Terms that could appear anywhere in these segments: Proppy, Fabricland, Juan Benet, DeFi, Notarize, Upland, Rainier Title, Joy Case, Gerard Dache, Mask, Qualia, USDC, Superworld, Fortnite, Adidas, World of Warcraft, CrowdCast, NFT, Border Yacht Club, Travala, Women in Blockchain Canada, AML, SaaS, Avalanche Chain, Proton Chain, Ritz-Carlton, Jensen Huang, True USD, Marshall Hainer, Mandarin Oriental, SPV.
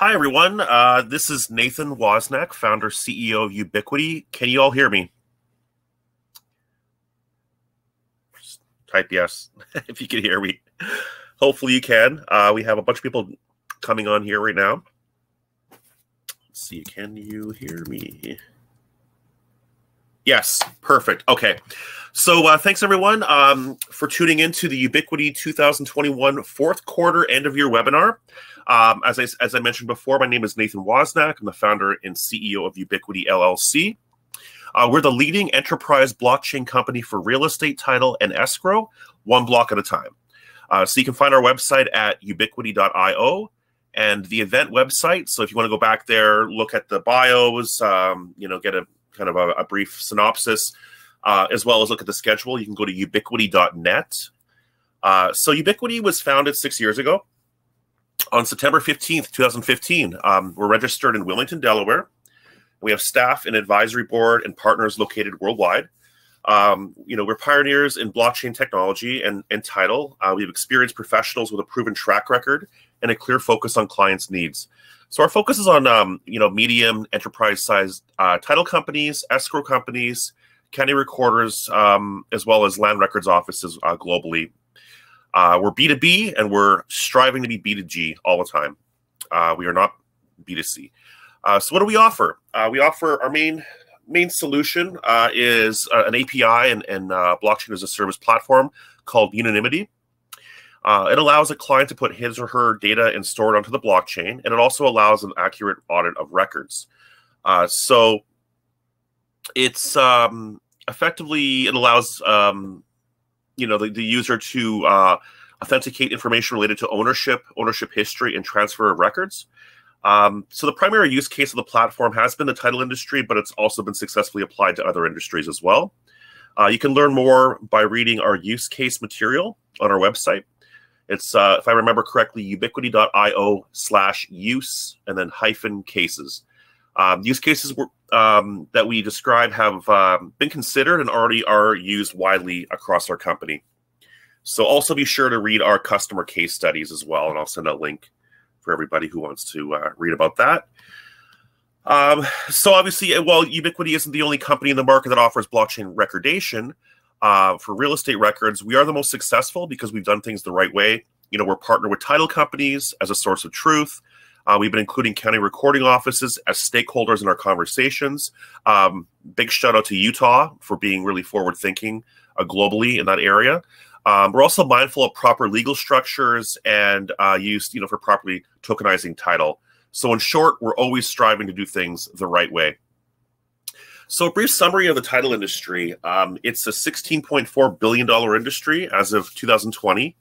Hi, everyone. This is Nathan Wosnack, founder, CEO of Ubitquity. Can you all hear me? Just type yes if you can hear me. Hopefully you can. We have a bunch of people coming on here right now. Let's see, can you hear me? Yes, perfect. Okay. So thanks, everyone, for tuning in to the Ubitquity 2021 fourth quarter end of year webinar. As I mentioned before, my name is Nathan Wosnack. I'm the founder and CEO of Ubitquity LLC. We're the leading enterprise blockchain company for real estate, title, and escrow, one block at a time. So you can find our website at ubitquity.io. And the event website, so if you want to go back there, look at the bios, you know, get a kind of a brief synopsis, as well as look at the schedule. You can go to ubitquity.net. So Ubitquity was founded 6 years ago on September 15th, 2015. We're registered in Wilmington, Delaware. We have staff and advisory board and partners located worldwide. You know, we're pioneers in blockchain technology and title. We have experienced professionals with a proven track record and a clear focus on clients' needs. So our focus is on, you know, medium enterprise-sized title companies, escrow companies, county recorders, as well as land records offices globally. We're B2B, and we're striving to be B2G all the time. We are not B2C. So what do we offer? We offer our main solution is an API and blockchain as a service platform called Unanimity. It allows a client to put his or her data and store it onto the blockchain, and it also allows an accurate audit of records. So it's effectively, it allows you know, the user to authenticate information related to ownership history, and transfer of records. So the primary use case of the platform has been the title industry, but it's also been successfully applied to other industries as well. You can learn more by reading our use case material on our website. It's, if I remember correctly, ubitquity.io/use and then -cases. Use cases that we describe have been considered and already are used widely across our company. So also be sure to read our customer case studies as well, and I'll send a link for everybody who wants to read about that. So obviously, well, Ubitquity isn't the only company in the market that offers blockchain recordation for real estate records. We are the most successful because we've done things the right way. You know, we're partnered with title companies as a source of truth. We've been including county recording offices as stakeholders in our conversations. Big shout out to Utah for being really forward thinking globally in that area. We're also mindful of proper legal structures and use, you know, for properly tokenizing title. So in short, we're always striving to do things the right way. So a brief summary of the title industry. It's a $16.4 billion industry as of 2020.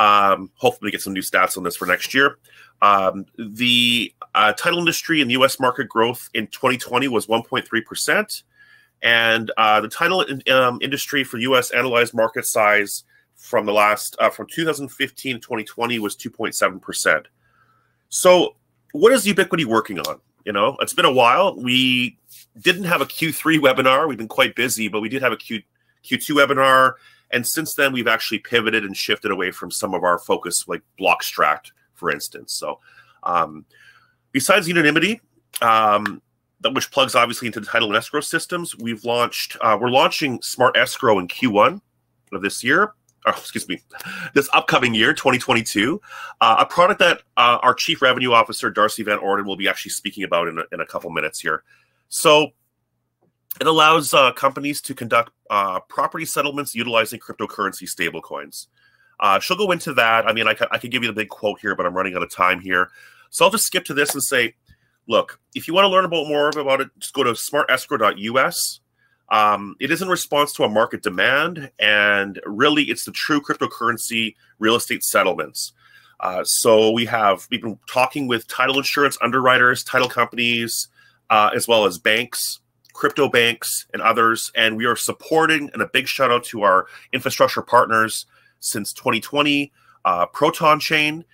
Hopefully get some new stats on this for next year. The title industry in the U.S. market growth in 2020 was 1.3%. And the title industry for U.S. analyzed market size from the last from 2015 to 2020 was 2.7%. So what is Ubitquity working on? You know, it's been a while. We didn't have a Q3 webinar. We've been quite busy, but we did have a Q2 webinar. And since then, we've actually pivoted and shifted away from some of our focus, like Blockstract, for instance. So besides Unanimity, which plugs obviously into the title and escrow systems, we've launched, we're launching Smart Escrow in Q1 of this year. Oh, excuse me, this upcoming year, 2022, a product that our Chief Revenue Officer, Darcy Van Orden, will be actually speaking about in a couple minutes here. So it allows companies to conduct property settlements utilizing cryptocurrency stablecoins. She'll go into that. I mean, I could give you the big quote here, but I'm running out of time here. So I'll just skip to this and say, look, if you want to learn about more about it, just go to smartescrow.us. It is in response to a market demand, and really it's the true cryptocurrency real estate settlements. So we've been talking with title insurance underwriters, title companies, as well as banks, crypto banks, and others. And we are supporting, and a big shout out to our infrastructure partners since 2020, Proton Chain.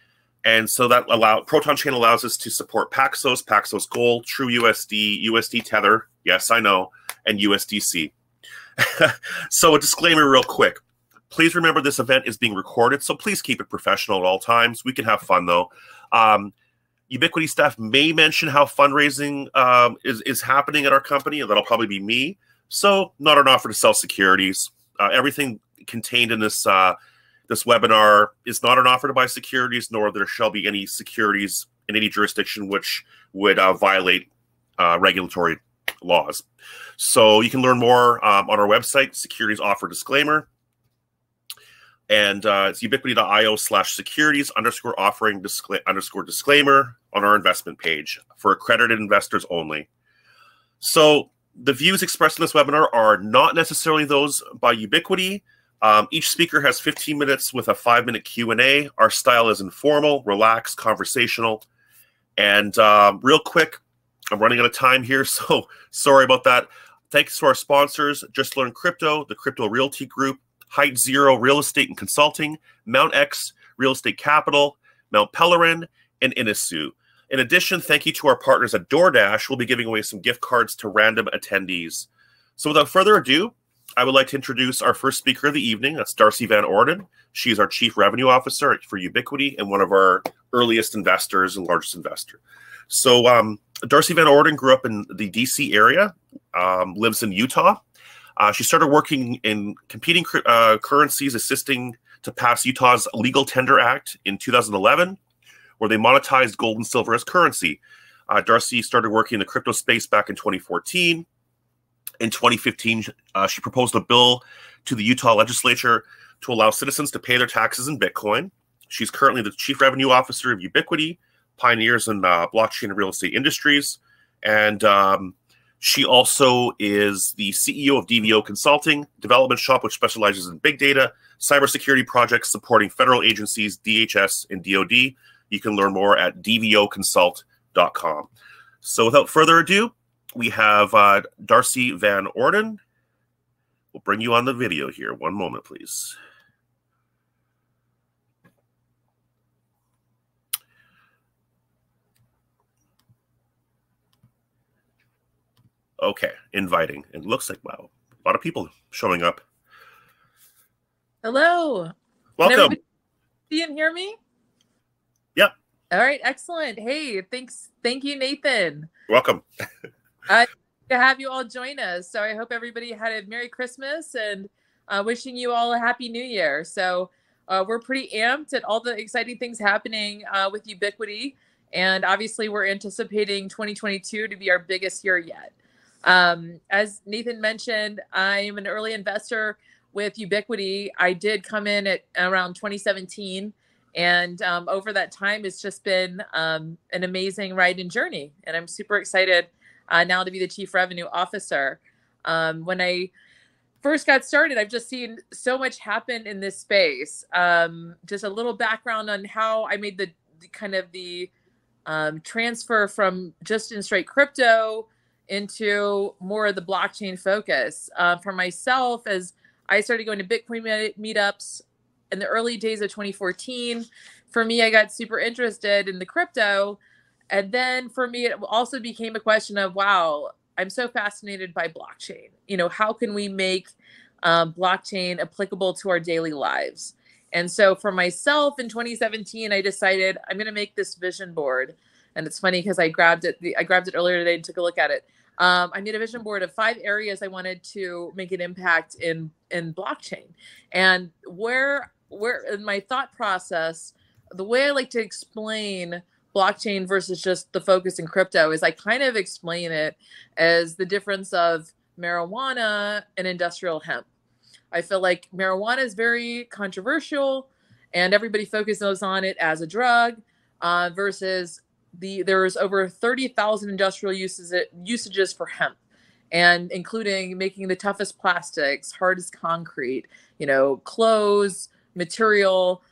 And so that Proton Chain allows us to support Paxos, Paxos Gold, True USD, USD Tether, yes, I know, and USDC. So a disclaimer real quick. Please remember this event is being recorded, so please keep it professional at all times. We can have fun, though. Ubitquity staff may mention how fundraising is happening at our company, and that'll probably be me. So not an offer to sell securities. Everything contained in this this webinar is not an offer to buy securities, nor there shall be any securities in any jurisdiction which would violate regulatory laws. So you can learn more on our website, Securities Offer Disclaimer. And it's ubitquity.io/securities_offering_disclaimer on our investment page for accredited investors only. So the views expressed in this webinar are not necessarily those by Ubitquity. Each speaker has 15 minutes with a 5-minute Q&A. Our style is informal, relaxed, conversational. And real quick, I'm running out of time here, so sorry about that. Thanks to our sponsors, Just Learn Crypto, the Crypto Realty Group, Height Zero Real Estate and Consulting, Mount X Real Estate Capital, Mount Pelerin, and Inisu. In addition, thank you to our partners at DoorDash. We'll be giving away some gift cards to random attendees. So without further ado, I would like to introduce our first speaker of the evening. That's Darcy Van Orden. She's our Chief Revenue Officer for Ubitquity and one of our earliest investors and largest investor. So Darcy Van Orden grew up in the DC area, lives in Utah. She started working in competing currencies, assisting to pass Utah's Legal Tender Act in 2011, where they monetized gold and silver as currency. Darcy started working in the crypto space back in 2014. In 2015, she proposed a bill to the Utah legislature to allow citizens to pay their taxes in Bitcoin. She's currently the Chief Revenue Officer of Ubitquity, pioneers in blockchain and real estate industries, and she also is the CEO of DVO Consulting, development shop which specializes in big data, cybersecurity projects supporting federal agencies, DHS, and DOD. You can learn more at dvoconsult.com. So without further ado, we have Darcy Van Orden. We'll bring you on the video here. One moment, please. Okay, inviting. It looks like, wow, a lot of people showing up. Hello. Welcome. Can you hear me? Yep. All right, excellent. Hey, thanks. Thank you, Nathan. Welcome. To have you all join us. So I hope everybody had a Merry Christmas and wishing you all a Happy New Year. So we're pretty amped at all the exciting things happening with Ubitquity. And obviously, we're anticipating 2022 to be our biggest year yet. As Nathan mentioned, I'm an early investor with Ubitquity. I did come in at around 2017, and over that time, it's just been an amazing ride and journey. And I'm super excited now to be the Chief Revenue Officer. When I first got started, I've just seen so much happen in this space. Just a little background on how I made the transfer from just in straight crypto into more of the blockchain focus. For myself, as I started going to Bitcoin meetups in the early days of 2014, for me, I got super interested in the crypto. And then for me, it also became a question of, wow, I'm so fascinated by blockchain. You know, how can we make blockchain applicable to our daily lives? And so for myself in 2017, I decided I'm going to make this vision board. And it's funny because I grabbed it earlier today and took a look at it. I made a vision board of 5 areas I wanted to make an impact in blockchain. And where in my thought process, the way I like to explain blockchain versus just the focus in crypto is I kind of explain it as the difference of marijuana and industrial hemp. I feel like marijuana is very controversial and everybody focuses on it as a drug versus there's over 30,000 industrial usages for hemp, and including making the toughest plastics, hardest concrete, you know, clothes, material,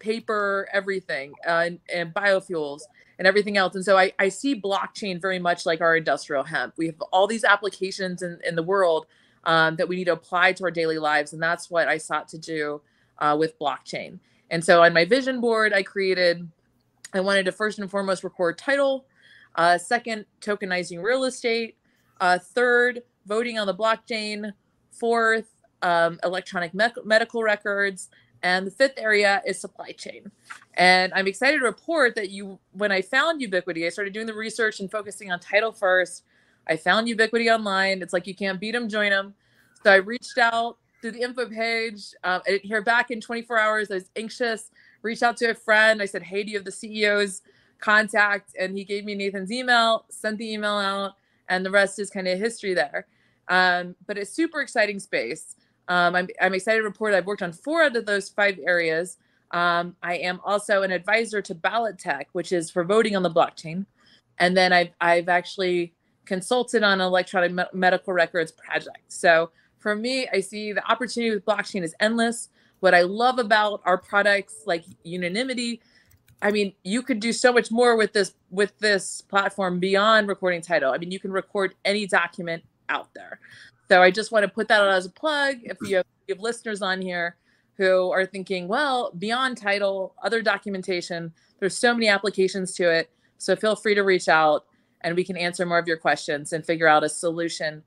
paper, everything, and biofuels and everything else. And so I see blockchain very much like our industrial hemp. We have all these applications in the world that we need to apply to our daily lives. And that's what I sought to do with blockchain. And so on my vision board, I wanted to first and foremost record title, second, tokenizing real estate, third, voting on the blockchain, fourth, electronic medical records. And the fifth area is supply chain. And I'm excited to report that when I found Ubitquity, I started doing the research and focusing on title first. I found Ubitquity online. It's like you can't beat them, join them. So I reached out through the info page. I didn't hear back in 24 hours. I was anxious. Reached out to a friend. I said, hey, do you have the CEO's contact? And he gave me Nathan's email, sent the email out, and the rest is kind of history there. But it's super exciting space. I'm excited to report I've worked on 4 out of those 5 areas. I am also an advisor to Ballot Tech, which is for voting on the blockchain. And then I've actually consulted on an electronic medical records project. So for me, I see the opportunity with blockchain is endless. What I love about our products, like unanimity, I mean, you could do so much more with this platform beyond recording title. I mean, you can record any document out there. So I just want to put that out as a plug. If you have listeners on here who are thinking, well, beyond title, other documentation, there's so many applications to it. So feel free to reach out and we can answer more of your questions and figure out a solution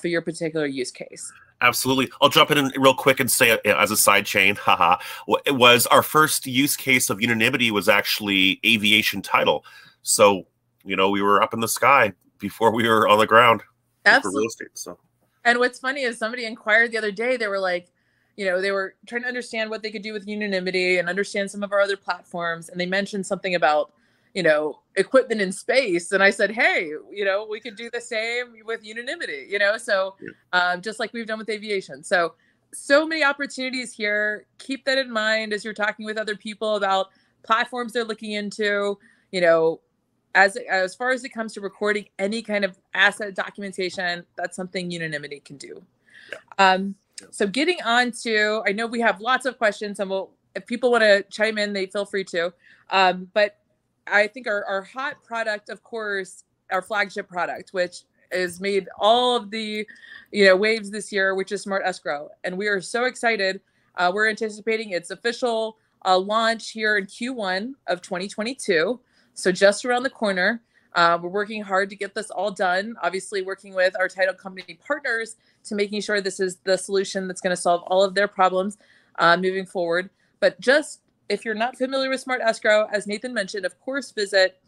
for your particular use case. Absolutely. I'll jump in real quick and say, as a side chain, haha, it was our first use case of unanimity was actually aviation title. So, you know, we were up in the sky before we were on the ground. Absolutely. For real estate, so. And what's funny is somebody inquired the other day, they were like, you know, they were trying to understand what they could do with unanimity and understand some of our other platforms. And they mentioned something about, you know, equipment in space. And I said, hey, you know, we could do the same with unanimity, you know, so just like we've done with aviation. So many opportunities here. Keep that in mind as you're talking with other people about platforms they're looking into, you know, as far as it comes to recording any kind of asset documentation, that's something unanimity can do. Yeah. So getting on to, I know we have lots of questions and if people want to chime in, they feel free to, but I think our hot product, of course, our flagship product, which has made all of the, you know, waves this year, which is Smart Escrow. And we are so excited. We're anticipating its official launch here in Q1 of 2022. So just around the corner. We're working hard to get this all done. Obviously working with our title company partners to making sure this is the solution that's going to solve all of their problems moving forward. But just if you're not familiar with Smart Escrow, as Nathan mentioned, of course, visit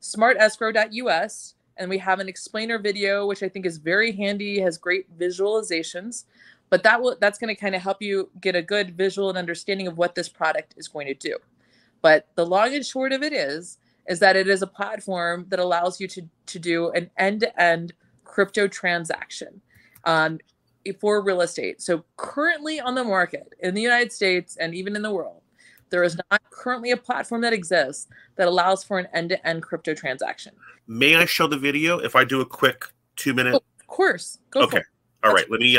smartescrow.us. And we have an explainer video, which I think is very handy, has great visualizations. But that's going to kind of help you get a good visual and understanding of what this product is going to do. But the long and short of it is that it is a platform that allows you to do an end-to-end crypto transaction for real estate. So currently on the market in the United States and even in the world, there is not currently a platform that exists that allows for an end-to-end crypto transaction. May I show the video if I do a quick 2-minute? Oh, of course. Go for it. All right. Let me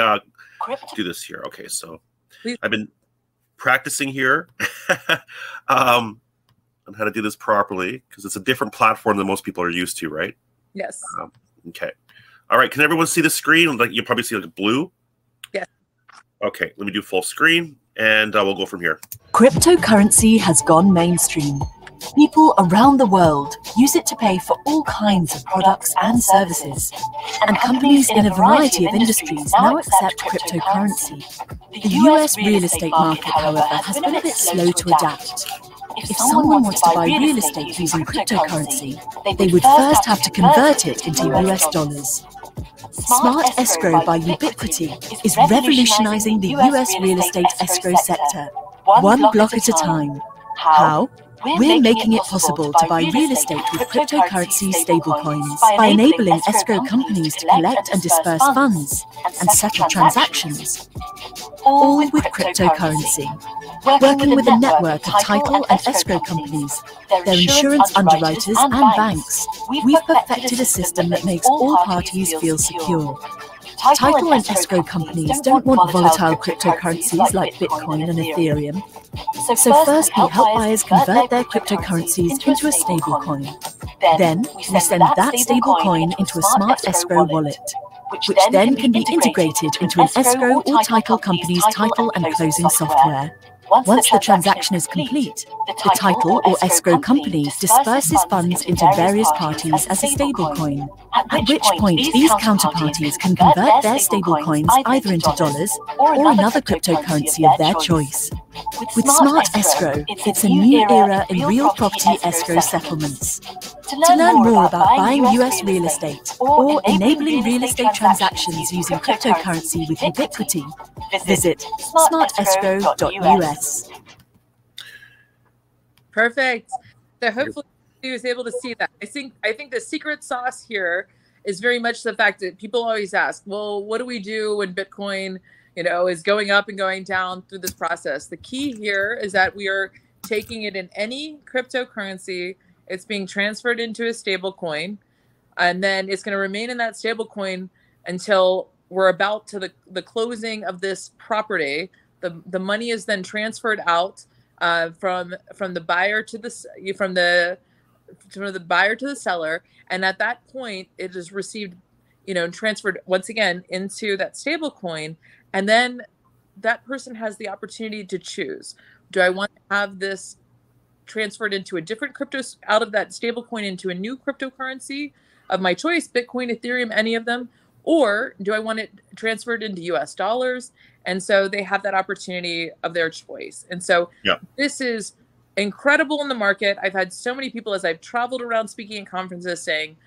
do this here. Okay. So please. I've been practicing here on how to do this properly because it's a different platform than most people are used to, right? Yes. Okay. All right. Can everyone see the screen? Like you'll probably see like blue. Yes. Okay. Let me do full screen. And we'll go from here. Cryptocurrency has gone mainstream. People around the world use it to pay for all kinds of products and services. And companies in a variety of industries now accept cryptocurrency. The US real estate market, however, has been a bit slow to adapt. If someone wants to buy real estate using cryptocurrency, they would first have to convert it into US dollars. Smart Escrow by Ubitquity is revolutionizing the US real estate escrow sector, one block at a time. How? We're making it possible to buy real estate with cryptocurrency stablecoins by enabling escrow companies to collect and disperse funds and settle transactions, all with cryptocurrency. Working with a network of title and escrow companies, their insurance underwriters and banks, we've perfected a system that makes all parties feel secure. Title and escrow companies don't want volatile cryptocurrencies like Bitcoin and Ethereum. So first we help buyers convert their cryptocurrencies into a stablecoin. Then we send that stablecoin into a smart escrow wallet, which then can be integrated into an escrow or title company's title and closing software. Once the transaction is complete, the title or escrow company disperses funds into various parties as a stablecoin, at which point these counterparties can convert their stablecoins either into dollars or another cryptocurrency of their choice. With Smart Escrow, it's a new era in real property escrow settlements. To learn more about buying US real estate or enabling real estate transactions using cryptocurrency with Ubitquity, visit smartescrow.us. Perfect. So hopefully he was able to see that. I think the secret sauce here is very much the fact that people always ask, well, what do we do when Bitcoin, you know, is going up and going down through this process? The key here is that we are taking it in any cryptocurrency. It's being transferred into a stable coin, and then it's going to remain in that stable coin until we're about to the closing of this property. The money is then transferred out from the buyer to the buyer to the seller, and at that point, it is received, you know, transferred once again into that stable coin, and then that person has the opportunity to choose: do I want to have this transferred into a different crypto, out of that stablecoin into a new cryptocurrency of my choice, Bitcoin, Ethereum, any of them, or do I want it transferred into US dollars? And so they have that opportunity of their choice. And so this is incredible in the market. I've had so many people as I've traveled around speaking at conferences saying,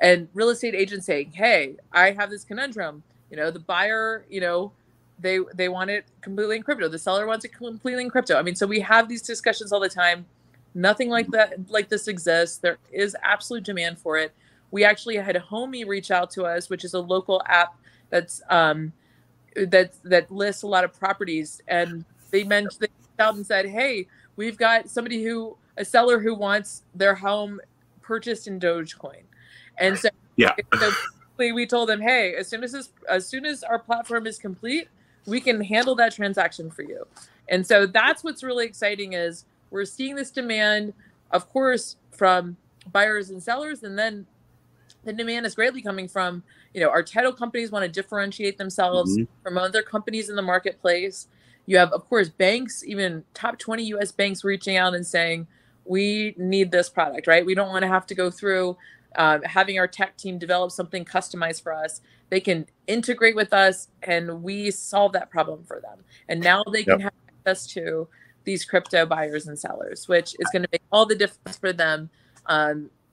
and real estate agents saying, hey, I have this conundrum. You know, the buyer, you know, they want it completely in crypto. The seller wants it completely in crypto. I mean, so we have these discussions all the time. Nothing like that, like this exists. There is absolute demand for it. We actually had Homey reach out to us, which is a local app that lists a lot of properties. And they mentioned, they reached out and said, hey, we've got somebody who, a seller who wants their home purchased in Dogecoin. And so, so we told them, hey, as soon as our platform is complete, we can handle that transaction for you. And so that's what's really exciting is we're seeing this demand, of course, from buyers and sellers. And then the demand is greatly coming from, you know, our title companies want to differentiate themselves from other companies in the marketplace. You have, of course, banks, even top 20 US banks reaching out and saying, we need this product, right? We don't want to have to go through having our tech team develop something customized for us. They can integrate with us and we solve that problem for them. And now they can have access to these crypto buyers and sellers, which is going to make all the difference for them,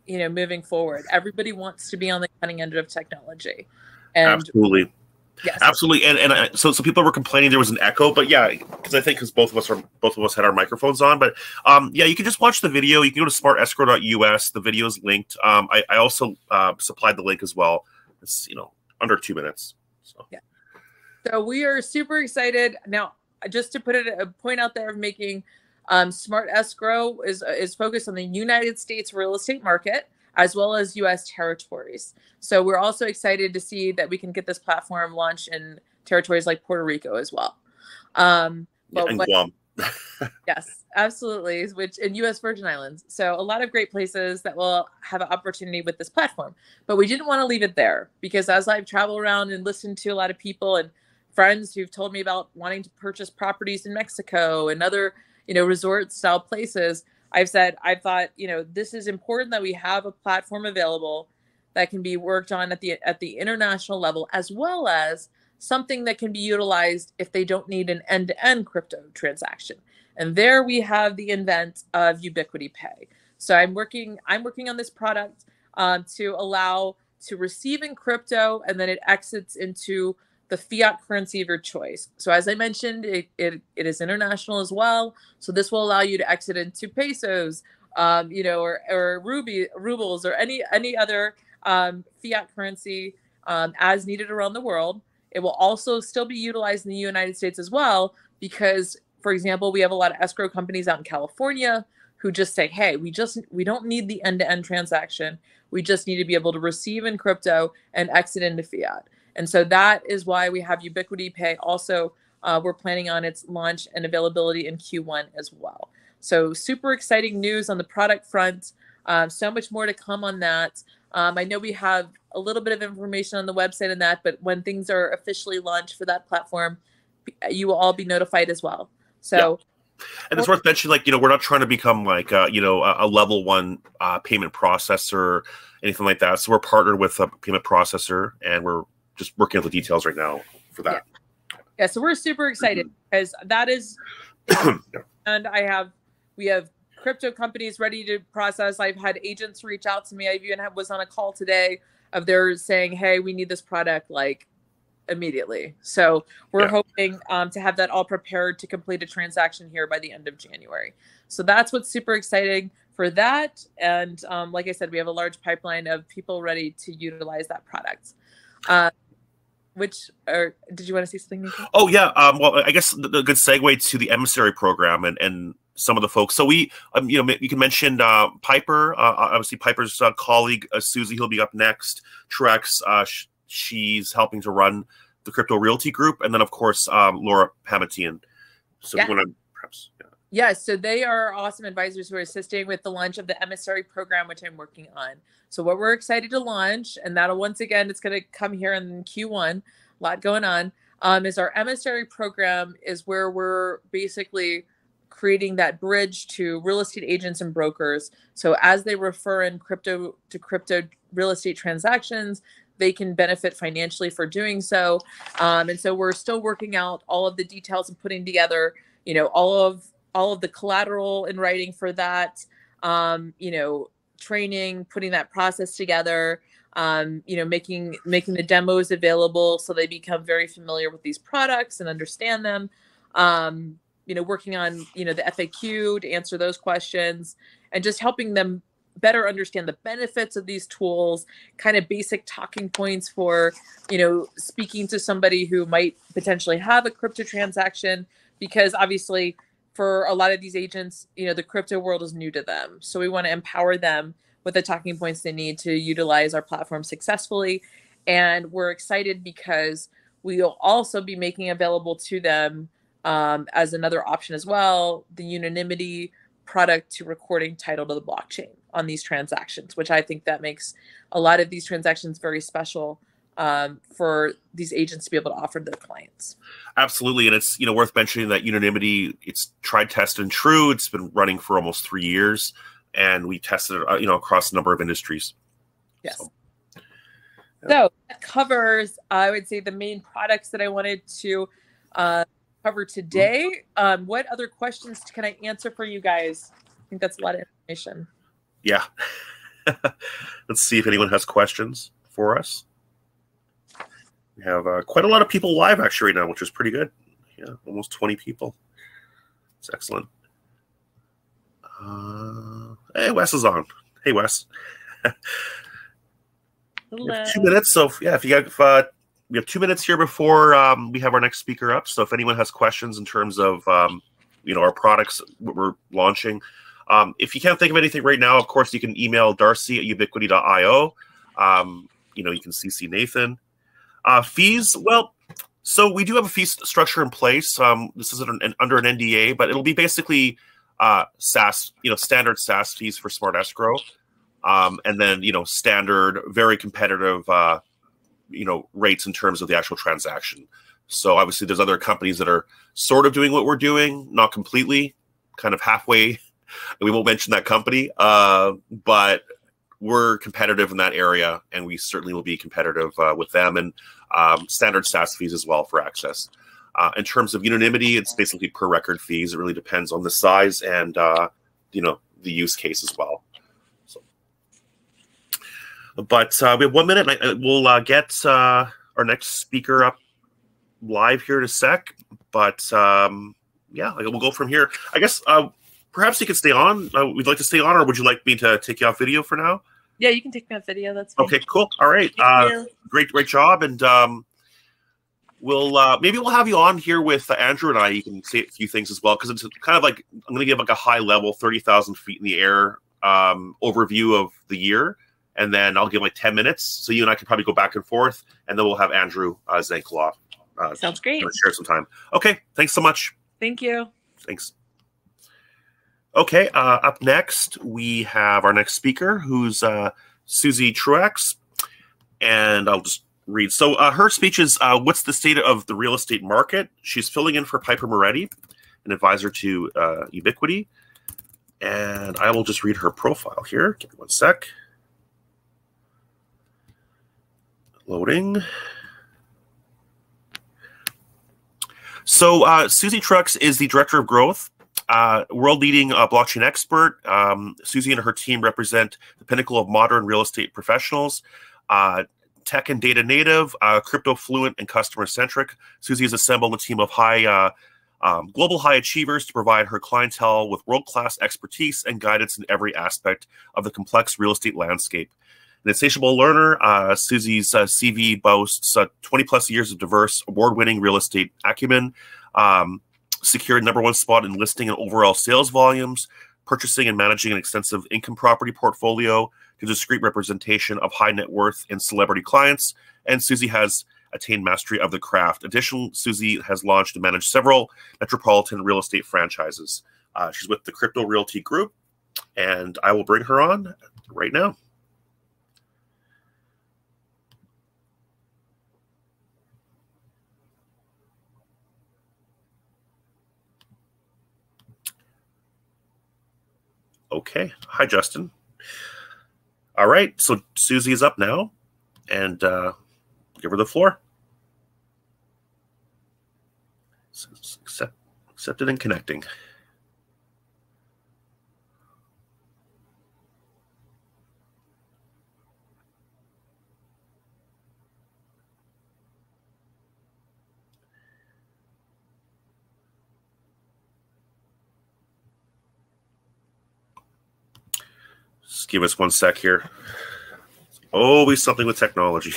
you know, moving forward. Everybody wants to be on the cutting edge of technology. And absolutely. Yes. Absolutely. And I, so people were complaining there was an echo, but because both of us had our microphones on, but you can just watch the video. You can go to smartescrow.us. The video is linked. I also supplied the link as well. It's, you know, under 2 minutes. So so we are super excited. Now, just to put a point out there of making Smart Escrow is focused on the United States real estate market, as well as US territories. So we're also excited to see that we can get this platform launched in territories like Puerto Rico as well. And Guam. Yes, absolutely, which in US Virgin Islands. So a lot of great places that will have an opportunity with this platform. But we didn't want to leave it there because as I've traveled around and listened to a lot of people and friends who've told me about wanting to purchase properties in Mexico and other, you know, resort style places, I've said, I thought, you know, this is important that we have a platform available that can be worked on at the international level, as well as something that can be utilized if they don't need an end-to-end crypto transaction. And there we have the invent of Ubitquity Pay. So I'm working on this product to allow to receive in crypto, and then it exits into the fiat currency of your choice. So as I mentioned, it is international as well. So this will allow you to exit into pesos, you know, or rubles, or any other fiat currency as needed around the world. It will also still be utilized in the United States as well, because, for example, we have a lot of escrow companies out in California who just say, hey, we don't need the end-to-end transaction. We just need to be able to receive in crypto and exit into fiat. And so that is why we have Ubitquity Pay. Also, we're planning on its launch and availability in Q1 as well. So super exciting news on the product front. So much more to come on that. I know we have a little bit of information on the website on that, but when things are officially launched for that platform, you will all be notified as well. So And it's worth mentioning, like, you know, we're not trying to become like, you know, a level one payment processor, anything like that. So we're partnered with a payment processor, and we're just working out the details right now for that. Yeah, so we're super excited because that is, and we have crypto companies ready to process. I've had agents reach out to me. I even was on a call today of theirs saying, hey, we need this product like immediately. So we're hoping to have that all prepared to complete a transaction here by the end of January. So that's what's super exciting for that. And like I said, we have a large pipeline of people ready to utilize that product. Did you want to say something? Nathan? Oh, yeah. Well, I guess a good segue to the emissary program and some of the folks. So we, you know, you can mention Piper, obviously Piper's colleague, Suzy, he'll be up next. Truax, she's helping to run the Crypto Realty Group. And then, of course, Laura Pamatian. So you want to perhaps... Yeah, so they are awesome advisors who are assisting with the launch of the emissary program, which I'm working on. So what we're excited to launch, and that'll once again, it's going to come here in Q1, a lot going on, is our emissary program is where we're basically creating that bridge to real estate agents and brokers. So as they refer in crypto to crypto real estate transactions, they can benefit financially for doing so. And so we're still working out all of the details and putting together, you know, all of the collateral in writing for that, you know, training, putting that process together, you know, making the demos available so they become very familiar with these products and understand them, you know, working on, you know, the FAQ to answer those questions and just helping them better understand the benefits of these tools, kind of basic talking points for, you know, speaking to somebody who might potentially have a crypto transaction, because obviously, for a lot of these agents, you know, the crypto world is new to them. So we want to empower them with the talking points they need to utilize our platform successfully. And we're excited because we'll also be making available to them as another option as well, the unanimity product to recording title to the blockchain on these transactions, which I think that makes a lot of these transactions very special for these agents to be able to offer to their clients. Absolutely. And it's, you know, worth mentioning that unanimity, it's tried, tested, and true. It's been running for almost 3 years, and we tested it, you know, across a number of industries. Yes. So, so that covers, I would say, the main products that I wanted to cover today. What other questions can I answer for you guys? I think that's a lot of information. Yeah. Let's see if anyone has questions for us. We have quite a lot of people live actually right now, which is pretty good. Yeah, almost 20 people. It's excellent. Hey, Wes is on. Hey, Wes. Hello. We have 2 minutes, so yeah, if you have, we have 2 minutes here before we have our next speaker up. So if anyone has questions in terms of you know, our products, what we're launching, if you can't think of anything right now, of course you can email Darcy@ubitquity.io. You know, you can CC Nathan. Fees, well, so we do have a fee structure in place. This is under an NDA, but it'll be basically SaaS, you know, standard SaaS fees for Smart Escrow, and then, you know, standard, very competitive, you know, rates in terms of the actual transaction. So obviously, there's other companies that are sort of doing what we're doing, not completely, kind of halfway. We won't mention that company, but we're competitive in that area, and we certainly will be competitive with them, and standard SaaS fees as well for access. In terms of unanimity, it's basically per record fees. It really depends on the size and, you know, the use case as well. So, but we have 1 minute, and we'll get our next speaker up live here in a sec. But yeah, we'll go from here. I guess perhaps you could stay on. We'd like to stay on, or would you like me to take you off video for now? Yeah, you can take me off video. That's fine. Okay, cool. All right. Great job. And we'll maybe we'll have you on here with Andrew and I. You can say a few things as well, because it's kind of like, I'm going to give like a high level, 30,000 feet in the air overview of the year. And then I'll give like 10 minutes. So you and I can probably go back and forth. And then we'll have Andrew Zankel off. Sounds great. Share some time. Okay. Thanks so much. Thank you. Thanks. Okay, up next, we have our next speaker, who's Suzy Truax, and I'll just read. So her speech is, What's the State of the Real Estate Market? She's filling in for Piper Moretti, an advisor to Ubitquity. And I will just read her profile here. Give me one sec. Loading. So Suzy Truax is the Director of Growth, world-leading blockchain expert. Suzy and her team represent the pinnacle of modern real estate professionals, tech and data native, crypto-fluent, and customer-centric. Suzy has assembled a team of global high achievers to provide her clientele with world-class expertise and guidance in every aspect of the complex real estate landscape. An insatiable learner, Suzy's CV boasts 20-plus years of diverse, award-winning real estate acumen, secured #1 spot in listing and overall sales volumes, purchasing and managing an extensive income property portfolio, to discreet representation of high net worth and celebrity clients, and Suzy has attained mastery of the craft. Additionally, Suzy has launched and managed several metropolitan real estate franchises. She's with the Crypto Realty Group, and I will bring her on right now. Okay. Hi, Justin. All right. So Suzy is up now, and give her the floor. Accepted and connecting. Just give us one sec here. It's always something with technology.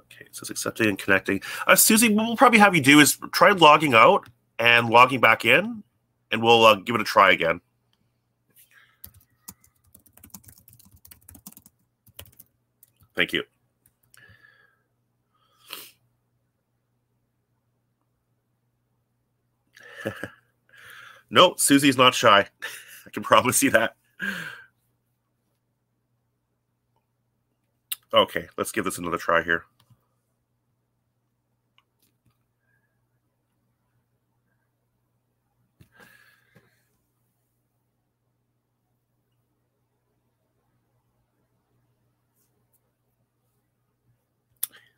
Okay, it says accepting and connecting. Suzy, what we'll probably have you do is try logging out and logging back in, and we'll give it a try again. Thank you. No, Suzy's not shy. I can promise you that. Okay, let's give this another try here.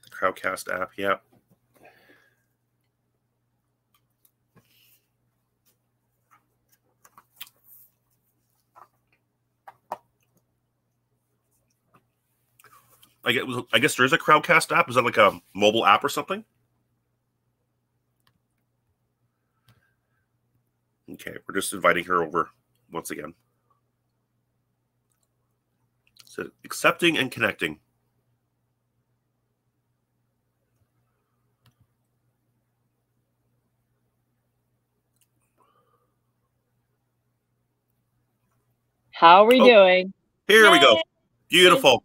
The Crowdcast app, yeah. I guess there is a Crowdcast app. Is that like a mobile app or something? Okay, we're just inviting her over once again. So accepting and connecting. How are we doing? Here we go. Beautiful.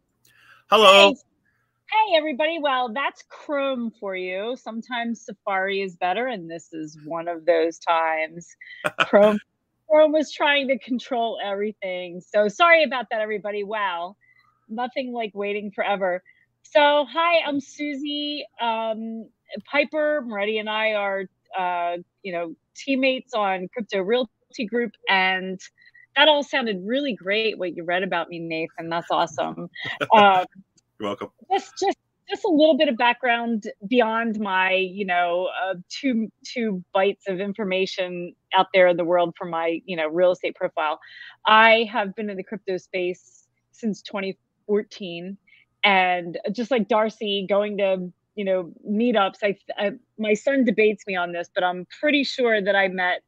Hello. Hey, everybody. Well, that's Chrome for you. Sometimes Safari is better, and this is one of those times. Chrome was trying to control everything. So sorry about that, everybody. Wow. Nothing like waiting forever. So hi, I'm Suzy. Piper Moretti and I are, teammates on Crypto Realty Group, and that all sounded really great, what you read about me, Nathan. That's awesome. You're welcome. Just a little bit of background beyond my, two bytes of information out there in the world for my, real estate profile. I have been in the crypto space since 2014, and just like Darcy, going to meetups. I my son debates me on this, but I'm pretty sure that I met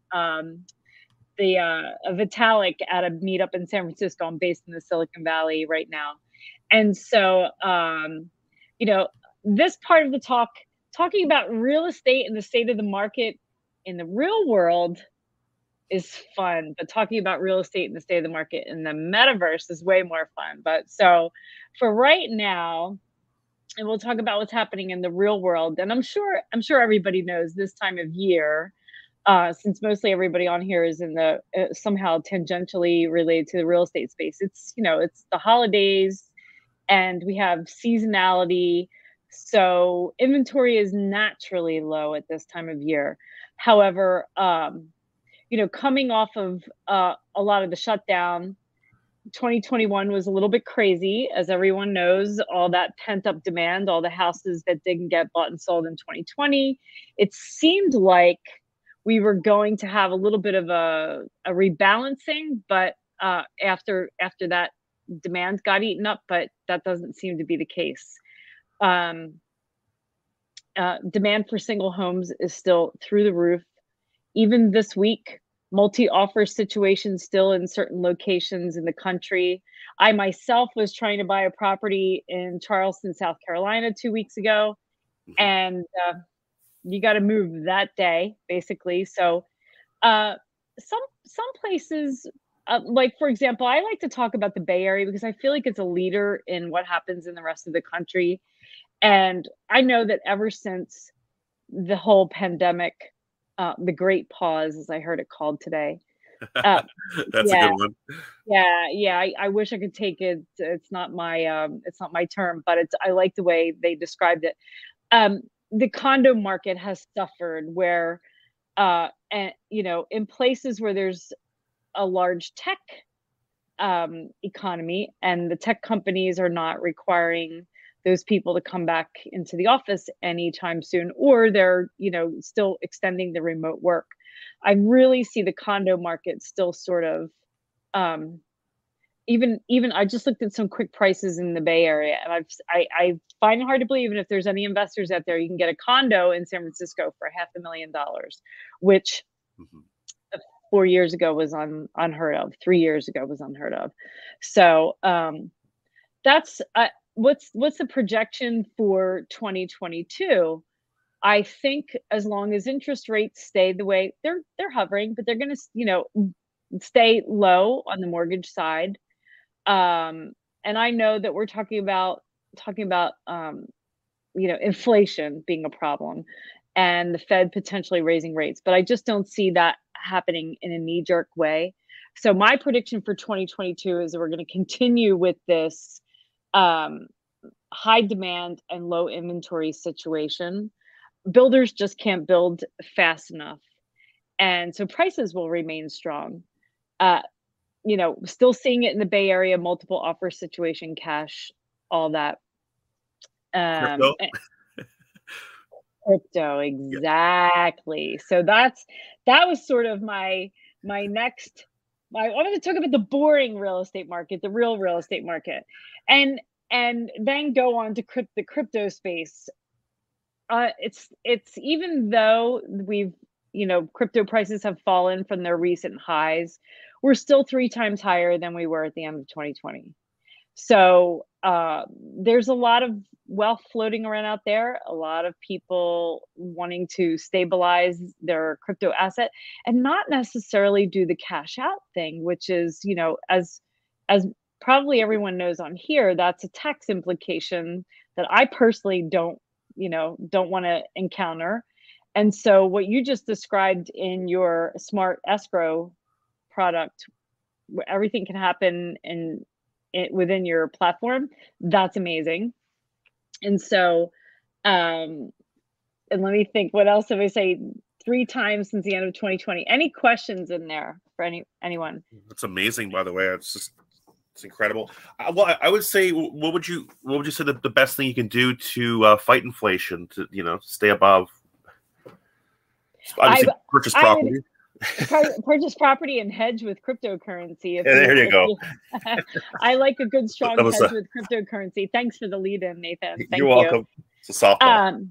Vitalik at a meetup in San Francisco. I'm based in the Silicon Valley right now. And so, this part of the talk, talking about real estate and the state of the market in the real world is fun, but talking about real estate and the state of the market in the metaverse is way more fun. But so for right now, and we'll talk about what's happening in the real world. And I'm sure everybody knows this time of year, since mostly everybody on here is in the somehow tangentially related to the real estate space. It's, you know, it's the holidays and we have seasonality. So inventory is naturally low at this time of year. However, you know, coming off of a lot of the shutdown, 2021 was a little bit crazy, as everyone knows, all that pent-up demand, all the houses that didn't get bought and sold in 2020. It seemed like we were going to have a little bit of a rebalancing, but after that, demand got eaten up, but that doesn't seem to be the case. Demand for single homes is still through the roof. Even this week, multi-offer situations still in certain locations in the country. I myself was trying to buy a property in Charleston, South Carolina 2 weeks ago, and you got to move that day, basically. So some places, like, for example, I like to talk about the Bay Area because I feel like it's a leader in what happens in the rest of the country. And I know that ever since the whole pandemic, the great pause, as I heard it called today. That's a good one. Yeah. I wish I could take it. It's not my term, but I like the way they described it. The condo market has suffered where, and, you know, in places where there's a large tech economy and the tech companies are not requiring those people to come back into the office anytime soon, or they're, you know, still extending the remote work. I really see the condo market still sort of, even I just looked at some quick prices in the Bay Area, and I find it hard to believe, even if there's any investors out there, you can get a condo in San Francisco for $500,000, which 4 years ago was unheard of. 3 years ago was unheard of. So that's what's the projection for 2022? I think as long as interest rates stay the way they're hovering, but they're going to, you know, stay low on the mortgage side. And I know that we're talking about you know, inflation being a problem and the Fed potentially raising rates, but I just don't see that happening in a knee-jerk way. So my prediction for 2022 is that we're going to continue with this high demand and low inventory situation. Builders just can't build fast enough, and so prices will remain strong. You know, still seeing it in the Bay Area, multiple offer situation, cash, all that. Crypto, exactly. Yep. So that was sort of my next. I wanted to talk about the boring real estate market, the real real estate market, and then go on to the crypto space. It's even though we've, you know, crypto prices have fallen from their recent highs, we're still 3 times higher than we were at the end of 2020. So there's a lot of wealth floating around out there, a lot of people wanting to stabilize their crypto asset and not necessarily do the cash out thing, which is, you know, as probably everyone knows on here, that's a tax implication that I personally don't want to encounter. And so what you just described in your smart escrow product, where everything can happen in within your platform, that's amazing. And so, and let me think, what else did I say? 3 times since the end of 2020. Any questions in there for anyone? That's amazing, by the way. It's incredible. Well, I would say, what would you say the best thing you can do to fight inflation, to, you know, stay above? Obviously, purchase property. Purchase property and hedge with cryptocurrency. There you go. I like a good strong hedge with cryptocurrency. Thanks for the lead in, Nathan. You're welcome. It's a softball.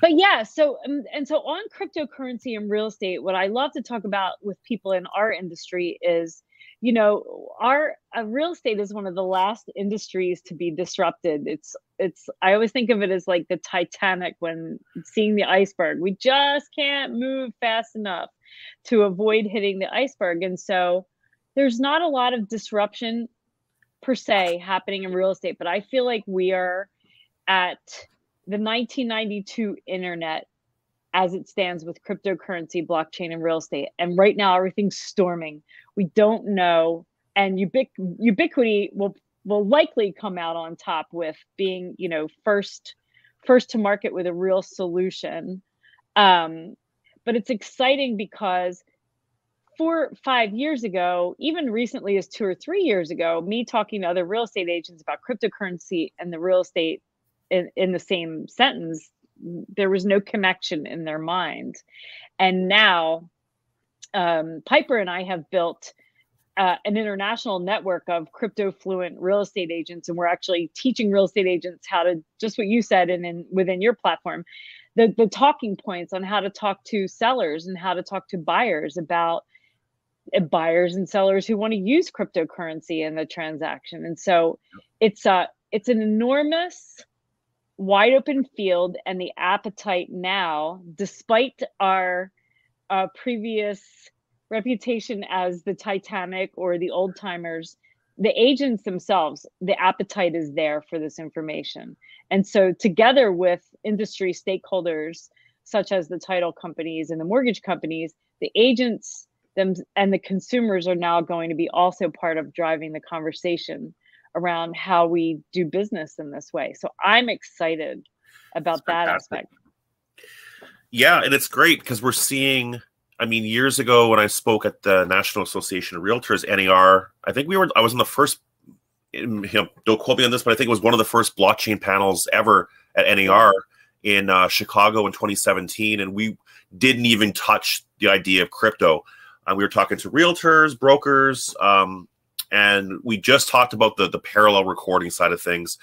But yeah, so and so on cryptocurrency and real estate, what I love to talk about with people in our industry is, you know, our real estate is one of the last industries to be disrupted. It's I always think of it as like the Titanic when seeing the iceberg. We just can't move fast enough to avoid hitting the iceberg. And so there's not a lot of disruption per se happening in real estate, but I feel like we are at the 1992 internet as it stands with cryptocurrency, blockchain, and real estate. And right now, everything's storming. We don't know. And Ubitquity will likely come out on top with being, you know, first to market with a real solution. But it's exciting because 4 or 5 years ago, even recently as 2 or 3 years ago, me talking to other real estate agents about cryptocurrency and the real estate in the same sentence, there was no connection in their mind. And now Piper and I have built an international network of crypto-fluent real estate agents, and we're actually teaching real estate agents how to, just what you said, and within your platform, the talking points on how to talk to sellers and how to talk to buyers about buyers and sellers who want to use cryptocurrency in the transaction. And so it's an enormous, wide open field, and the appetite now, despite our previous reputation as the Titanic or the old timers, the agents themselves, the appetite is there for this information. And so together with industry stakeholders, such as the title companies and the mortgage companies, the agents and the consumers are now going to be also part of driving the conversation around how we do business in this way. So I'm excited about that aspect. Yeah, and it's great because we're seeing, I mean, years ago when I spoke at the National Association of Realtors, NAR, I think I was in the first, you know, don't quote me on this, but I think it was one of the first blockchain panels ever at NAR in Chicago in 2017. And we didn't even touch the idea of crypto. We were talking to realtors, brokers, and we just talked about the parallel recording side of things.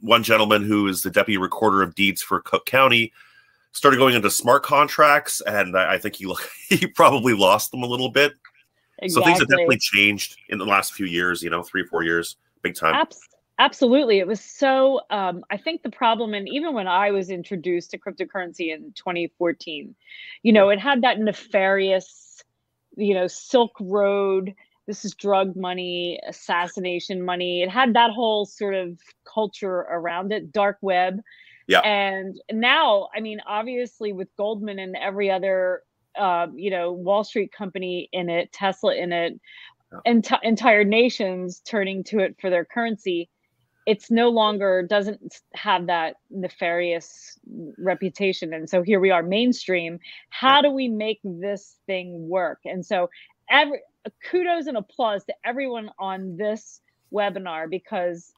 One gentleman who is the deputy recorder of deeds for Cook County started going into smart contracts, and I think he probably lost them a little bit. Exactly. So things have definitely changed in the last few years, you know, 3 or 4 years, big time. Absolutely. It was so, I think the problem, and even when I was introduced to cryptocurrency in 2014, you know, it had that nefarious, you know, Silk Road, this is drug money, assassination money. It had that whole sort of culture around it, dark web. Yeah. And now, I mean, obviously with Goldman and every other, you know, Wall Street company in it, Tesla in it, and entire nations turning to it for their currency, it's no longer, doesn't have that nefarious reputation. And so here we are, mainstream. How do we make this thing work? And so kudos and applause to everyone on this webinar, because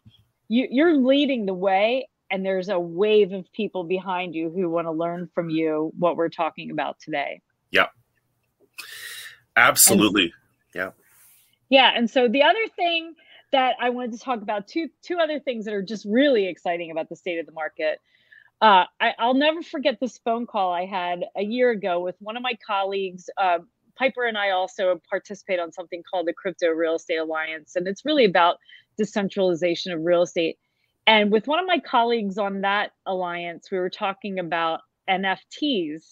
you're leading the way, and there's a wave of people behind you who want to learn from you what we're talking about today. Yeah, absolutely. And, yeah. And so the other thing that I wanted to talk about, two other things that are just really exciting about the state of the market. I'll never forget this phone call I had a year ago with one of my colleagues. Piper and I also participate on something called the Crypto Real Estate Alliance, and it's really about decentralization of real estate. And with one of my colleagues on that alliance, we were talking about NFTs.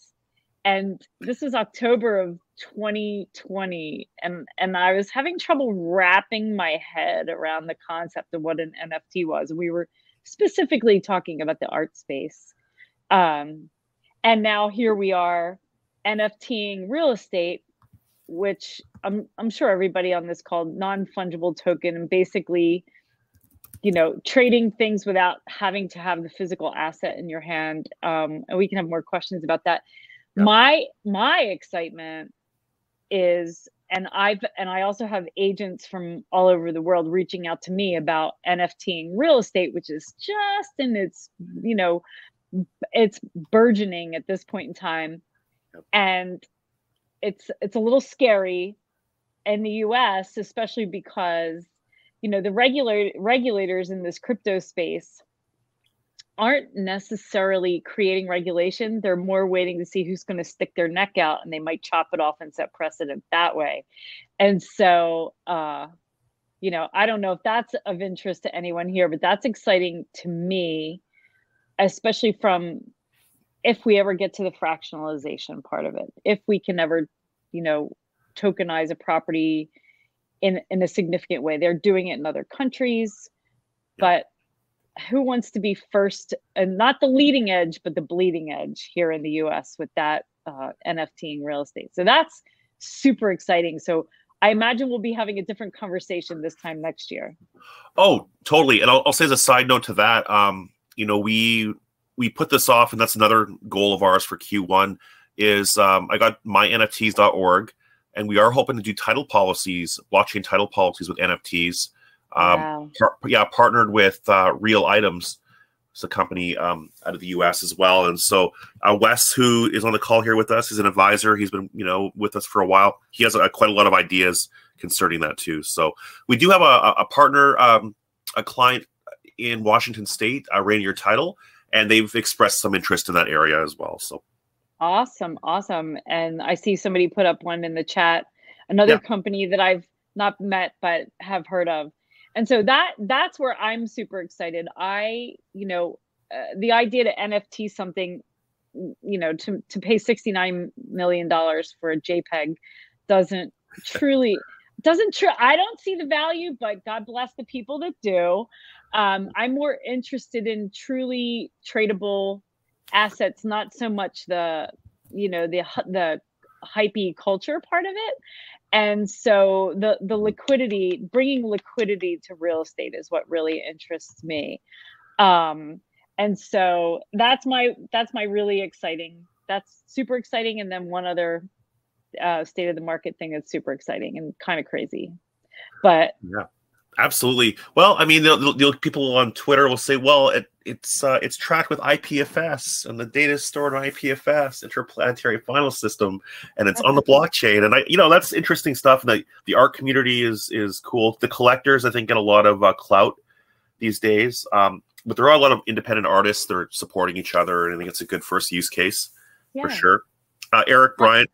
And this is October of 2020. And I was having trouble wrapping my head around the concept of what an NFT was. We were specifically talking about the art space. And now here we are NFTing real estate, which I'm sure everybody on this called non-fungible token, and basically, you know, trading things without having to have the physical asset in your hand. And we can have more questions about that. My excitement is, and I also have agents from all over the world reaching out to me about NFTing real estate, which is just in its, you know, it's burgeoning at this point in time. And it's a little scary in the US, especially because, you know, the regulators in this crypto space aren't necessarily creating regulation. They're more waiting to see who's going to stick their neck out, and they might chop it off and set precedent that way. And so, you know, I don't know if that's of interest to anyone here, but that's exciting to me, especially from if we ever get to the fractionalization part of it, if we can ever, you know, tokenize a property in a significant way. They're doing it in other countries, but who wants to be first and not the leading edge, but the bleeding edge here in the US with that NFTing real estate. So that's super exciting. So I imagine we'll be having a different conversation this time next year. Oh, totally. And I'll say as a side note to that, you know, we put this off, and that's another goal of ours for Q1 is I got mynfts.org, and we are hoping to do title policies, blockchain title policies with NFTs. Wow. Partnered with Real Items. It's a company out of the U.S. as well. And so Wes, who is on the call here with us, is an advisor. He's been, you know, with us for a while. He has quite a lot of ideas concerning that too. So we do have a partner, a client in Washington State, Rainier Title, and they've expressed some interest in that area as well. So awesome, awesome. And I see somebody put up one in the chat. Another company that I've not met but have heard of. And so that's where I'm super excited. The idea to NFT something, you know, to pay $69 million for a JPEG doesn't I don't see the value, but God bless the people that do. I'm more interested in truly tradable assets, not so much the hypey culture part of it. And so the liquidity, bringing liquidity to real estate is what really interests me. And so that's super exciting. And then one other state of the market thing that's super exciting and kind of crazy, but yeah, absolutely. Well, I mean, the people on Twitter will say, well, it's tracked with IPFS, and the data is stored on IPFS, Interplanetary File System, and it's on the blockchain. And that's interesting stuff. And the art community is cool. The collectors, I think, get a lot of clout these days. But there are a lot of independent artists that are supporting each other, and I think it's a good first use case for sure. Eric Bryant,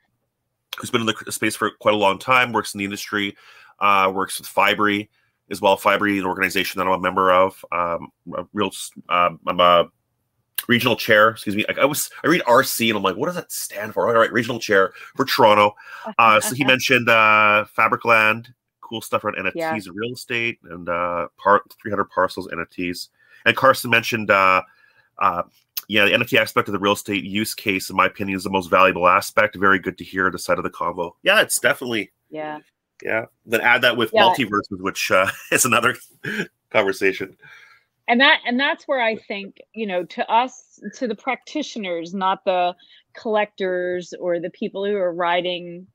who's been in the space for quite a long time, works in the industry, works with Fibery as well. Fibery, an organization that I'm a member of. I'm a regional chair. Excuse me. I read RC and I'm like, what does that stand for? All right, regional chair for Toronto. So he mentioned Fabricland, cool stuff around NFTs and real estate, and 300 parcels NFTs. And Carson mentioned, the NFT aspect of the real estate use case, in my opinion, is the most valuable aspect. Very good to hear the side of the combo. Yeah, it's definitely. Yeah. Yeah, then add that with multiverses, which is another conversation. And that's where I think, to us, to the practitioners, not the collectors or the people who are riding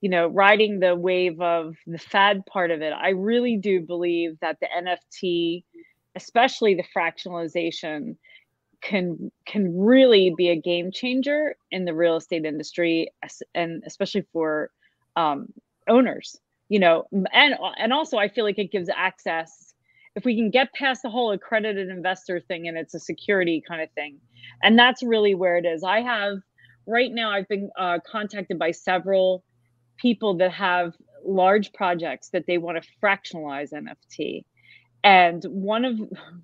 the wave of the fad part of it. I really do believe that the NFT, especially the fractionalization, can really be a game changer in the real estate industry, and especially for owners, and also I feel like it gives access. If we can get past the whole accredited investor thing, and it's a security kind of thing, and that's really where it is. I have right now, I've been contacted by several people that have large projects that they want to fractionalize NFT, and one of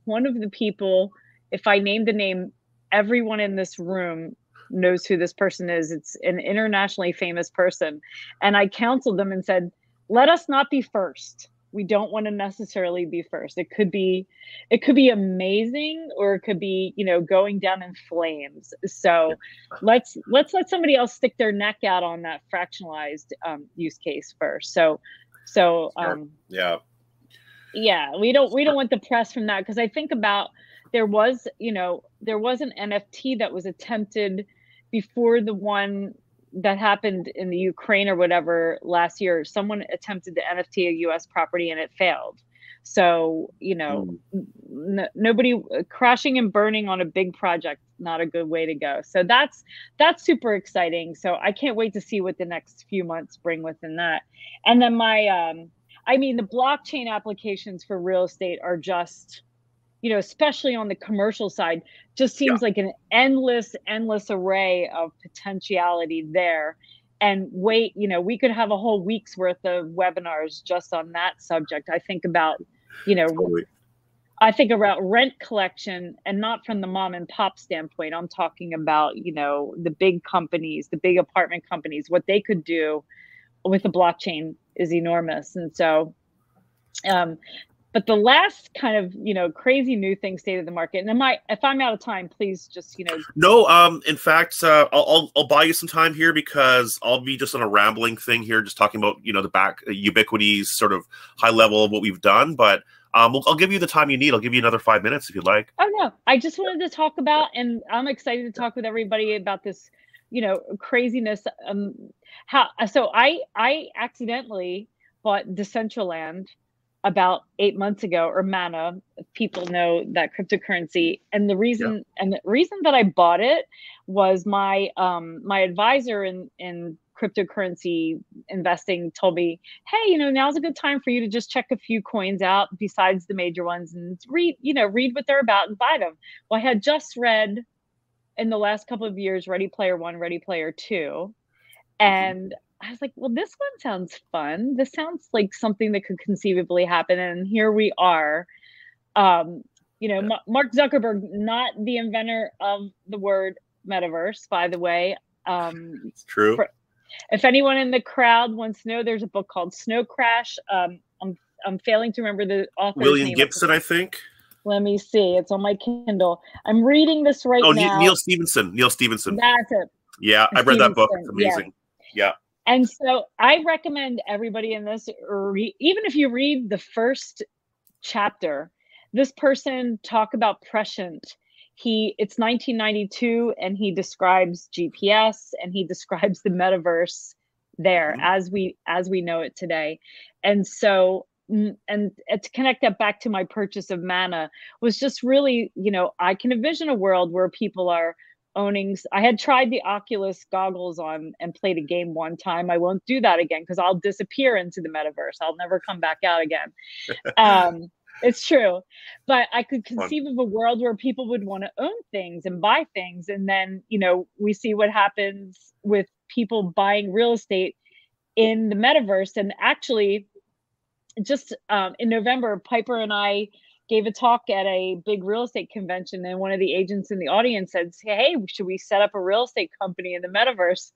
the people, if I name the name, everyone in this room knows who this person is. It's an internationally famous person. And I counseled them and said, let us not be first. We don't want to necessarily be first. It could be amazing, or it could be, going down in flames. So let's let somebody else stick their neck out on that fractionalized use case first. We don't want the press from that. 'Cause I think about, there was an NFT that was attempted before the one that happened in the Ukraine or whatever last year. Someone attempted to NFT a U.S. property and it failed. So, nobody crashing and burning on a big project, not a good way to go. So that's super exciting. So I can't wait to see what the next few months bring within that. And then the blockchain applications for real estate are just, especially on the commercial side, just seems like an endless array of potentiality there. And we could have a whole week's worth of webinars just on that subject. I think about, totally. I think about rent collection, and not from the mom and pop standpoint. I'm talking about, the big companies, the big apartment companies, what they could do with the blockchain is enormous. And so, But the last kind of, you know, crazy new thing, state of the market. And if I'm out of time, please just, you know. No, in fact, I'll buy you some time here, because I'll be just on a rambling thing here, just talking about, you know, the Ubitquity's sort of high level of what we've done. But I'll give you the time you need. I'll give you another 5 minutes if you'd like. Oh, no, I just wanted to talk about, and I'm excited to talk with everybody about this, you know, craziness. So I accidentally bought Decentraland about 8 months ago, or Mana, if people know that cryptocurrency. And the reason, that I bought it was my my advisor in cryptocurrency investing told me, hey, you know, now's a good time for you to just check a few coins out besides the major ones, and read what they're about and buy them. Well, I had just read in the last couple of years Ready Player One, Ready Player Two, and I was like, well, this one sounds fun. This sounds like something that could conceivably happen. And here we are. You know, Mark Zuckerberg, not the inventor of the word metaverse, by the way. It's true. If anyone in the crowd wants to know, there's a book called Snow Crash. I'm failing to remember the author's name. William Gibson, I think. Let me see. It's on my Kindle. I'm reading this right now. Neil Stephenson. Neil Stephenson. That's it. Yeah, I read that book. It's amazing. Yeah. And so I recommend everybody in this, even if you read the first chapter, this person talk about prescient. It's 1992, and he describes GPS, and he describes the metaverse there as we know it today. And so, and to connect that back to my purchase of Mana, was just really, you know, I can envision a world where people are owning. I had tried the Oculus goggles on and played a game one time. I won't do that again, because I'll disappear into the metaverse. I'll never come back out again. It's true. But I could conceive of a world where people would want to own things and buy things. And then, you know, we see what happens with people buying real estate in the metaverse. And actually, just in November, Piper and I gave a talk at a big real estate convention, and one of the agents in the audience said, hey, should we set up a real estate company in the metaverse?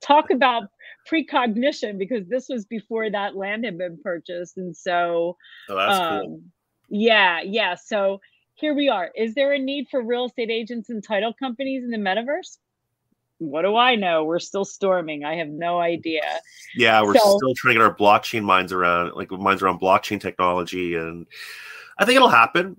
Talk about precognition, because this was before that land had been purchased. And so, that's cool. Yeah. So here we are. Is there a need for real estate agents and title companies in the metaverse? What do I know? We're still storming. I have no idea. Yeah. We're still trying to get our blockchain minds around blockchain technology, and I think it'll happen.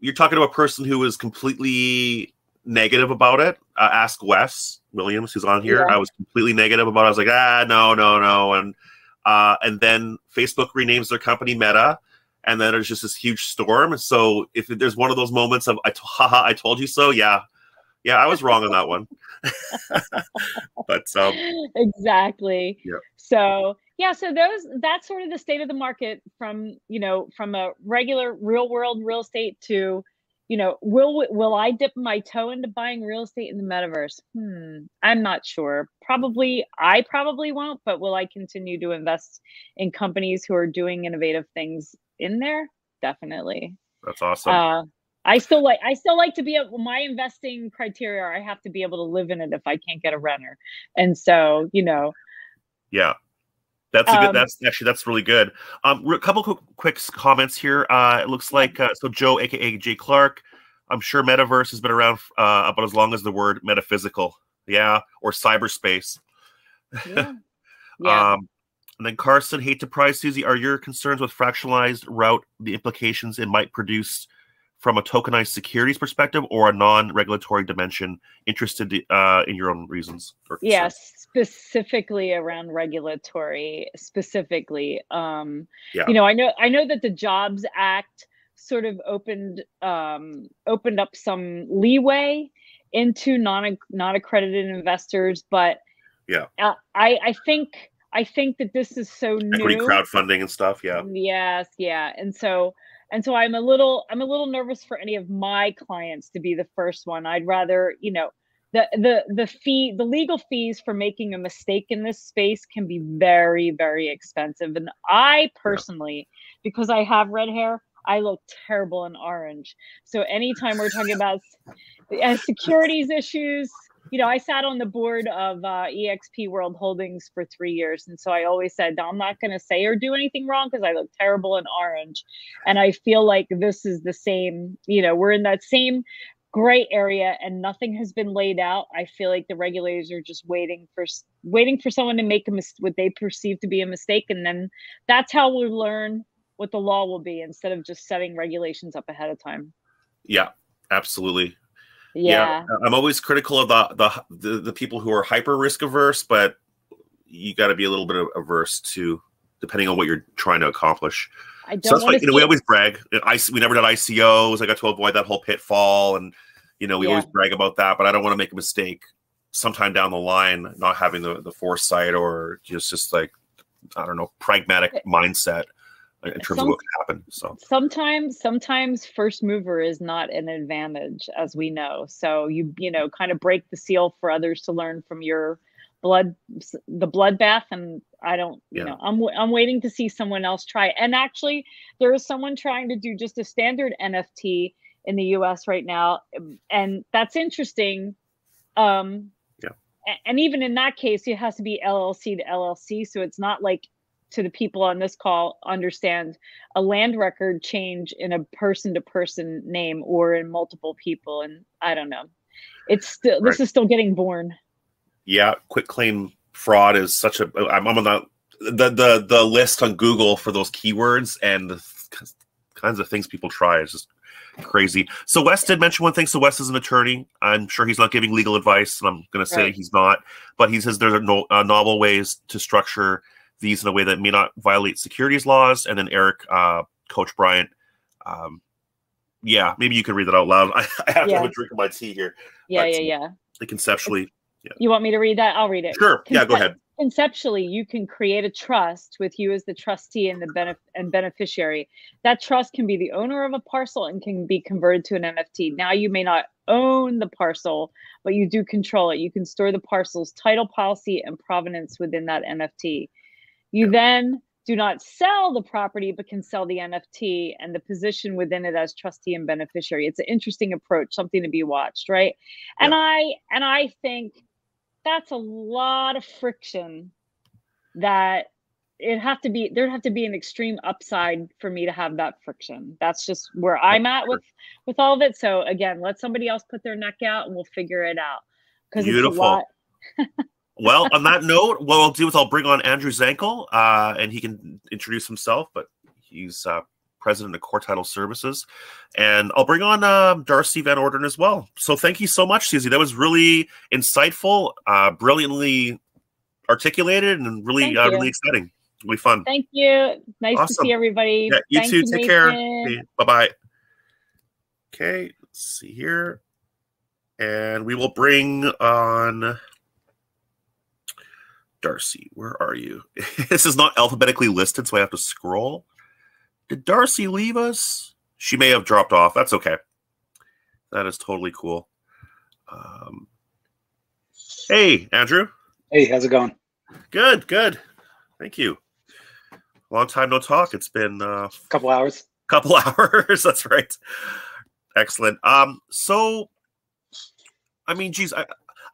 You're talking to a person who is completely negative about it. Ask Wes Williams, who's on here. Yeah. I was completely negative about it. I was like, no. And then Facebook renames their company Meta, and then there's just this huge storm. And so if there's one of those moments of, haha, I told you so. Yeah, I was wrong on that one. But exactly. Yeah. So yeah, so that's sort of the state of the market from a regular real world real estate to, you know, will I dip my toe into buying real estate in the metaverse? I'm not sure. I probably won't, but will I continue to invest in companies who are doing innovative things in there? Definitely. That's awesome. I still like to be able, my investing criteria are I have to be able to live in it if I can't get a renter. And so, you know. Yeah. That's a good, that's really good. A couple quick comments here. It looks like, so Joe, AKA Jay Clark, I'm sure metaverse has been around about as long as the word metaphysical. Yeah. Or cyberspace. Yeah. Yeah. And then Carson, hate to pry, Suzy, are your concerns with fractionalized route the implications it might produce from a tokenized securities perspective or a non-regulatory dimension? Interested in your own reasons. Yes, specifically around regulatory, specifically. You know, I know that the Jobs Act sort of opened up some leeway into non accredited investors, but yeah, I think that this is so new. Equity crowdfunding and stuff. Yeah. Yes. Yeah. And so I'm a little nervous for any of my clients to be the first one. I'd rather, you know, the legal fees for making a mistake in this space can be very, very expensive. And I personally, because I have red hair, I look terrible in orange. So anytime we're talking about securities issues, you know, I sat on the board of EXP World Holdings for 3 years. And so I always said, I'm not going to say or do anything wrong because I look terrible in orange. And I feel like this is the same, you know, we're in that same gray area and nothing has been laid out. I feel like the regulators are just waiting for someone to make a what they perceive to be a mistake. And then that's how we learn what the law will be instead of just setting regulations up ahead of time. Yeah, absolutely. Yeah. I'm always critical of the people who are hyper risk averse, but you got to be a little bit averse to depending on what you're trying to accomplish. I don't we always brag. We never did ICOs. I got to avoid that whole pitfall, and you know, we always brag about that. But I don't want to make a mistake sometime down the line, not having the foresight or just like I don't know, pragmatic mindset in terms of what could happen. So sometimes first mover is not an advantage, as we know. So you know, kind of break the seal for others to learn from your bloodbath. And I don't, you know, I'm waiting to see someone else try. And actually, there is someone trying to do just a standard NFT in the US right now, and that's interesting. And even in that case, it has to be LLC to LLC, so it's not like, to the people on this call, understand a land record change in a person-to-person name or in multiple people, and I don't know. It's still this is still getting born. Yeah, quick claim fraud is such a. I'm on the list on Google for those keywords and the kinds of things people try. It's just crazy. So Wes did mention one thing. So Wes is an attorney. I'm sure he's not giving legal advice, and I'm going to say he's not. But he says there are novel ways to structure these in a way that may not violate securities laws. And then Eric, Coach Bryant, yeah, maybe you can read that out loud. I have to have a drink of my tea here. Conceptually. Yeah. You want me to read that? I'll read it. Sure. Yeah, go ahead. Conceptually, you can create a trust with you as the trustee and the beneficiary. That trust can be the owner of a parcel and can be converted to an NFT. Now you may not own the parcel, but you do control it. You can store the parcel's title, policy, and provenance within that NFT. You then do not sell the property, but can sell the NFT and the position within it as trustee and beneficiary. It's an interesting approach, something to be watched, right? Yeah. And I think that's a lot of friction that there'd have to be an extreme upside for me to have that friction. That's just where I'm at with all of it. So again, let somebody else put their neck out and we'll figure it out. Because it's a lot. Well, on that note, what I'll do is I'll bring on Andrew Zankel, and he can introduce himself, but he's president of Core Title Services. And I'll bring on Darcy Van Orden as well. So thank you so much, Suzy. That was really insightful, brilliantly articulated, and really exciting. Really fun. Thank you. Nice to see everybody. Yeah, you too. Take care. Bye-bye. Okay, let's see here. And we will bring on... Darcy, where are you? This is not alphabetically listed, so I have to scroll. Did Darcy leave us? She may have dropped off. That's okay. That is totally cool. Hey, Andrew. Hey, how's it going? Good, good. Thank you. Long time no talk. It's been a couple hours. That's right. Excellent. So, I mean, geez,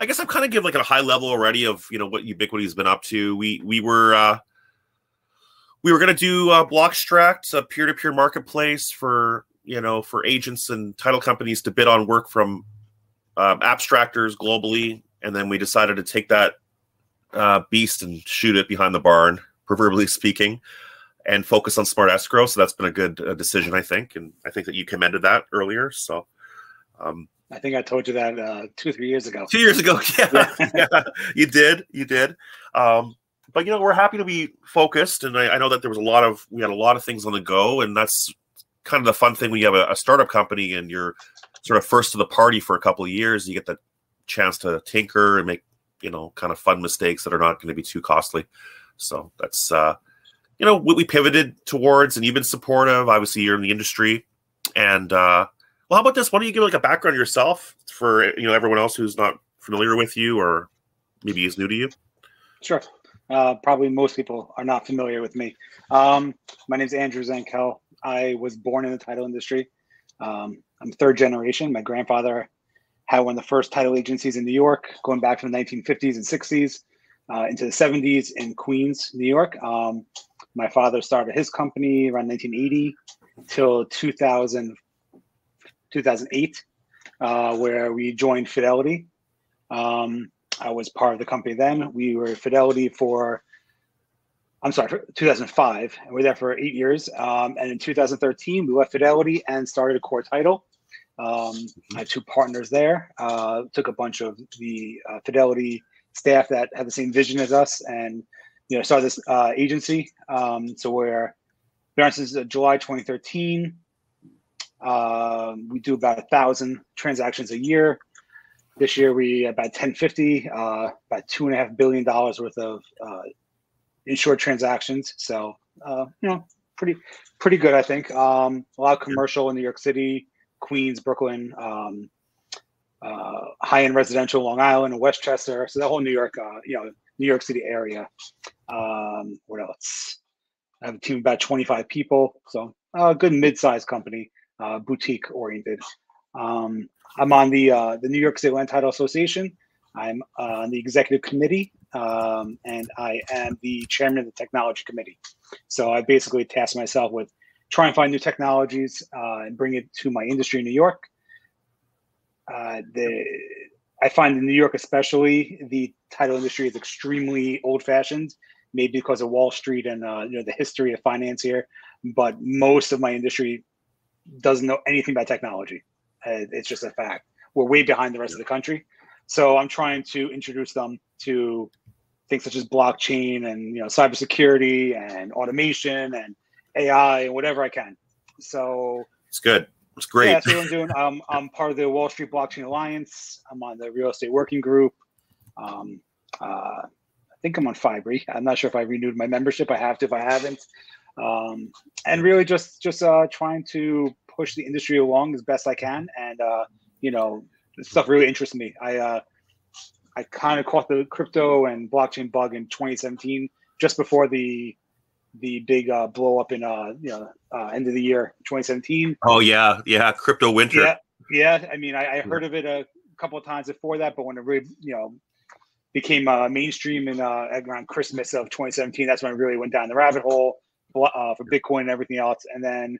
I guess I've kind of given like a high level already of, you know, what Ubitquity's been up to. We were going to do Blockstract, a peer-to-peer marketplace for, you know, for agents and title companies to bid on work from abstractors globally. And then we decided to take that beast and shoot it behind the barn, proverbially speaking, and focus on Smart Escrow. So that's been a good decision, I think. And I think that you commended that earlier. So, I think I told you that 2 or 3 years ago. 2 years ago, yeah. You did. But you know, we're happy to be focused, and I know that there was we had a lot of things on the go, and that's kind of the fun thing when you have a startup company and you're sort of first to the party for a couple of years. You get the chance to tinker and make, you know, kind of fun mistakes that are not going to be too costly. So that's you know, what we pivoted towards, and you've been supportive. Obviously, you're in the industry, and well, how about this? Why don't you give like a background yourself for, you know, everyone else who's not familiar with you or maybe is new to you? Sure. Probably most people are not familiar with me. My name is Andrew Zankel. I was born in the title industry. I'm third generation. My grandfather had one of the first title agencies in New York, going back from the 1950s and 60s into the 70s in Queens, New York. My father started his company around 1980 till 2008, where we joined Fidelity. I was part of the company then. We were Fidelity for, I'm sorry, for 2005. We were there for 8 years. And in 2013, we left Fidelity and started a core title. I had two partners there, took a bunch of the Fidelity staff that had the same vision as us and, you know, started this agency. So we're, since July 2013, we do about 1,000 transactions a year. This year, we about 1050, about $2.5 billion worth of insured transactions. So, you know, pretty good, I think. A lot of commercial in New York City, Queens, Brooklyn, high-end residential, Long Island and Westchester. So the whole New York, you know, New York City area. What else? I have a team of about 25 people. So a good mid-sized company, boutique oriented. I'm on the New York State Land Title Association. I'm on the executive committee, and I am the chairman of the technology committee. So I basically tasked myself with trying to find new technologies and bring it to my industry in New York. I find in New York especially, the title industry is extremely old-fashioned, maybe because of Wall Street and you know, the history of finance here. But most of my industry doesn't know anything about technology. It's just a fact. We're way behind the rest of the country. So I'm trying to introduce them to things such as blockchain and, you know, cybersecurity and automation and AI and whatever I can. So it's good. It's great. Yeah, that's what I'm doing. I'm part of the Wall Street Blockchain Alliance. I'm on the Real Estate Working Group. I think I'm on Fibery. I'm not sure if I renewed my membership. I have to if I haven't. And really just trying to push the industry along as best I can. And, you know, this stuff really interests me. I kind of caught the crypto and blockchain bug in 2017, just before the big blow up in, you know, end of the year, 2017. Oh yeah. Yeah. Crypto winter. Yeah. Yeah. I mean, I heard of it a couple of times before that, but when it really, you know, became mainstream in around Christmas of 2017, that's when I really went down the rabbit hole for Bitcoin and everything else. And then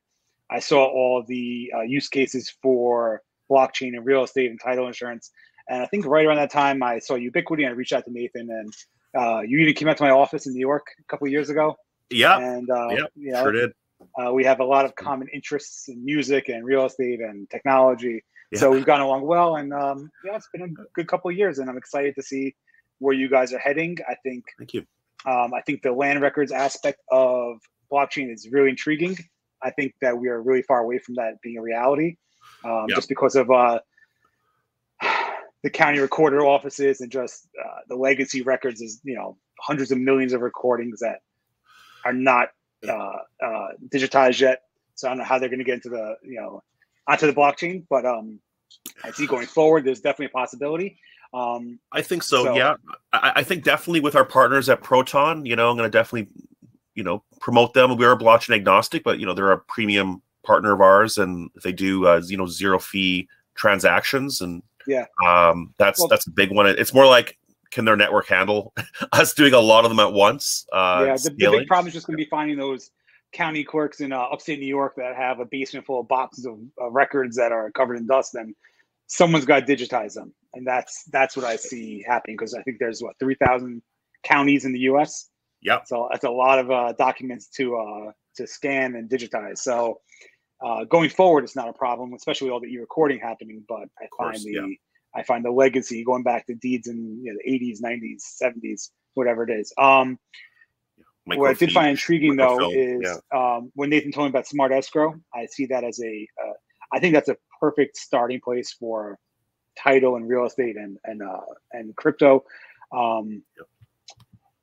I saw all the use cases for blockchain and real estate and title insurance. And I think right around that time, I saw Ubitquity and I reached out to Nathan. And you even came out to my office in New York a couple of years ago. Yeah. And you know, sure did. We have a lot of common interests in music and real estate and technology. Yeah. So we've gone along well. And yeah, it's been a good couple of years. And I'm excited to see where you guys are heading. I think, thank you. I think the land records aspect of blockchain is really intriguing. I think that we are really far away from that being a reality, just because of the county recorder offices and just the legacy records is, you know, hundreds of millions of recordings that are not digitized yet. So I don't know how they're going to get into the, you know, onto the blockchain, but I see going forward, there's definitely a possibility. I think so, yeah. I think definitely with our partners at Proton, you know, I'm going to definitely, you know, promote them. We are blockchain agnostic, but, you know, they're a premium partner of ours, and they do, you know, zero fee transactions. And yeah, that's a big one. It's more like, can their network handle us doing a lot of them at once? Yeah, the big problem is just going to be finding those county clerks in upstate New York that have a basement full of boxes of records that are covered in dust, and someone's got to digitize them. And that's what I see happening, because I think there's, what, 3,000 counties in the U.S.? Yeah, so that's a lot of documents to scan and digitize. So going forward, it's not a problem, especially with all the e-recording happening. But I find the legacy going back to deeds in, you know, the 80s, 90s, 70s, whatever it is. What I did find intriguing though is when Nathan told me about Smart Escrow, I see that as a I think that's a perfect starting place for title and real estate and crypto.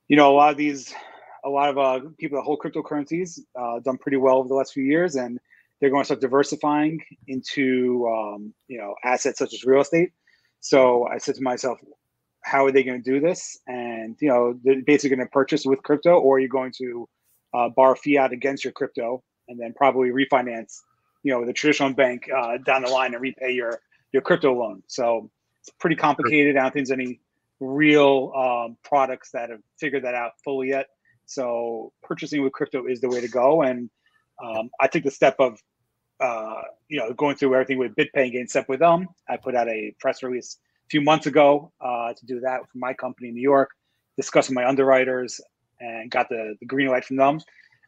You know, a lot of people that hold cryptocurrencies done pretty well over the last few years, and they're going to start diversifying into, you know, assets such as real estate. So I said to myself, how are they going to do this? And, you know, they're basically going to purchase with crypto, or you're going to borrow fiat against your crypto and then probably refinance, you know, the traditional bank down the line and repay your your crypto loan. So it's pretty complicated. I don't think there's any real products that have figured that out fully yet. So purchasing with crypto is the way to go. And I took the step of going through everything with BitPay and getting set with them. I put out a press release a few months ago to do that for my company in New York, discussed with my underwriters, and got the green light from them.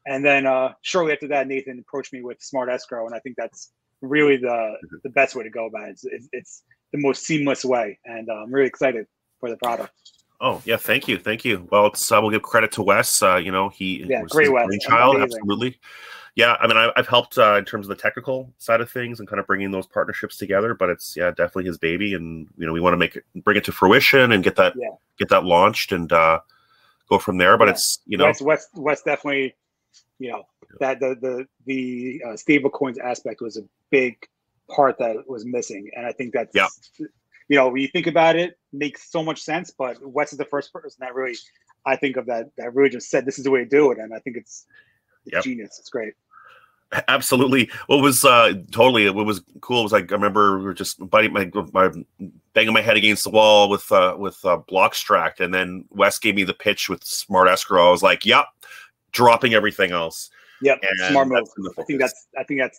And then shortly after that, Nathan approached me with Smart Escrow, and I think that's really the best way to go about it. It's the most seamless way, and I'm really excited for the product. Oh yeah, thank you, thank you. Well, it's, we'll give credit to Wes. He was great Wes, child, absolutely. Yeah, I mean, I've helped in terms of the technical side of things and kind of bringing those partnerships together, but it's definitely his baby, and we want to bring it to fruition and get that launched and go from there. But it's Wes definitely. That the stable coins aspect was a big part that was missing. And I think that's, when you think about it, makes so much sense. But Wes is the first person that really, I think of that really just said, this is the way to do it. And I think it's genius. It's great. Absolutely. What was what was cool was like, I remember we were just banging my head against the wall with Blockstract. And then Wes gave me the pitch with Smart Escrow. I was like, yep. Dropping everything else. Yep, smart move. I think that's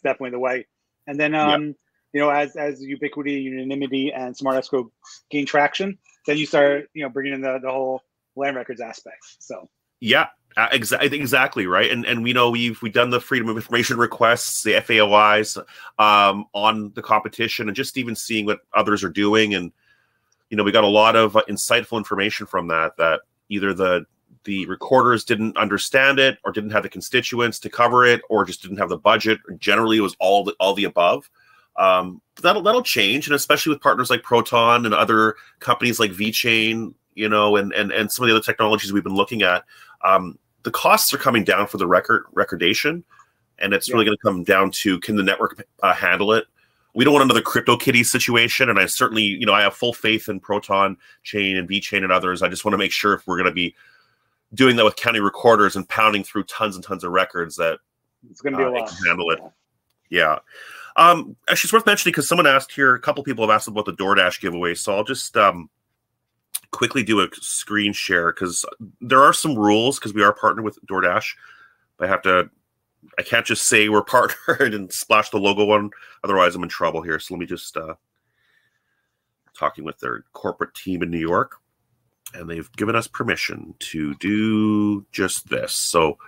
definitely the way. And then as Ubitquity, Unanimity, and Smart Escrow gain traction, then you start bringing in the whole land records aspect. So yeah, exactly right. And we know we've done the freedom of information requests, the FAOIs on the competition, and just even seeing what others are doing, and we got a lot of insightful information from that either the recorders didn't understand it, or didn't have the constituents to cover it, or just didn't have the budget. Generally, it was all the above. That'll change, and especially with partners like Proton and other companies like VeChain, and some of the other technologies we've been looking at. The costs are coming down for the recordation, and it's really going to come down to, can the network handle it? We don't want another CryptoKitty situation, and I certainly, I have full faith in Proton Chain and VeChain and others. I just want to make sure if we're going to be doing that with county recorders and pounding through tons and tons of records, that it's going to be a lot. Handle it. Yeah. Actually, it's worth mentioning, because someone asked here, a couple people have asked about the DoorDash giveaway. So I'll just quickly do a screen share, because there are some rules, because we are partnered with DoorDash. I can't just say we're partnered and splash the logo on. Otherwise, I'm in trouble here. So let me just, talking with their corporate team in New York. And they've given us permission to do just this. So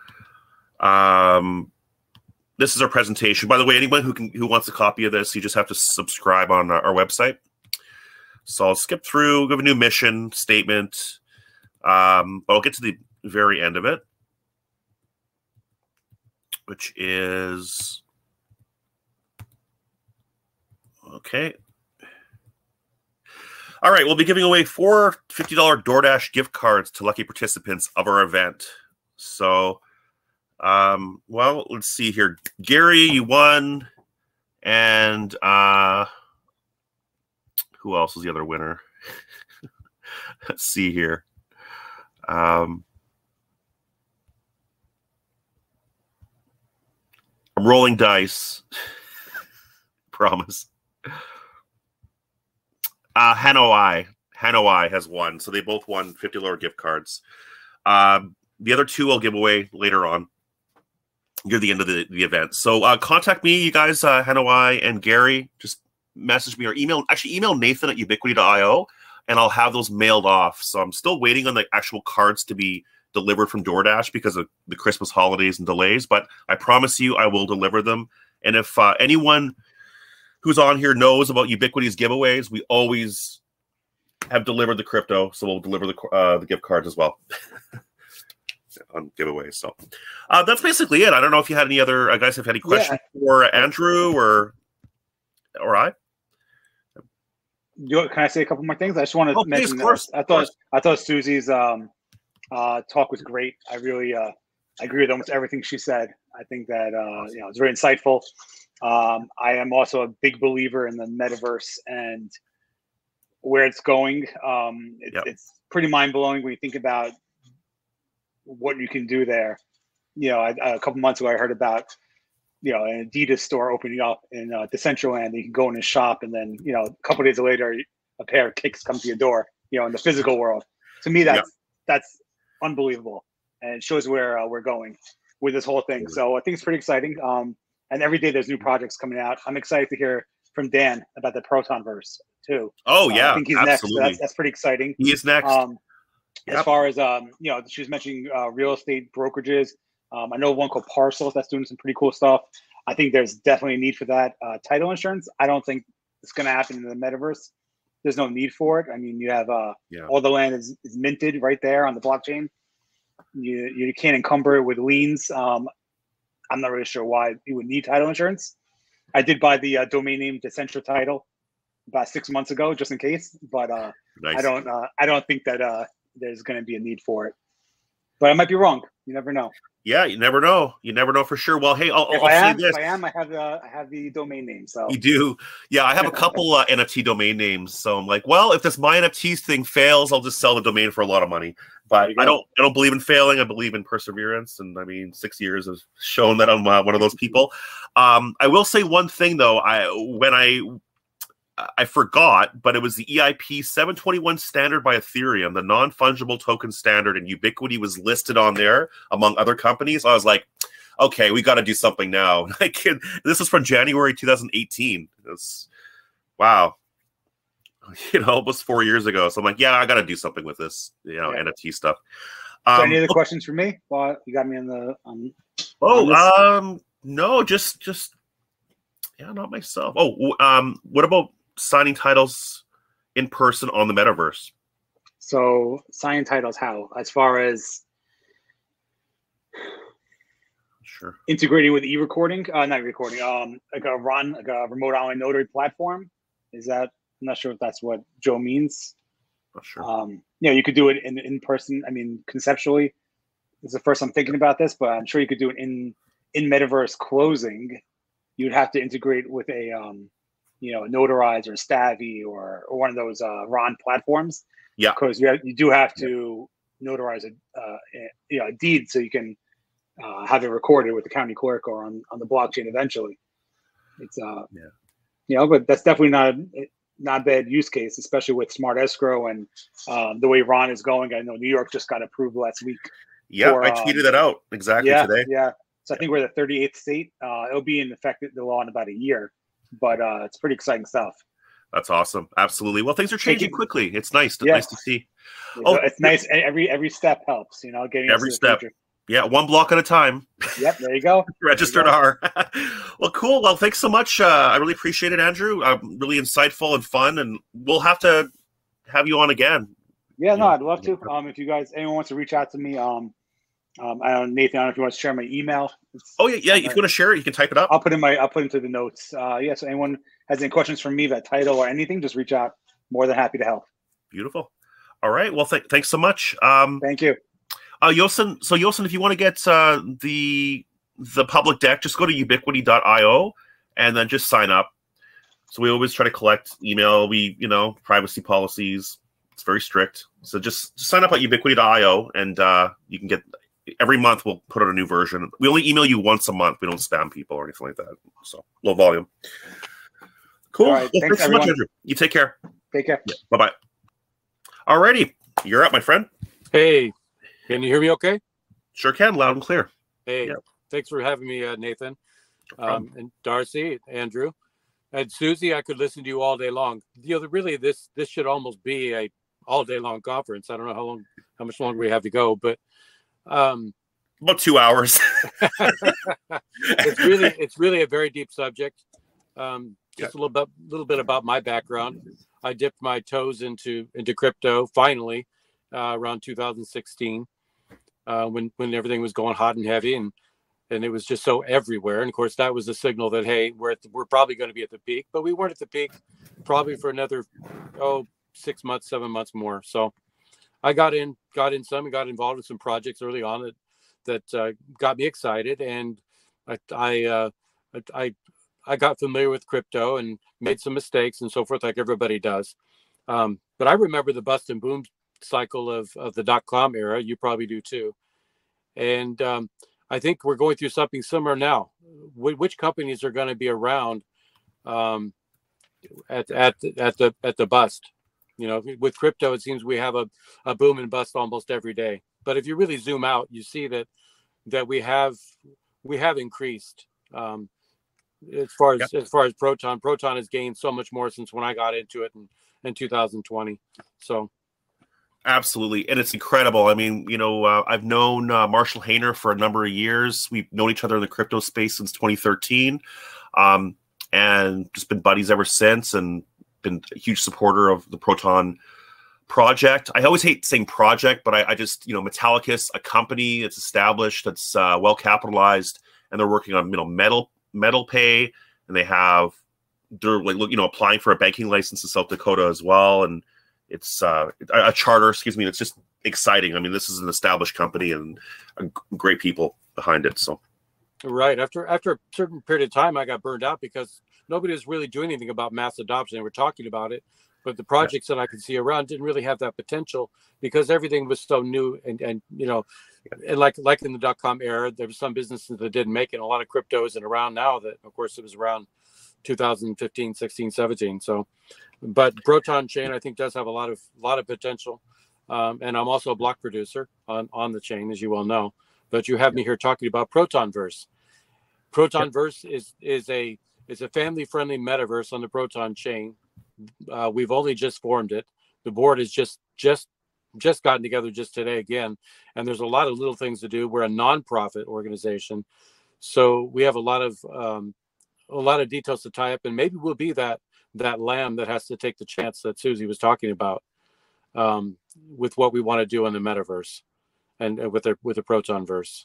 this is our presentation. By the way, anyone who wants a copy of this, you just have to subscribe on our weebsite. So I'll skip through, give a new mission statement, but I'll get to the very end of it, which is, okay. All right, we'll be giving away 4 $50 DoorDash gift cards to lucky participants of our event. So, let's see here. Gary, you won. And who else was the other winner? Let's see here. I'm rolling dice. Promise. Hanoi has won. So they both won $50 gift cards. The other 2 I'll give away later on near the end of the event. So contact me, you guys, Hanoi and Gary. Just message me or email Nathan@ubitquity.io, and I'll have those mailed off. So I'm still waiting on the actual cards to be delivered from DoorDash because of the Christmas holidays and delays. But I promise you I will deliver them. And if anyone who's on here knows about Ubitquity's giveaways, we always have delivered the crypto, so we'll deliver the gift cards as well on giveaways. So that's basically it. I don't know if you had any other guys have any questions for Andrew or I. Can I say a couple more things? I just want to mention. Of course, I thought Suzy's talk was great. I really agree with almost everything she said. I think that it's very insightful. I am also a big believer in the metaverse and where it's going. It's pretty mind-blowing when you think about what you can do there. A couple months ago, I heard about you know, an Adidas store opening up in Decentraland. You can go in and shop, and then, you know, a couple of days later, a pair of kicks come to your door, you know, in the physical world. To me, that's unbelievable, and it shows where we're going with this whole thing. So I think it's pretty exciting. And every day there's new projects coming out. I'm excited to hear from Dan about the Protonverse too. Oh yeah, I think he's absolutely next. So that's pretty exciting. He is next. As far as you know, she was mentioning real estate brokerages. I know one called Parcels that's doing some pretty cool stuff. I think there's definitely a need for that. Title insurance, I don't think it's going to happen in the metaverse. There's no need for it. I mean, you have all the land is minted right there on the blockchain. You can't encumber it with liens. I'm not really sure why you would need title insurance. I did buy the domain name Decentra Title about 6 months ago, just in case. But nice. I don't think that there's going to be a need for it. But I might be wrong. You never know. Yeah, you never know. You never know for sure. Well, hey, I have the domain name. So you do. Yeah, I have a couple NFT domain names. So I'm like, well, if this my NFTs thing fails, I'll just sell the domain for a lot of money. But I don't believe in failing. I believe in perseverance. And I mean, 6 years has shown that I'm one of those people. I will say one thing though. I forgot, but it was the EIP 721 standard by Ethereum, the non-fungible token standard, and Ubitquity was listed on there among other companies. I was like, okay, we got to do something now. This was from January 2018. It's, wow. You know, almost 4 years ago. So I'm like, yeah, I got to do something with this, you know, NFT stuff. So any other questions for me? Well, you got me on the... no, just yeah, not myself. What about signing titles in person on the metaverse? So signing titles, how? As far as integrating with e-recording, not recording, like a run, like a remote online notary platform. Is that? I'm not sure if that's what Joe means. Not sure. You know, you could do it in person. I mean, conceptually, it's the first I'm thinking about this, but I'm sure you could do it in metaverse closing. You'd have to integrate with a you know, Notarize or Stavi or one of those RON platforms. Yeah, because you do have to notarize a deed so you can have it recorded with the county clerk or on the blockchain eventually. It's you know, but that's definitely not a bad use case, especially with Smart Escrow and the way RON is going. I know New York just got approved last week. Yeah, I tweeted that out exactly today. Yeah. So I think we're the 38th state. It'll be in effect the law in about a year, but it's pretty exciting stuff. That's awesome. Absolutely. Well, things are changing quickly. It's nice. Yeah. Nice to see. It's nice. Every step helps. You know, getting every step. Future. Yeah, one block at a time. Yep, there you go. Registered R. Well, cool. Well, thanks so much. I really appreciate it, Andrew. Really insightful and fun, and we'll have to have you on again. Yeah, no, I'd love to. If you guys, anyone wants to reach out to me, I don't know, Nathan, I don't know if you want to share my email. If you want to share it, you can type it up. I'll put into the notes. So anyone has any questions from me about title or anything, just reach out. More than happy to help. Beautiful. All right. Well, thanks so much. Thank you. Yosin, so Yosin, if you want to get the public deck, just go to ubitquity.io and then just sign up. So we always try to collect email. We, you know, privacy policies. It's very strict. So just sign up at ubitquity.io and you can get... Every month we'll put out a new version. We only email you once a month. We don't spam people or anything like that. So low volume. Cool. All right. Well, thanks so much, Andrew. You take care. Take care. Yeah. Bye-bye. All righty. You're up, my friend. Hey. Can you hear me okay? Sure can. Loud and clear. Hey. Yeah. Thanks for having me, Nathan. And Darcy, Andrew. And Suzy, I could listen to you all day long. You know, really, this should almost be a all-day-long conference. I don't know how much longer we have to go, but... about 2 hours. it's really a very deep subject. Just a little bit about my background. I dipped my toes into crypto finally around 2016 when everything was going hot and heavy and it was just so everywhere. And of course, that was the signal that hey, we're probably going to be at the peak, but we weren't at the peak probably for another 6 months, 7 months more. So. I got involved in some projects early on that got me excited, and I got familiar with crypto and made some mistakes and so forth, like everybody does. But I remember the bust and boom cycle of the dot-com era. You probably do too. And I think we're going through something similar now. Which companies are going to be around at the bust? You know, with crypto, it seems we have a boom and bust almost every day. But if you really zoom out, you see that we have increased as far as Proton. Proton has gained so much more since when I got into it in 2020. So. Absolutely. And it's incredible. I mean, you know, I've known Marshall Hainer for a number of years. We've known each other in the crypto space since 2013 and just been buddies ever since, and been a huge supporter of the Proton project. I always hate saying project, but I just, you know, Metallicus, a company that's established, that's well capitalized, and they're working on, you know, metal pay. And they're like, look, you know, applying for a banking license in South Dakota as well. And it's a charter, excuse me. It's just exciting. I mean, this is an established company and great people behind it. So, right after a certain period of time, I got burned out because nobody was really doing anything about mass adoption. They were talking about it, but the projects that I could see around didn't really have that potential because everything was so new. And you know, and like in the .com era, there were some businesses that didn't make it. A lot of crypto isn't around now. That of course it was around 2015, 16, 17. So, but Proton Chain, I think, does have a lot of potential. And I'm also a block producer on the chain, as you well know. But you have me here talking about Protonverse. Protonverse is a family-friendly metaverse on the Proton Chain. We've only just formed it. The board has just gotten together just today again. And there's a lot of little things to do. We're a nonprofit organization. So we have a lot of details to tie up, and maybe we'll be that lamb that has to take the chance that Suzy was talking about with what we want to do in the metaverse and with the Protonverse.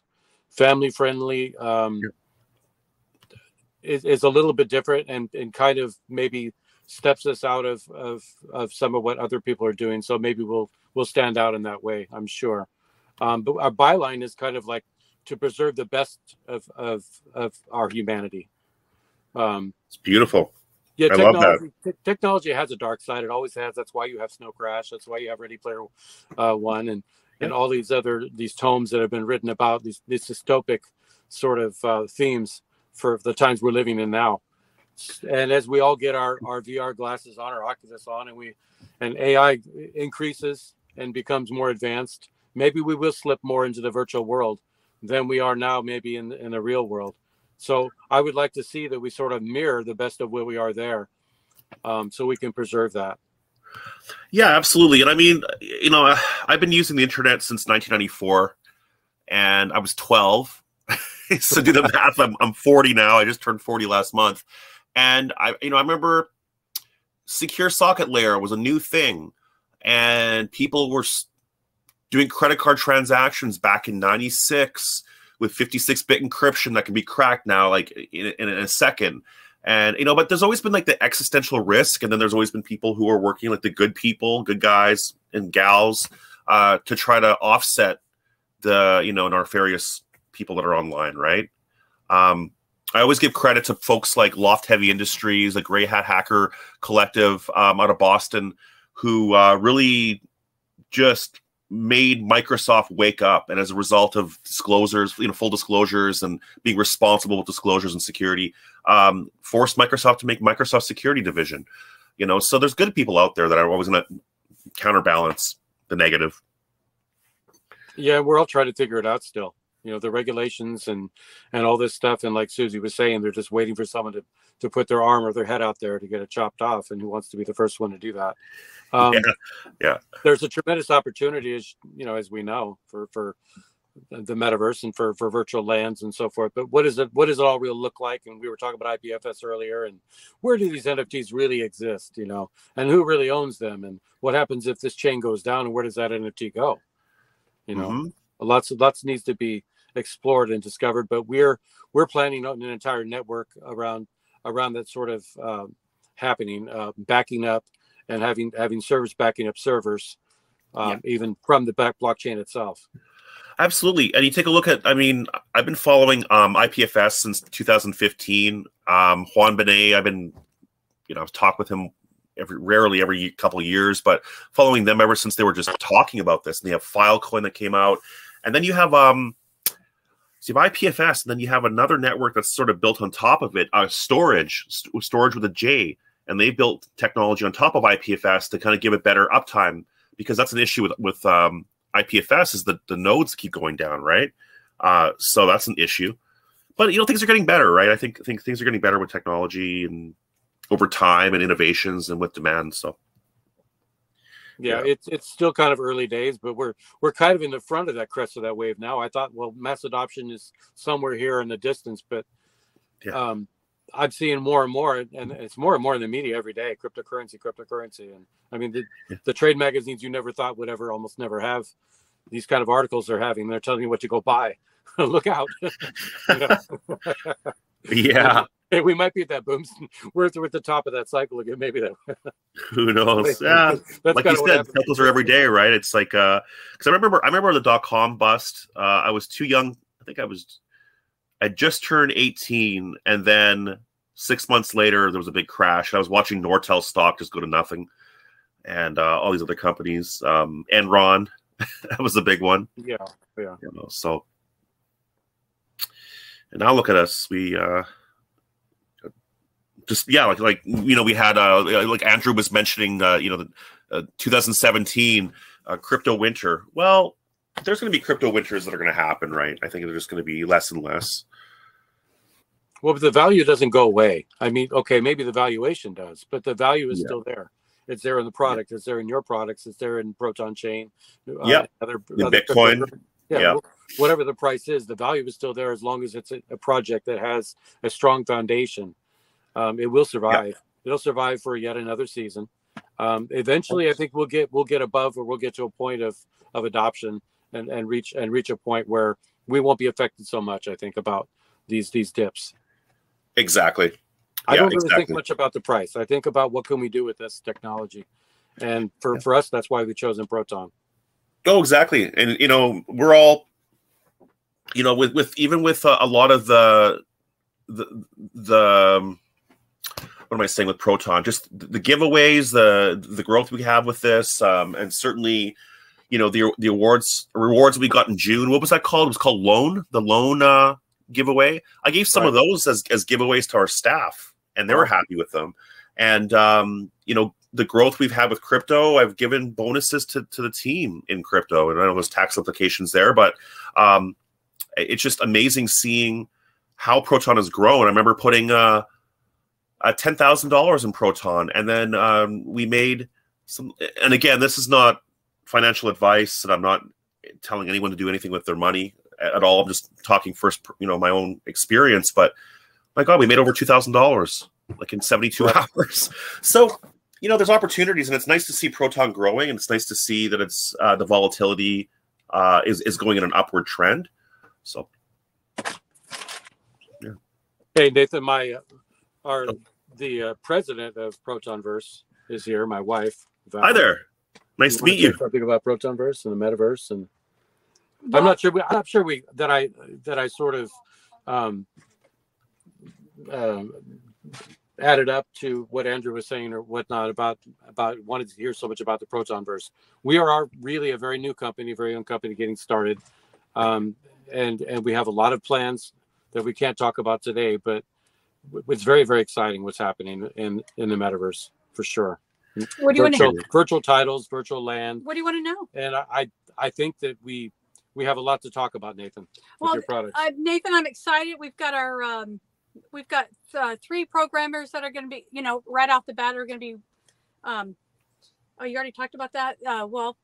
Family friendly is a little bit different and kind of maybe steps us out of some of what other people are doing. So maybe we'll stand out in that way, I'm sure. But our byline is kind of like to preserve the best of our humanity. It's beautiful. Yeah, I love that. Technology has a dark side. It always has. That's why you have Snow Crash. That's why you have Ready Player One and all these tomes that have been written about these dystopic sort of themes for the times we're living in now. And as we all get our VR glasses on, our Oculus on, and AI increases and becomes more advanced, maybe we will slip more into the virtual world than we are now, maybe in the real world. So I would like to see that we sort of mirror the best of where we are there, so we can preserve that. Yeah, absolutely. And I mean, you know, I've been using the internet since 1994, and I was 12. So do the math. I'm 40 now. I just turned 40 last month, and I remember secure socket layer was a new thing, and people were doing credit card transactions back in '96. With 56-bit encryption that can be cracked now, like in a second. And, you know, but there's always been like the existential risk. And then there's always been people who are working, like the good people, good guys and gals, to try to offset the, you know, nefarious people that are online, right? I always give credit to folks like Loft Heavy Industries, a Grey Hat Hacker Collective out of Boston, who really just made Microsoft wake up, and as a result of disclosures, you know, full disclosures and being responsible with disclosures and security, forced Microsoft to make Microsoft Security Division. You know, so there's good people out there that are always going to counterbalance the negative. Yeah, we're all trying to figure it out still. You know, the regulations and all this stuff, and like Suzy was saying, they're just waiting for someone to put their arm or their head out there to get it chopped off, and who wants to be the first one to do that? Yeah. There's a tremendous opportunity, as you know, as we know, for the metaverse and for virtual lands and so forth. But what is it? What does it all really look like? And we were talking about IPFS earlier, and where do these NFTs really exist? You know, and who really owns them? And what happens if this chain goes down? And where does that NFT go? You know, lots needs to be explored and discovered, but we're planning on an entire network around that sort of happening, backing up and having servers backing up servers, even from the back blockchain itself. Absolutely. And you take a look at, I mean, I've been following IPFS since 2015. Juan Benet, I've been, you know, I've talked with him rarely every couple of years, but following them ever since they were just talking about this, and they have Filecoin that came out, and then you have So you have IPFS, and then you have another network that's sort of built on top of it, storage with a J, and they built technology on top of IPFS to kind of give it better uptime, because that's an issue with IPFS is that the nodes keep going down, right? So that's an issue. But, you know, things are getting better, right? I think things are getting better with technology and over time and innovations and with demand, so. Yeah, yeah, it's still kind of early days, but we're kind of in the front of that crest of that wave now. I thought, well, mass adoption is somewhere here in the distance, but yeah. I'm seeing more and more, and it's more and more in the media every day. Cryptocurrency, and I mean the trade magazines you never thought would ever, almost never have these kind of articles they're having. They're telling you what to go buy. Look out! Yeah. We might be at that boom. We're at the top of that cycle again. Maybe that. Who knows? Yeah, like you said, cycles are every day, right? It's like because I remember the dot-com bust. I was too young. I think I just turned 18, and then 6 months later there was a big crash. I was watching Nortel stock just go to nothing, and all these other companies. Enron, that was the big one. Yeah, yeah. You know, so, and now look at us. We. Just yeah, like you know, we had like Andrew was mentioning, you know, the 2017 crypto winter. Well, there's going to be crypto winters that are going to happen, right? I think they're just going to be less and less. Well, but the value doesn't go away. I mean, okay, maybe the valuation does, but the value is still there. It's there in the product. Yeah. It's there in your products. It's there in Proton Chain. Yeah, other Bitcoin. Yeah, whatever the price is, the value is still there as long as it's a project that has a strong foundation. It will survive. Yep. It'll survive for yet another season. Eventually, I think we'll get above, or we'll get to a point of adoption and reach a point where we won't be affected so much. I think about these dips. Exactly. I don't really think much about the price. I think about what can we do with this technology, and for us, that's why we've chosen Proton. Oh, exactly. And you know, we're all, you know, even with a lot of the what am I saying with Proton? Just the giveaways, the growth we have with this, and certainly, you know, the rewards we got in June. What was that called? It was called Loan, the Loan giveaway. I gave some of those as giveaways to our staff, and they were happy with them. And, you know, the growth we've had with crypto, I've given bonuses to the team in crypto. And I know there's tax implications there, but it's just amazing seeing how Proton has grown. I remember putting... $10,000 in Proton, and then we made some. And again, this is not financial advice, and I'm not telling anyone to do anything with their money at all. I'm just talking first, you know, my own experience. But my God, we made over $2,000 like in 72 hours. So you know, there's opportunities, and it's nice to see Proton growing, and it's nice to see that it's the volatility is going in an upward trend. So yeah. Hey Nathan, the president of Protonverse is here, my wife. Val. Hi there. Nice to meet you. Something about Protonverse and the metaverse, and what? I'm not sure that I sort of added up to what Andrew was saying or whatnot about wanted to hear so much about the Protonverse. We are really a very new company, very young company getting started, and we have a lot of plans that we can't talk about today, but it's very, very exciting what's happening in the metaverse, for sure. What do you want to know? Virtual titles, virtual land. What do you want to know? And I think that we have a lot to talk about, Nathan. Well, with your product. Nathan, I'm excited. We've got our three programmers that are going to be, you know, right off the bat are going to be. Oh, you already talked about that. Well,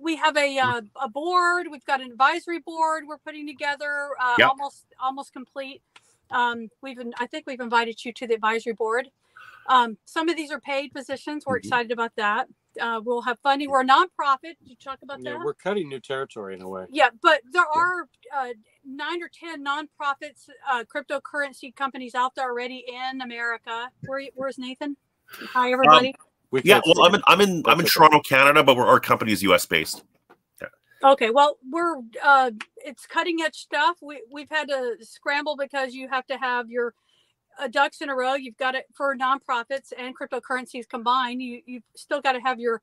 we have a board. We've got an advisory board we're putting together, almost complete. I think we've invited you to the advisory board. Some of these are paid positions. We're excited about that. We'll have funding. We're a nonprofit. Did you talk about that? We're cutting new territory in a way. Yeah, but there are 9 or 10 nonprofits, cryptocurrency companies out there already in America. Where's Nathan? Hi, everybody. I'm in Toronto, Canada, but our company is U.S. based. Okay, well, it's cutting edge stuff. We've had to scramble because you have to have your ducks in a row. You've got it for nonprofits and cryptocurrencies combined. You've still got to have your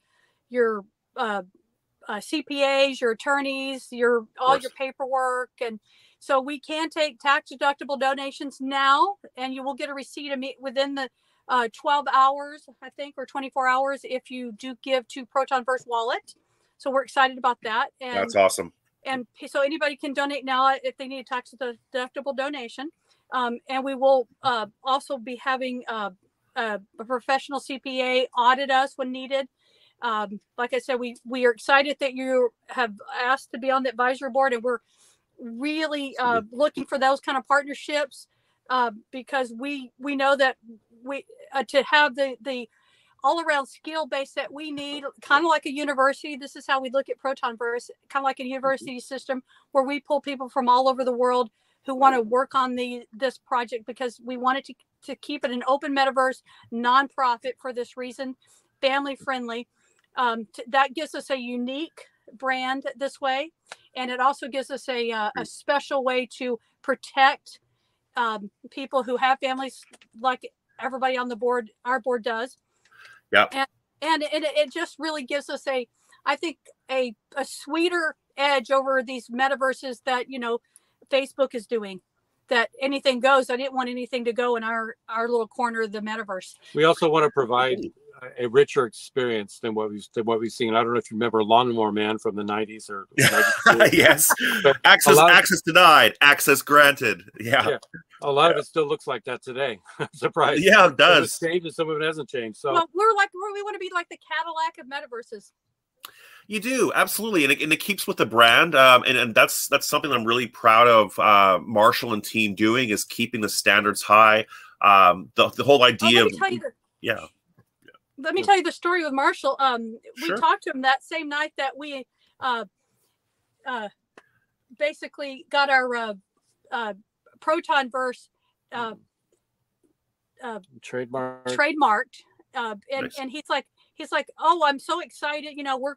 CPAs, your attorneys, your paperwork, and So we can take tax deductible donations now, and you will get a receipt within the 12 hours, I think, or 24 hours if you do give to Protonverse Wallet. So we're excited about that. And, that's awesome. And so anybody can donate now if they need a tax deductible donation. And we will also be having a professional CPA audit us when needed. Like I said, we are excited that you have asked to be on the advisory board, and we're really looking for those kind of partnerships because we know that we to have the all around skill base that we need, kind of like a university. This is how we look at Protonverse, kind of like a university system where we pull people from all over the world who want to work on this project, because we wanted to keep it an open metaverse nonprofit for this reason, family friendly. That gives us a unique brand this way, and it also gives us a special way to protect people who have families, like everybody on the board, our board does. Yeah, and it just really gives us I think a sweeter edge over these metaverses that, you know, Facebook is doing. That anything goes. I didn't want anything to go in our little corner of the metaverse. We also want to provide a richer experience than what we've seen. I don't know if you remember Lawnmower Man from the 90s or yes, but access denied, access granted. Yeah. A lot of it still looks like that today. Surprise. Yeah, it does. Some of it's changed, some of it hasn't changed. So well, we want to be like the Cadillac of metaverses. You do, absolutely, and it keeps with the brand, and that's something I'm really proud of. Marshall and team doing is keeping the standards high. The whole idea Let me tell you the story with Marshall. We talked to him that same night that we basically got our Protonverse trademarked, and he's like. He's like, oh, I'm so excited. You know,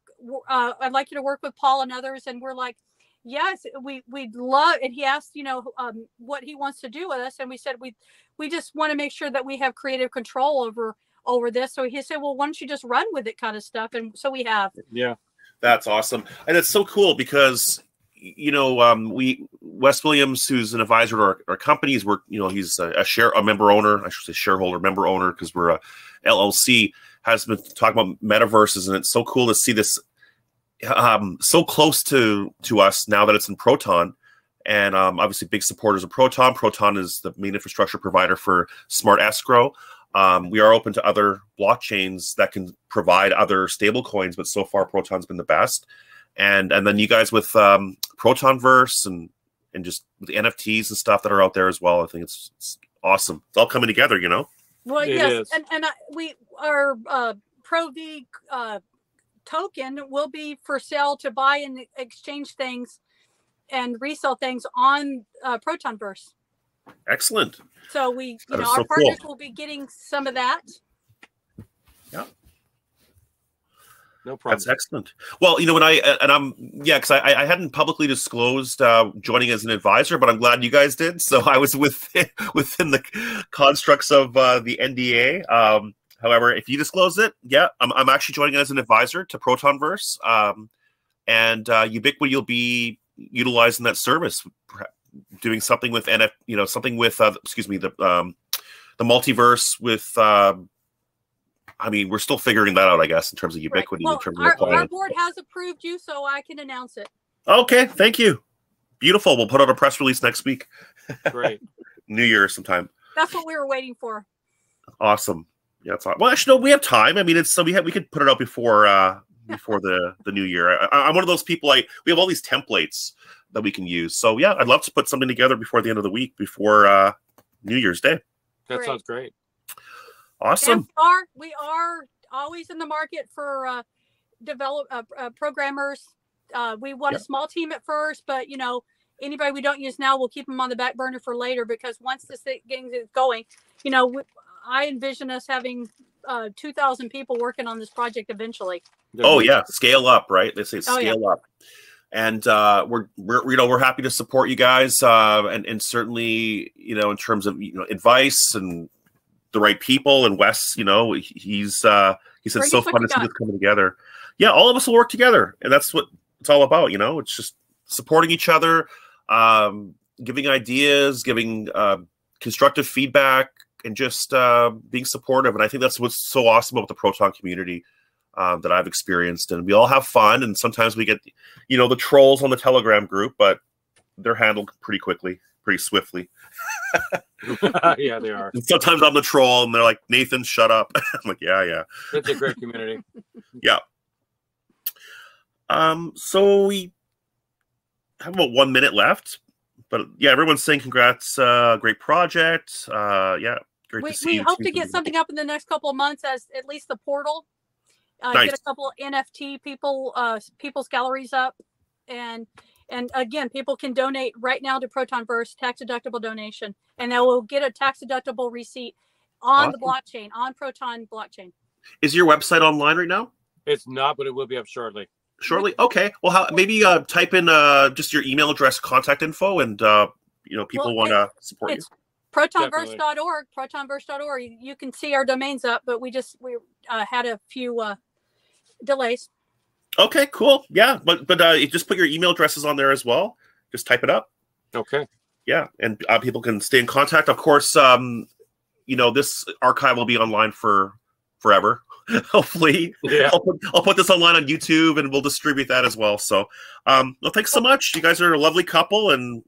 I'd like you to work with Paul and others. And we're like, yes, we'd love. And he asked, you know, what he wants to do with us. And we said, we just want to make sure that we have creative control over this. So he said, well, why don't you just run with it kind of stuff? And so we have. Yeah, that's awesome. And it's so cool because, you know, Wes Williams, who's an advisor to our companies, he's a member owner, because we're a LLC. Has been talking about metaverses, and it's so cool to see this so close to us now that it's in Proton. And obviously big supporters of Proton. Proton is the main infrastructure provider for Smart Escrow. We are open to other blockchains that can provide other stable coins, but so far Proton's been the best. And then you guys with Protonverse and just with the NFTs and stuff that are out there as well. I think it's awesome. It's all coming together, you know? Well, yes, and our ProV token will be for sale to buy and exchange things and resell things on Protonverse. Excellent. So our partners will be getting some of that. Yeah. No problem. That's excellent. Well, you know, because I hadn't publicly disclosed joining as an advisor, but I'm glad you guys did. So I was within the constructs of the NDA. However, if you disclose it, I'm actually joining as an advisor to Protonverse, and Ubitquity, you'll be utilizing that service, doing something with the multiverse with. We're still figuring that out, I guess, in terms of Ubitquity. Right. Well, in terms of our board has approved you, so I can announce it. Okay, thank you. Beautiful. We'll put out a press release next week. Great. New Year sometime. That's what we were waiting for. Awesome. Yeah, it's awesome. Well, actually, no, we have time. I mean, we could put it out before before the New Year. I'm one of those people. We have all these templates that we can use. So yeah, I'd love to put something together before the end of the week, before New Year's Day. That sounds great. Awesome. We are always in the market for programmers. We want a small team at first, but you know, anybody we don't use now, we'll keep them on the back burner for later, because once this thing is going, you know, I envision us having 2,000 people working on this project eventually. Oh yeah, scale up, right? They say scale up. And we're happy to support you guys, and certainly, you know, in terms of, you know, advice and the right people. And Wes, you know, he said so fun to see this coming together. Yeah, all of us will work together, and that's what it's all about. You know, it's just supporting each other, giving ideas, giving constructive feedback, and just being supportive. And I think that's what's so awesome about the Proton community that I've experienced. And we all have fun, and sometimes we get, you know, the trolls on the Telegram group, but they're handled pretty quickly, pretty swiftly. Yeah, they are. And sometimes I'm the troll, and they're like, Nathan, shut up. I'm like, yeah, yeah. It's a great community. Yeah. So we have about 1 minute left, but yeah, everyone's saying congrats. Great project. Yeah. Great to see. We hope to get something up in the next couple of months as at least the portal, nice. Get a couple of NFT people, people's galleries up. And again, people can donate right now to Protonverse, tax deductible donation, and they will get a tax deductible receipt on the blockchain, on Proton blockchain. Is your website online right now? It's not, but it will be up shortly. Shortly, okay. Well, how, maybe type in just your email address, contact info, and you know, people want to support you. Protonverse.org, protonverse.org. You can see our domains up, but we had a few delays. Okay, cool. Yeah, but just put your email addresses on there as well. Just type it up. Okay. Yeah, and people can stay in contact. Of course, you know, this archive will be online for forever. Hopefully, yeah. I'll put this online on YouTube, and we'll distribute that as well. So, well, thanks so much. You guys are a lovely couple and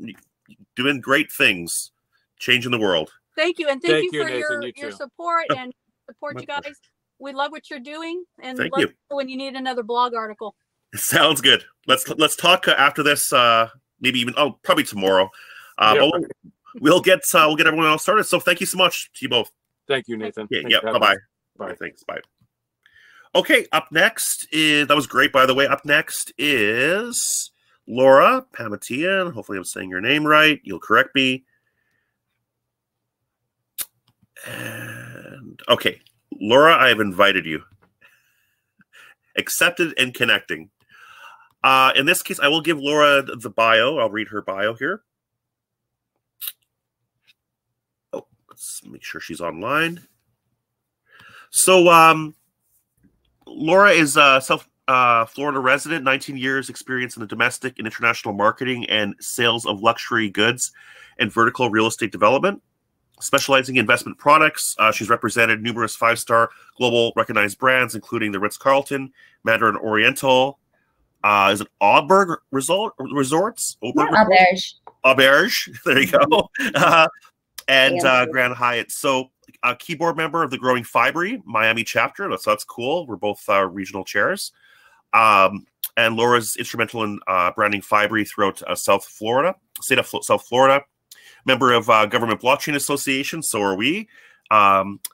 doing great things, changing the world. Thank you, and thank you for your support and support you guys. We love what you're doing, and thank you. When you need another blog article, sounds good. Let's talk after this. Maybe even probably tomorrow. Yeah, but we'll get everyone else started. So thank you so much to you both. Thank you, Nathan. Yeah. Bye bye. Bye. Thanks. Bye. Okay, up next is, that was great, by the way. Up next is Laura Pamatian. Hopefully I'm saying your name right. You'll correct me. And okay, Laura, I have invited you. Accepted and connecting. In this case, I will give Laura the bio. I'll read her bio here. Oh, let's make sure she's online. So, Laura is a South Florida resident, 19 years experience in the domestic and international marketing and sales of luxury goods and vertical real estate development, specializing in investment products. She's represented numerous five-star global recognized brands, including the Ritz-Carlton, Mandarin Oriental, is it Auberge Resorts? Auberge, there you go. And Grand Hyatt. So, a keyboard member of the growing Fibery Miami chapter. That's cool. We're both regional chairs. And Laura's instrumental in branding Fibery throughout state of South Florida. Member of Government Blockchain Association, so are we.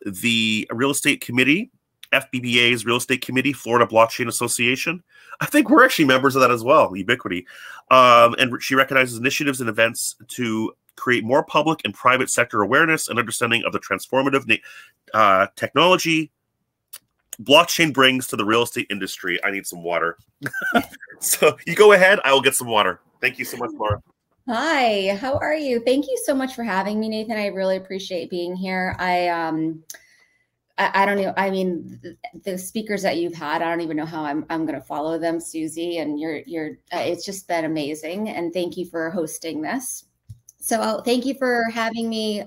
The Real Estate Committee, FBBA's Real Estate Committee, Florida Blockchain Association. I think we're actually members of that as well, Ubitquity. And she recognizes initiatives and events to create more public and private sector awareness and understanding of the transformative technology blockchain brings to the real estate industry. I need some water. So you go ahead. I will get some water. Thank you so much, Laura. Hi, how are you? Thank you so much for having me, Nathan. I really appreciate being here. I don't know. I mean, the speakers that you've had, I don't even know how I'm going to follow them, Suzy, and it's just been amazing. And thank you for hosting this. So thank you for having me.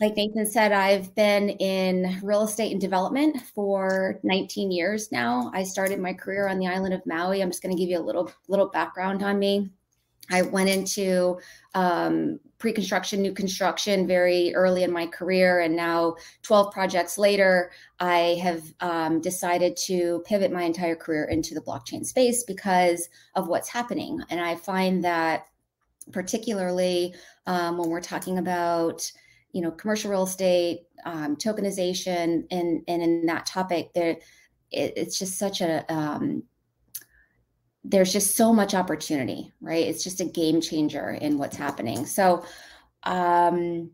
Like Nathan said, I've been in real estate and development for 19 years now. I started my career on the island of Maui. I'm just going to give you a little background on me. I went into pre-construction, new construction very early in my career, and now 12 projects later, I have decided to pivot my entire career into the blockchain space because of what's happening. And I find that particularly when we're talking about, you know, commercial real estate, tokenization, and in that topic, it's just such a there's just so much opportunity, right? It's just a game changer in what's happening. So I'm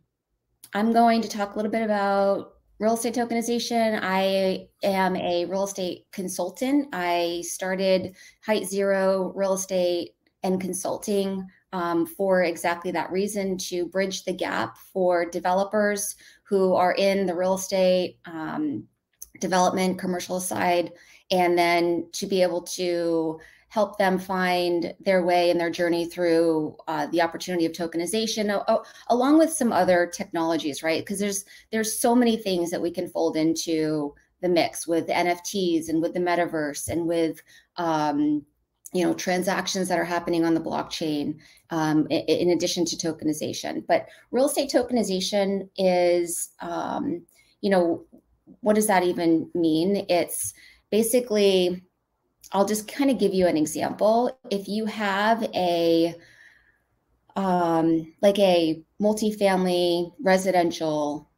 going to talk a little bit about real estate tokenization. I am a real estate consultant. I started Height Zero Real Estate and Consulting for exactly that reason, to bridge the gap for developers who are in the real estate development, commercial side, and then to be able to help them find their way in their journey through the opportunity of tokenization, along with some other technologies, right? Because there's so many things that we can fold into the mix with NFTs and with the metaverse and with you know, transactions that are happening on the blockchain in addition to tokenization. But real estate tokenization is, you know, what does that even mean? It's basically, I'll just kind of give you an example. If you have a, like a multifamily residential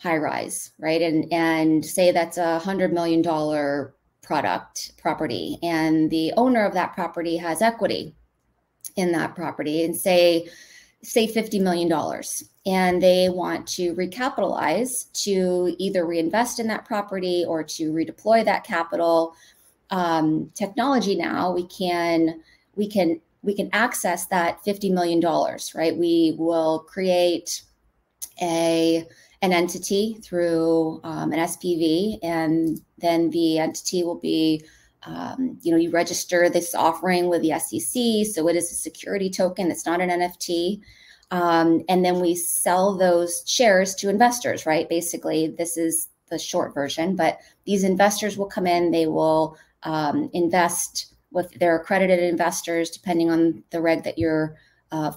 high rise, right? And say that's $100 million property, and the owner of that property has equity in that property, and say $50 million, and they want to recapitalize to either reinvest in that property or to redeploy that capital. Technology now, we can access that $50 million, right? We will create an entity through an SPV, and then the entity will be, you know, you register this offering with the SEC. So it is a security token. It's not an NFT. And then we sell those shares to investors, right? Basically, this is the short version, but these investors will come in, they will invest with their accredited investors, depending on the reg that you're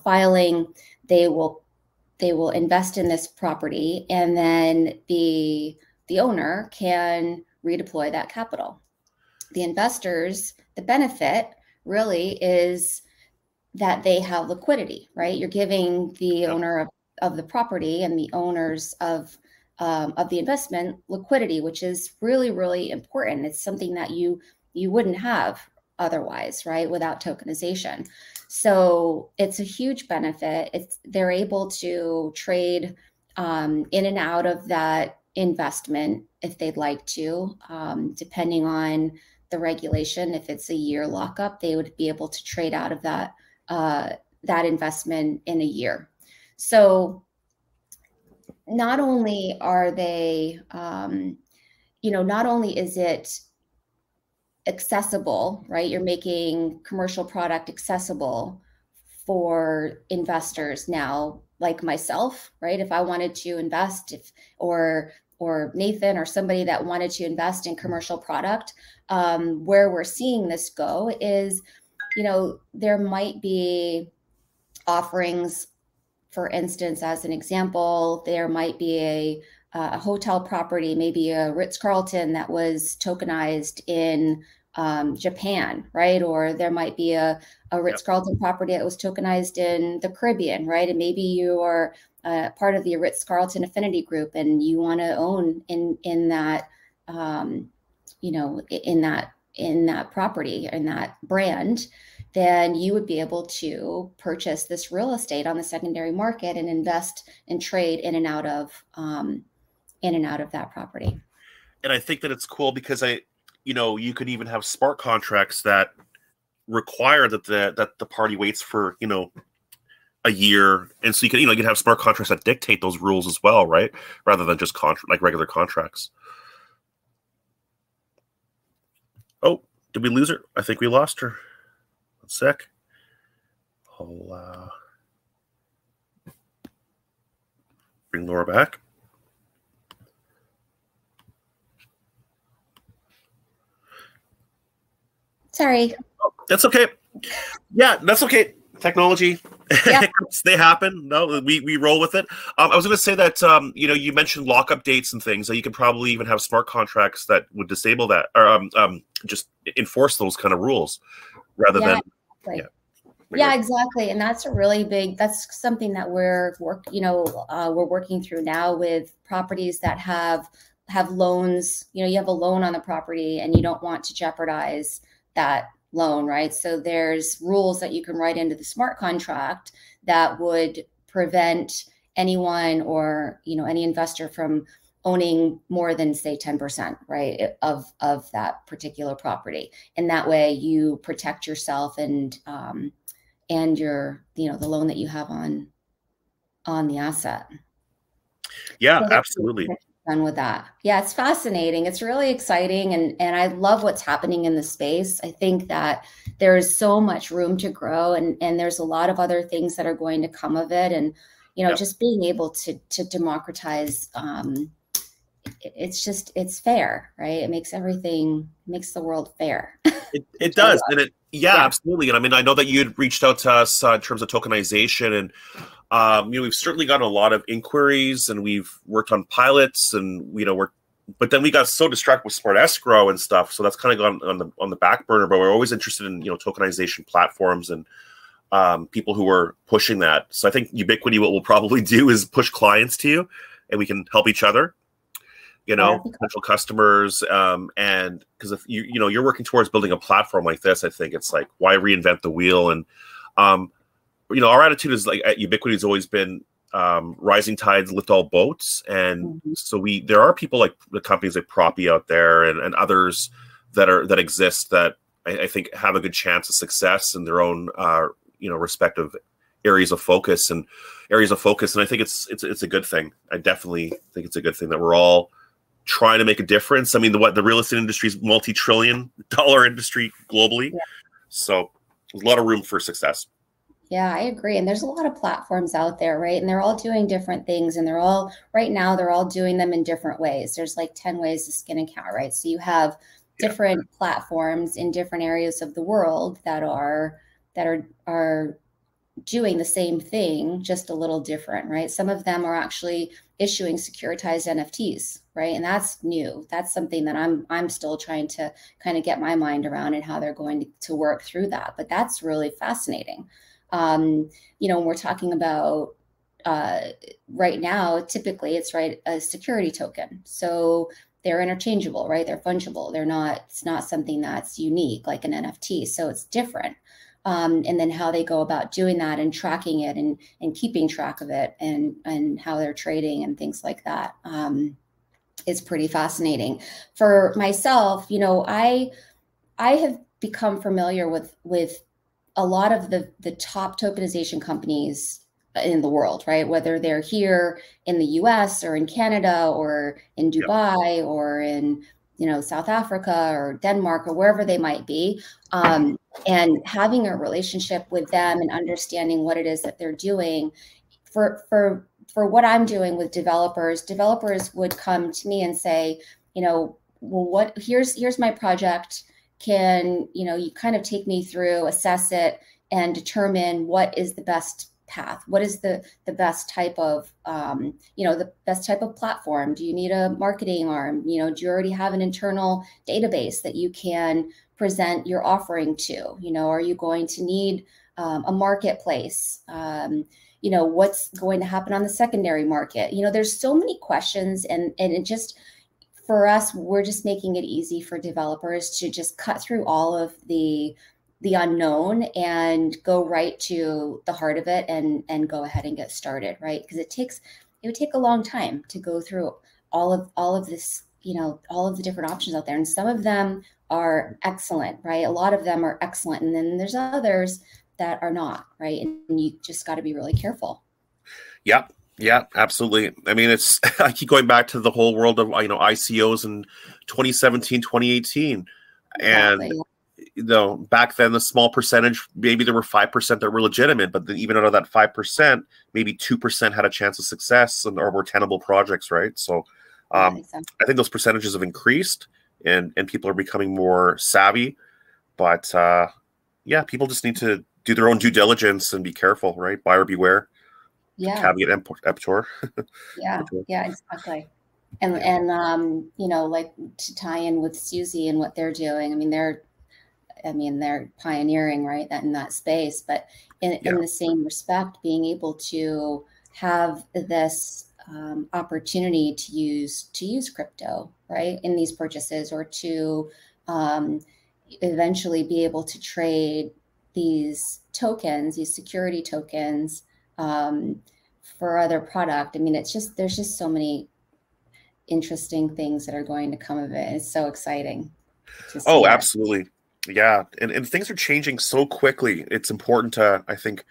filing. They will invest in this property, and then the owner can redeploy that capital. The investors, the benefit really is that they have liquidity, right? You're giving the owner of the property and the owners of the investment liquidity, which is really, really important. It's something that you wouldn't have otherwise, right? Without tokenization. So it's a huge benefit. They're able to trade in and out of that investment if they'd like to, depending on the regulation. If it's a year lockup, they would be able to trade out of that that investment in a year. So not only are they, you know, not only is it accessible, right? You're making commercial product accessible for investors now, like myself, right? If I wanted to invest, or Nathan or somebody that wanted to invest in commercial product, where we're seeing this go is, you know, there might be offerings. For instance, as an example, there might be a hotel property, maybe a Ritz-Carlton that was tokenized in Japan, right? Or there might be a Ritz-Carlton property that was tokenized in the Caribbean, right? And maybe you are part of the Ritz-Carlton affinity group, and you want to own in that, you know, in that property, in that brand. Then you would be able to purchase this real estate on the secondary market and invest and trade in and out of that property. And I think that it's cool because you know, you could even have smart contracts that require that the party waits for, you know, a year, and so you can, you know, you can have smart contracts that dictate those rules as well, right? Rather than just like regular contracts. Oh, did we lose her? I think we lost her. Sec. I'll bring Laura back. Sorry. Oh, that's okay. Yeah, that's okay. Technology, yeah. They happen. No, we roll with it. I was going to say that, you know, you mentioned lockup dates and things, that you could probably even have smart contracts that would disable that, or just enforce those kind of rules rather than. Exactly. Yeah, exactly. And that's a really big, that's something that we're working through now with properties that have loans. You know, you have a loan on the property and you don't want to jeopardize that loan, right? So there's rules that you can write into the smart contract that would prevent anyone, or, you know, any investor from owning more than, say, 10%, right, of that particular property. And that way you protect yourself and your, you know, the loan that you have on the asset. Yeah, so absolutely. Done with that. Yeah, it's fascinating. It's really exciting. And I love what's happening in the space. I think that there is so much room to grow, and there's a lot of other things that are going to come of it. And, you know, just being able to democratize, it's fair, right? It makes everything, makes the world fair. It does. And it, yeah, absolutely. And I mean, I know that you had reached out to us in terms of tokenization, and, you know, we've certainly gotten a lot of inquiries, and we've worked on pilots, and, you know, but then we got so distracted with Smart Escrow and stuff. So that's kind of gone on the back burner, but we're always interested in, you know, tokenization platforms and people who are pushing that. So I think Ubitquity, what we'll probably do is push clients to you, and we can help each other, you know, potential customers. And because if you know, you're working towards building a platform like this, I think it's like, why reinvent the wheel? And, you know, our attitude is like at Ubitquity has always been, rising tides lift all boats. And so there are people like the companies like Proppy out there and others that exist that I think have a good chance of success in their own, you know, respective areas of focus. And I think it's a good thing. I definitely think it's a good thing that we're all trying to make a difference. I mean, the real estate industry is multi-trillion-dollar industry globally. Yeah. So there's a lot of room for success. Yeah, I agree. And there's a lot of platforms out there, right? And they're all doing different things, and right now they're all doing them in different ways. There's like 10 ways to skin a cow, right? So you have different platforms in different areas of the world that are doing the same thing, just a little different, right? Some of them are actually issuing securitized NFTs, right? And that's new. That's something that I'm still trying to kind of get my mind around, and how they're going to work through that. But that's really fascinating. You know, when we're talking about right now, typically it's a security token. So they're interchangeable, right? They're fungible. They're not, it's not something that's unique like an NFT. So it's different. And then how they go about doing that and tracking it and keeping track of it and how they're trading and things like that is pretty fascinating. For myself, you know, I have become familiar with a lot of the top tokenization companies in the world, right? Whether they're here in the US or in Canada or in Dubai or in, you know, South Africa or Denmark or wherever they might be. And having a relationship with them and understanding what it is that they're doing for what I'm doing with developers would come to me and say, you know, well, here's my project. Can, you know, you kind of take me through, assess it, and determine what is the best path? What is the best type of, you know, the best type of platform? Do you need a marketing arm? You know, do you already have an internal database that you can present your offering to? You know, are you going to need a marketplace? You know, what's going to happen on the secondary market? You know, there's so many questions, and it just, for us, we're just making it easy for developers to just cut through all of the unknown and go right to the heart of it and go ahead and get started, right? Because it would take a long time to go through all of this, you know, all of the different options out there. And some of them are excellent, right? A lot of them are excellent. And then there's others that are not, right? And you just got to be really careful. Yep. Yeah, absolutely. I mean, it's, I keep going back to the whole world of, you know, ICOs in 2017, 2018. Exactly. And, you know, back then the small percentage, maybe there were 5% that were legitimate, but then even out of that 5%, maybe 2% had a chance of success or were tenable projects, right? So I think those percentages have increased and people are becoming more savvy. But yeah, people just need to do their own due diligence and be careful, right? Buyer beware. Yeah. Caveat emptor. Yeah. Yeah, exactly. And, you know, like to tie in with Suzy and what they're doing. I mean, they're pioneering, right, that in that space, but in the same respect, being able to have this opportunity to use crypto, right, in these purchases, or to eventually be able to trade these tokens, these security tokens, for other product. I mean, it's just, there's just so many interesting things that are going to come of it. It's so exciting. Oh, absolutely. Yeah. And things are changing so quickly. It's important to, I think,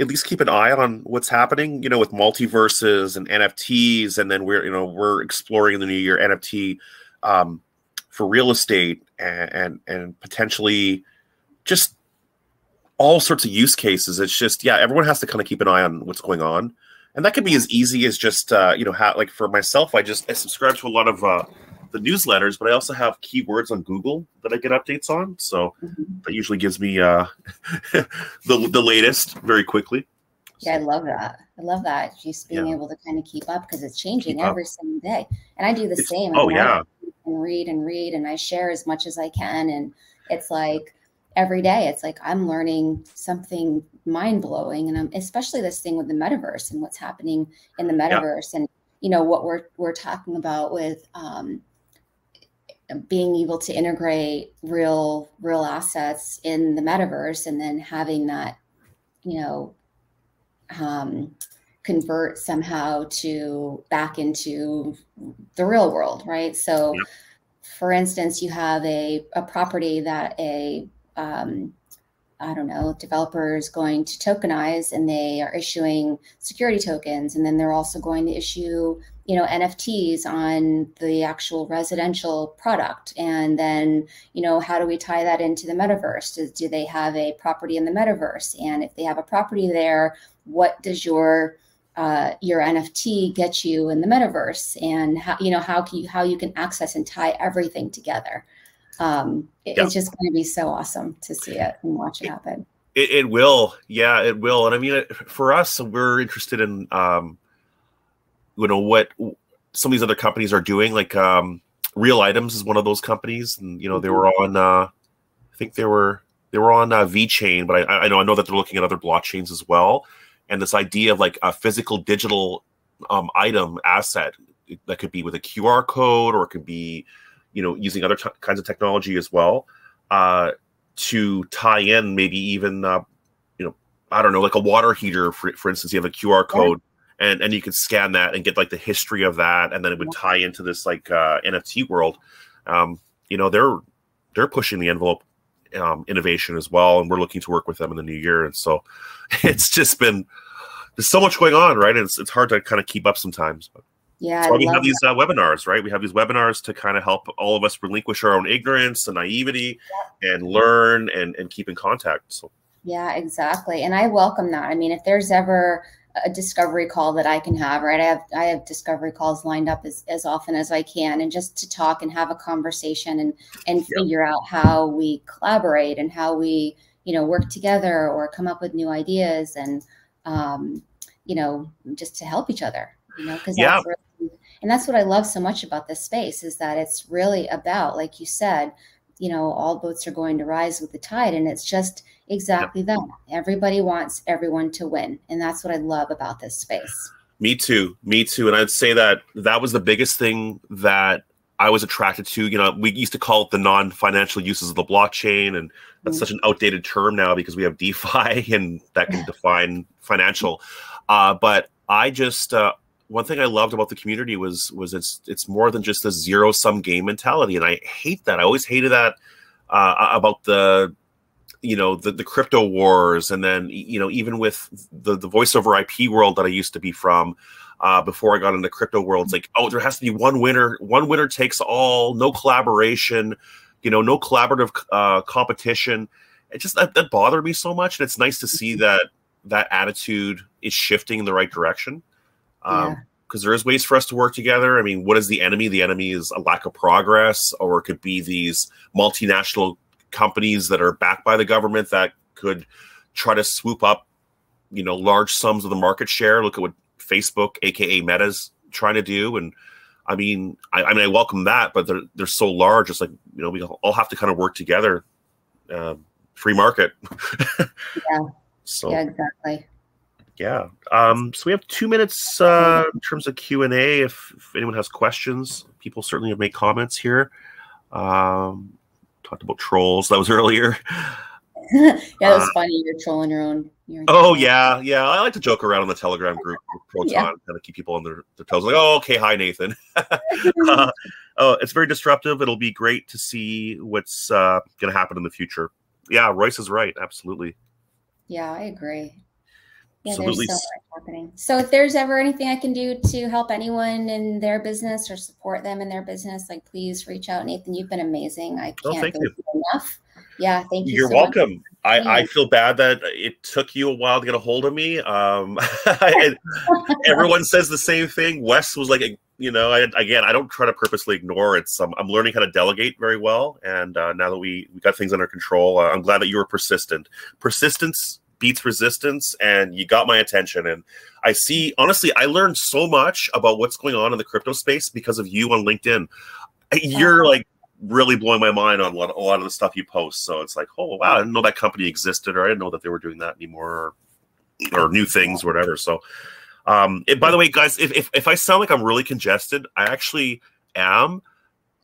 at least keep an eye on what's happening, you know, with multiverses and NFTs. And then we're exploring in the new year NFT, for real estate and potentially just all sorts of use cases. It's just, yeah, everyone has to kind of keep an eye on what's going on. And that could be as easy as just, you know, how, like for myself, I subscribe to a lot of the newsletters, but I also have keywords on Google that I get updates on. So that usually gives me the latest very quickly. Yeah, I love that. I love that. Just being able to kind of keep up, because it's changing every single day. And I do the same. Oh, yeah. And read, and I share as much as I can. And it's like every day, it's like I'm learning something mind-blowing. And I'm, especially this thing with the metaverse and what's happening in the metaverse. And, you know, what we're talking about with being able to integrate real assets in the metaverse, and then having that, you know, convert somehow to back into the real world, right? So for instance, you have a property that a, I don't know, developer is going to tokenize, and they are issuing security tokens. And then they're also going to issue, you know, NFTs on the actual residential product. And then, you know, how do we tie that into the metaverse? Do they have a property in the metaverse? And if they have a property there, what does your NFT get you in the metaverse? And how, you know, how you can access and tie everything together. It's just going to be so awesome to see it and watch it happen. It will. Yeah, it will. And I mean, for us, we're interested in, you know, what some of these other companies are doing, like Real Items is one of those companies. And, you know, they were on, I think they were on VeChain, but I know that they're looking at other blockchains as well. And this idea of like a physical digital item asset that could be with a QR code, or it could be, you know, using other kinds of technology as well, to tie in maybe even, you know, I don't know, like a water heater, for instance. You have a QR code and you can scan that and get like the history of that. And then it would tie into this like NFT world. You know, they're pushing the envelope innovation as well. And we're looking to work with them in the new year. And so it's just been, there's so much going on, right? And it's hard to kind of keep up sometimes, but. Yeah, so we have these webinars, right? We have these webinars to kind of help all of us relinquish our own ignorance and naivety and learn and keep in contact. So. Yeah, exactly. And I welcome that. I mean, if there's ever a discovery call that I can have, right? I have discovery calls lined up as often as I can, and just to talk and have a conversation and figure out how we collaborate and how we, you know, work together or come up with new ideas and, you know, just to help each other, you know, because that's really. And that's what I love so much about this space, is that it's really about, like you said, you know, all boats are going to rise with the tide. And it's just exactly that. Everybody wants everyone to win. And that's what I love about this space. Me too. Me too. And I'd say that that was the biggest thing that I was attracted to. You know, we used to call it the non-financial uses of the blockchain. And that's such an outdated term now, because we have DeFi and that can define financial. But I just... one thing I loved about the community was it's more than just a zero-sum game mentality. And I hate that. I always hated that about the, you know, the crypto wars. And then, you know, even with the voice over IP world that I used to be from before I got into crypto world, it's like, oh, there has to be one winner takes all, no collaboration, you know, no collaborative competition. It just, that bothered me so much. And it's nice to see that that attitude is shifting in the right direction. Because there is ways for us to work together. I mean, what is the enemy? The enemy is a lack of progress, or it could be these multinational companies that are backed by the government that could try to swoop up, you know, large sums of the market share. Look at what Facebook, aka Meta's trying to do. And I mean, I welcome that, but they're so large. It's like, you know, we all have to kind of work together. Free market. So. Yeah, exactly. Yeah. So we have 2 minutes in terms of Q&A. If anyone has questions, people certainly have made comments here. Talked about trolls. That was earlier. That was funny. You're trolling your own. Yeah. I like to joke around on the Telegram group, Proton, kind of keep people on their toes. Like, oh, okay, hi, Nathan. Oh, it's very disruptive. It'll be great to see what's going to happen in the future. Yeah, Royce is right. Absolutely. Yeah, I agree. Yeah, absolutely. There's so much happening. So if there's ever anything I can do to help anyone in their business or support them in their business, like, please reach out. Nathan, you've been amazing. I can't thank you enough. Yeah, thank you. You're so welcome. Much. I feel bad that it took you a while to get a hold of me. Everyone says the same thing. Wes was like, you know, again, I don't try to purposely ignore it. I'm learning how to delegate very well. And now that we got things under control, I'm glad that you were persistent. Persistence beats resistance, and you got my attention. And I see, honestly, I learned so much about what's going on in the crypto space because of you on LinkedIn. You're like, really blowing my mind on a lot of the stuff you post. So it's like, oh, wow, I didn't know that company existed, or I didn't know that they were doing that anymore, or new things, whatever. So by the way, guys, if I sound like I'm really congested, I actually am.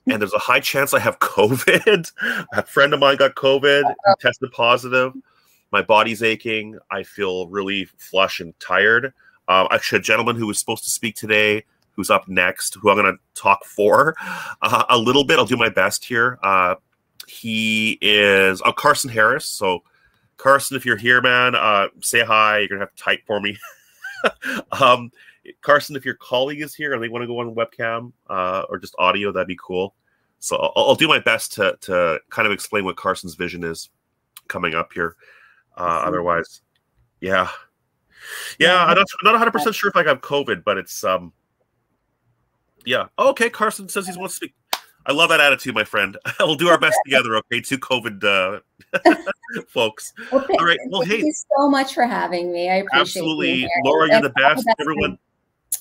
And there's a high chance I have COVID. A friend of mine got COVID, tested positive. My body's aching. I feel really flush and tired. Actually, a gentleman who was supposed to speak today, who's up next, who I'm going to talk for a little bit. I'll do my best here. He is Carson Harris. So, Carson, if you're here, man, say hi. You're going to have to type for me. Carson, if your colleague is here and they want to go on webcam or just audio, that'd be cool. So I'll do my best to kind of explain what Carson's vision is coming up here. Otherwise, yeah, I'm not 100% sure if I got COVID, but it's yeah. Oh, okay. Carson says he wants to speak. I love that attitude, my friend. We'll do our best together, okay? Two COVID folks. Well, all right. Well, hey. Thank you so much for having me. I appreciate Absolutely. Laura, you're the best. Everyone.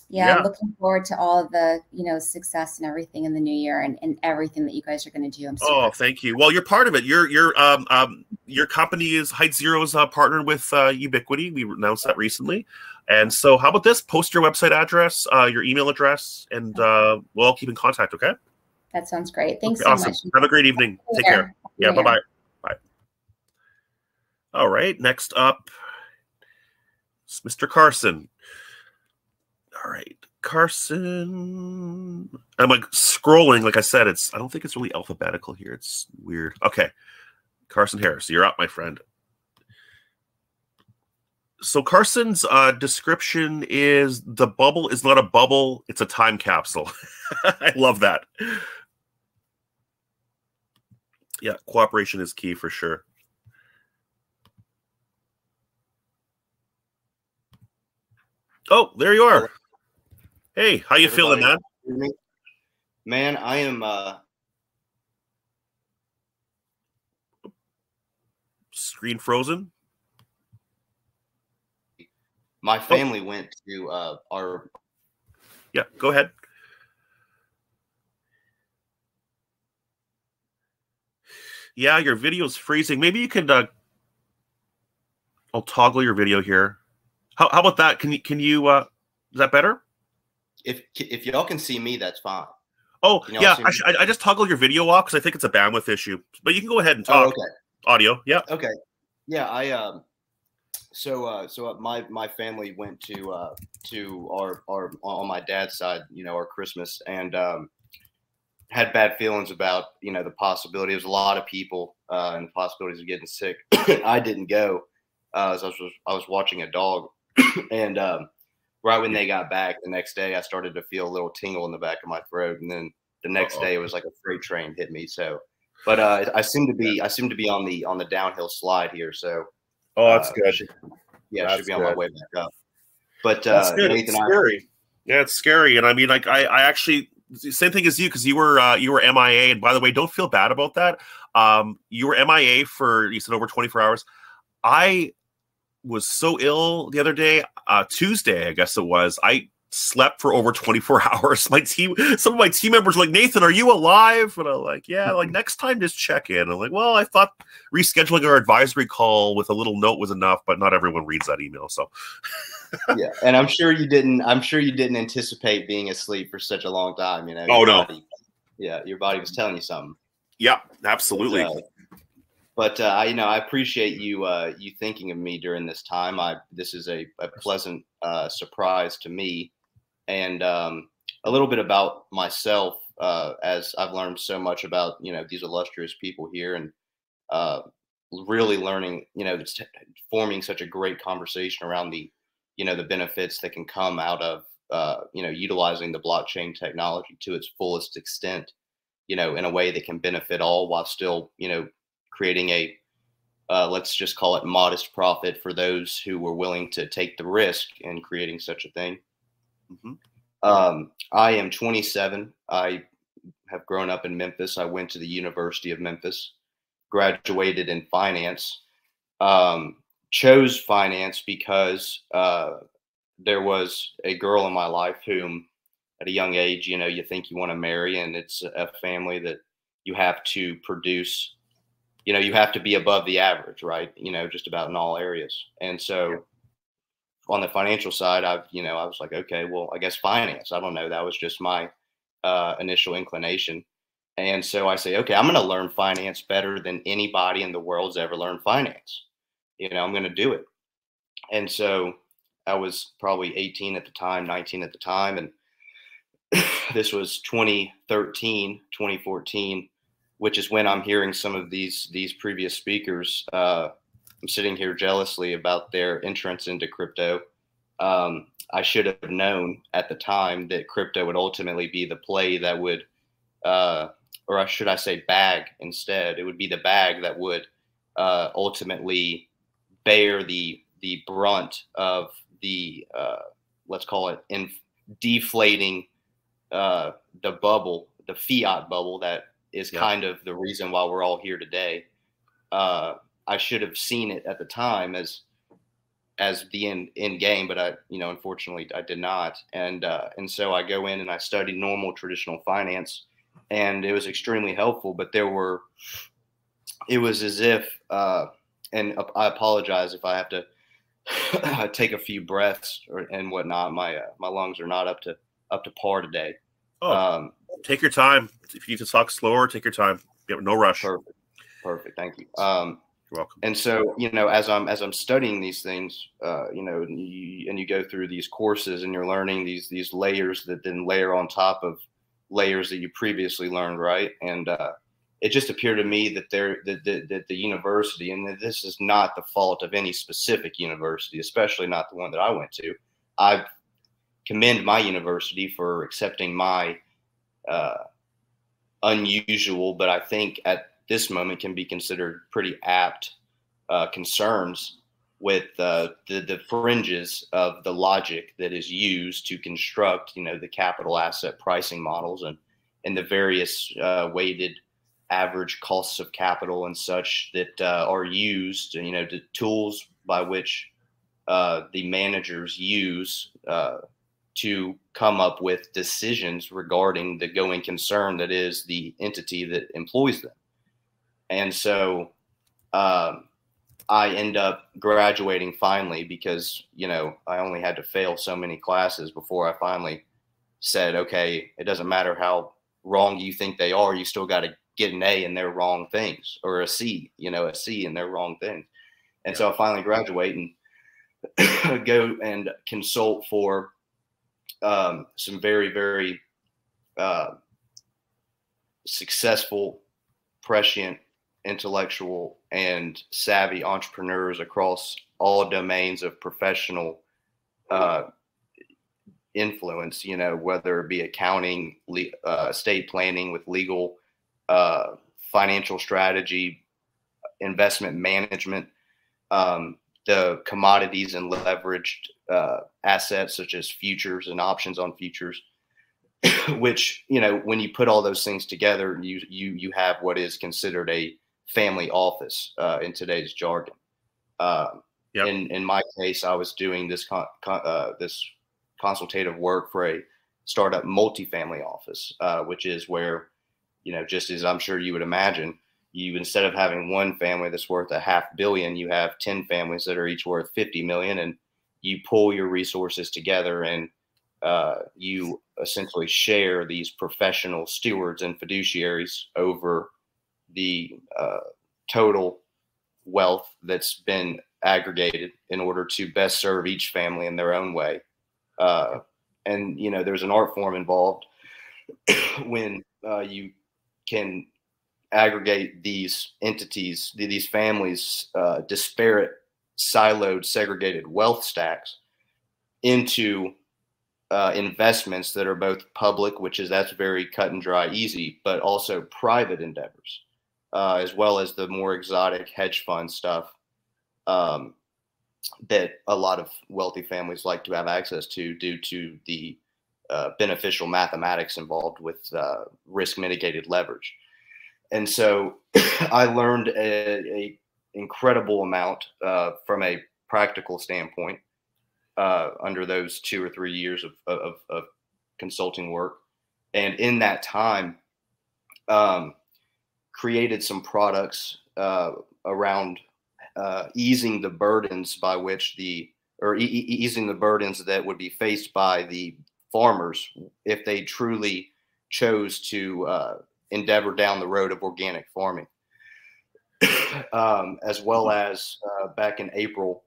Yeah, I'm looking forward to all of the, you know, success and everything in the new year and everything that you guys are going to do. I'm so excited. Thank you. Well, you're part of it. Your company is Height Zero's partnered with Ubitquity. We announced that recently. And so how about this? Post your website address, your email address, and we'll all keep in contact, okay? That sounds great. Thanks so awesome. Much. Have a great evening. Take care. Yeah, bye-bye. Bye. All right, next up is Mr. Carson. All right, Carson. I'm like scrolling. Like I said, I don't think it's really alphabetical here. It's weird. Okay, Carson Harris, you're up, my friend. So Carson's description is the bubble is not a bubble. It's a time capsule. I love that. Yeah, cooperation is key for sure. Oh, there you are. Hey, how you feeling, man? Man, I am. Screen frozen. My family went to our. Yeah, go ahead. Yeah, your video's freezing. Maybe you could. I'll toggle your video here. How about that? Can you? Is that better? If y'all can see me, that's fine. Oh, yeah. I just toggled your video off because I think it's a bandwidth issue. But you can go ahead and talk. Oh, okay. Audio. Yeah. Okay. Yeah. I so my family went to our on my dad's side, you know, our Christmas, and had bad feelings about, you know, the possibility. There's a lot of people and the possibilities of getting sick. I didn't go. So I was watching a dog, and right when they got back the next day, I started to feel a little tingle in the back of my throat, and then the next day it was like a freight train hit me. So, but I seem to be on the downhill slide here. So, that's good. Yeah, that's should be good. On my way back up. But that's good. Nathan, it's scary. Yeah, it's scary, and I mean, like I actually same thing as you because you were MIA, and by the way, don't feel bad about that. You were MIA for you said over 24 hours. I was so ill the other day, Tuesday, I guess it was. I slept for over 24 hours. Some of my team members were like, Nathan, are you alive? And I'm like, yeah, like next time just check in. I'm like, well, I thought rescheduling our advisory call with a little note was enough, but not everyone reads that email. So yeah. And I'm sure you didn't anticipate being asleep for such a long time, you know. Oh no. Your body was telling you something. Yeah, absolutely. But I appreciate you thinking of me during this time. This is a pleasant surprise to me, and a little bit about myself as I've learned so much about, you know, these illustrious people here, and really learning, you know, forming such a great conversation around the, you know, the benefits that can come out of you know, utilizing the blockchain technology to its fullest extent, you know, in a way that can benefit all while still, you know, creating a let's just call it modest profit for those who were willing to take the risk in creating such a thing. Mm-hmm. I am 27. I have grown up in Memphis. I went to the University of Memphis, graduated in finance, chose finance because there was a girl in my life whom at a young age, you know, you think you want to marry, and it's a family that you have to produce, you know, you have to be above the average, right? You know, just about in all areas. And so yeah. On the financial side, I've, you know, I was like, okay, well, I guess finance, I don't know. That was just my initial inclination. And so I say, okay, I'm going to learn finance better than anybody in the world's ever learned finance. You know, I'm going to do it. And so I was probably 18 at the time, 19 at the time. And this was 2013, 2014, which is when I'm hearing some of these previous speakers. I'm sitting here jealously about their entrance into crypto. I should have known at the time that crypto would ultimately be the play that would, or should I say bag instead, it would be the bag that would ultimately bear the brunt of the, let's call it deflating the bubble, the fiat bubble that is yeah. kind of the reason why we're all here today. I should have seen it at the time as the end game, but I, you know, unfortunately I did not. And so I go in and I studied normal traditional finance, and it was extremely helpful, but it was as if, and I apologize if I have to take a few breaths and whatnot. My, my lungs are not up to par today. Oh, take your time. If you need to talk slower, take your time. No rush. Perfect. Perfect. Thank you. You're welcome. And so, you know, as I'm studying these things, you know, and you go through these courses and you're learning these layers that then layer on top of layers that you previously learned. Right. And, it just appeared to me that the university, and this is not the fault of any specific university, especially not the one that I went to. I commend my university for accepting my, unusual, but I think at this moment can be considered pretty apt concerns with the fringes of the logic that is used to construct, you know, the capital asset pricing models and the various weighted average costs of capital and such that are used, you know, the tools by which the managers use to come up with decisions regarding the going concern that is the entity that employs them. And so I end up graduating finally because, you know, I only had to fail so many classes before I finally said, okay, it doesn't matter how wrong you think they are, you still got to get an A in their wrong things, or a C, you know, a C in their wrong things. And yeah. So I finally graduate and go and consult for some very, very successful, prescient, intellectual and savvy entrepreneurs across all domains of professional influence, you know, whether it be accounting, estate planning with legal, financial strategy, investment management, the commodities and leveraged assets such as futures and options on futures, which, you know, when you put all those things together, you have what is considered a family office in today's jargon. Yep. In my case, I was doing this this consultative work for a startup multifamily office, which is where, you know, just as I'm sure you would imagine, you, instead of having one family that's worth $500 million, you have 10 families that are each worth $50 million, and you pull your resources together and you essentially share these professional stewards and fiduciaries over the total wealth that's been aggregated in order to best serve each family in their own way. And, you know, there's an art form involved when you can aggregate these entities, these families, disparate, siloed, segregated wealth stacks into investments that are both public, which is, that's very cut and dry, easy, but also private endeavors. as well as the more exotic hedge fund stuff that a lot of wealthy families like to have access to due to the beneficial mathematics involved with risk mitigated leverage. And so I learned a incredible amount from a practical standpoint under those 2 or 3 years of consulting work. And in that time, created some products around easing the burdens by which the, or easing the burdens that would be faced by the farmers if they truly chose to endeavor down the road of organic farming. As well as back in April,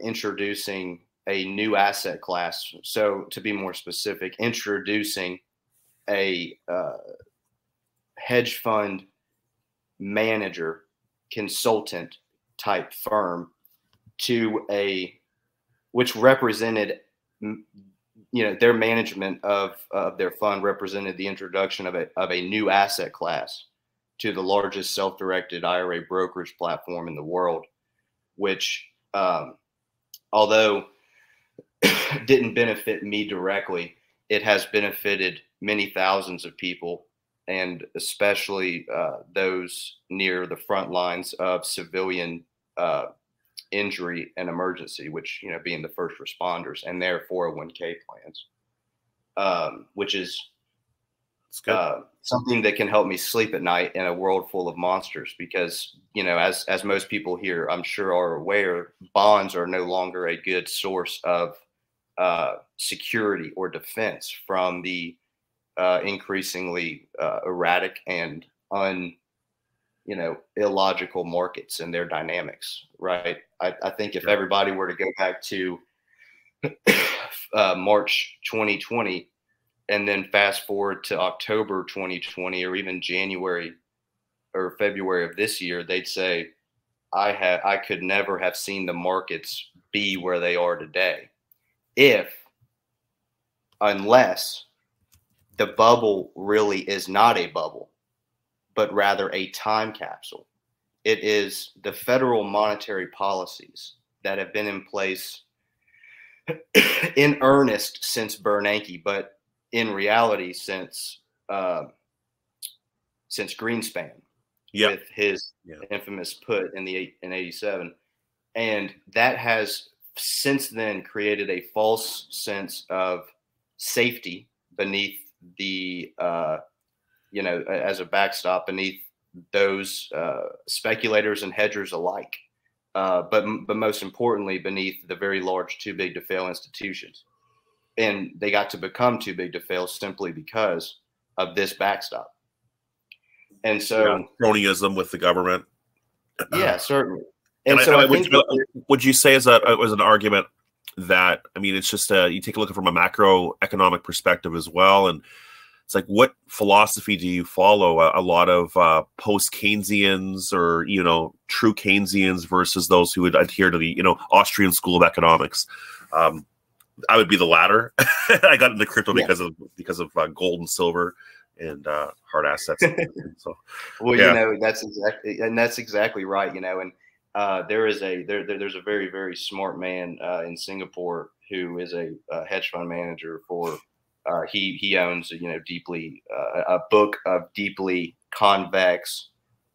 introducing a new asset class. So to be more specific, introducing a hedge fund manager, consultant type firm to a, which represented, you know, their management of their fund represented the introduction of a new asset class to the largest self-directed IRA brokerage platform in the world, which although didn't benefit me directly, it has benefited many thousands of people, and especially those near the front lines of civilian injury and emergency, which, you know, being the first responders and their 401k plans, which is something that can help me sleep at night in a world full of monsters, because, you know, as most people here, I'm sure, are aware, bonds are no longer a good source of security or defense from the increasingly erratic and illogical markets and their dynamics, right? I think if everybody were to go back to March 2020, and then fast forward to October 2020, or even January or February of this year, they'd say, I could never have seen the markets be where they are today unless the bubble really is not a bubble, but rather a time capsule. It is the federal monetary policies that have been in place in earnest since Bernanke, but in reality since Greenspan, with his infamous put in 87. And that has since then created a false sense of safety beneath the, as a backstop beneath those speculators and hedgers alike. But most importantly, beneath the very large too big to fail institutions. And they got to become too big to fail simply because of this backstop. And so cronyism with the government. Yeah, certainly. And so would you say was an argument that, I mean, it's just you take a look from a macroeconomic perspective as well. And it's like, what philosophy do you follow? A lot of post-Keynesians or, true Keynesians versus those who would adhere to the, Austrian school of economics. I would be the latter. I got into crypto because of gold and silver and hard assets. So, well, that's exactly right. And there's a very, very smart man in Singapore who is a hedge fund manager for. He owns deeply a book of deeply convex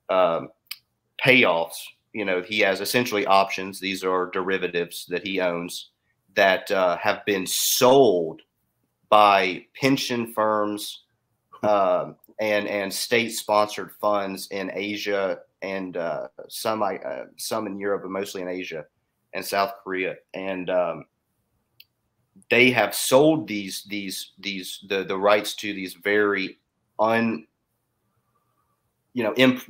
payoffs. He has essentially options. These are derivatives that he owns that have been sold by pension firms and state-sponsored funds in Asia and some in Europe, but mostly in Asia and South Korea. And they have sold the rights to these very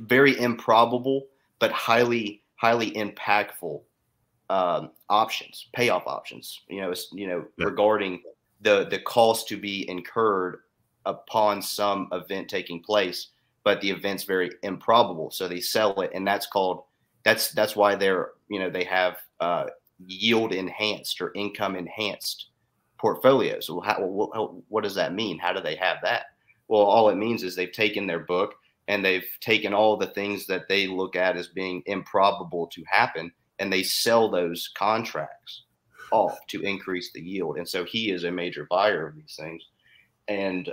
very improbable but highly impactful options, payoff options, regarding the cost to be incurred upon some event taking place, but the event's very improbable. So they sell it, and that's why they're, they have yield enhanced or income enhanced portfolios. Well, what does that mean? How do they have that? Well, all it means is they've taken their book, and they've taken all the things that they look at as being improbable to happen, and they sell those contracts off to increase the yield. And so he is a major buyer of these things. And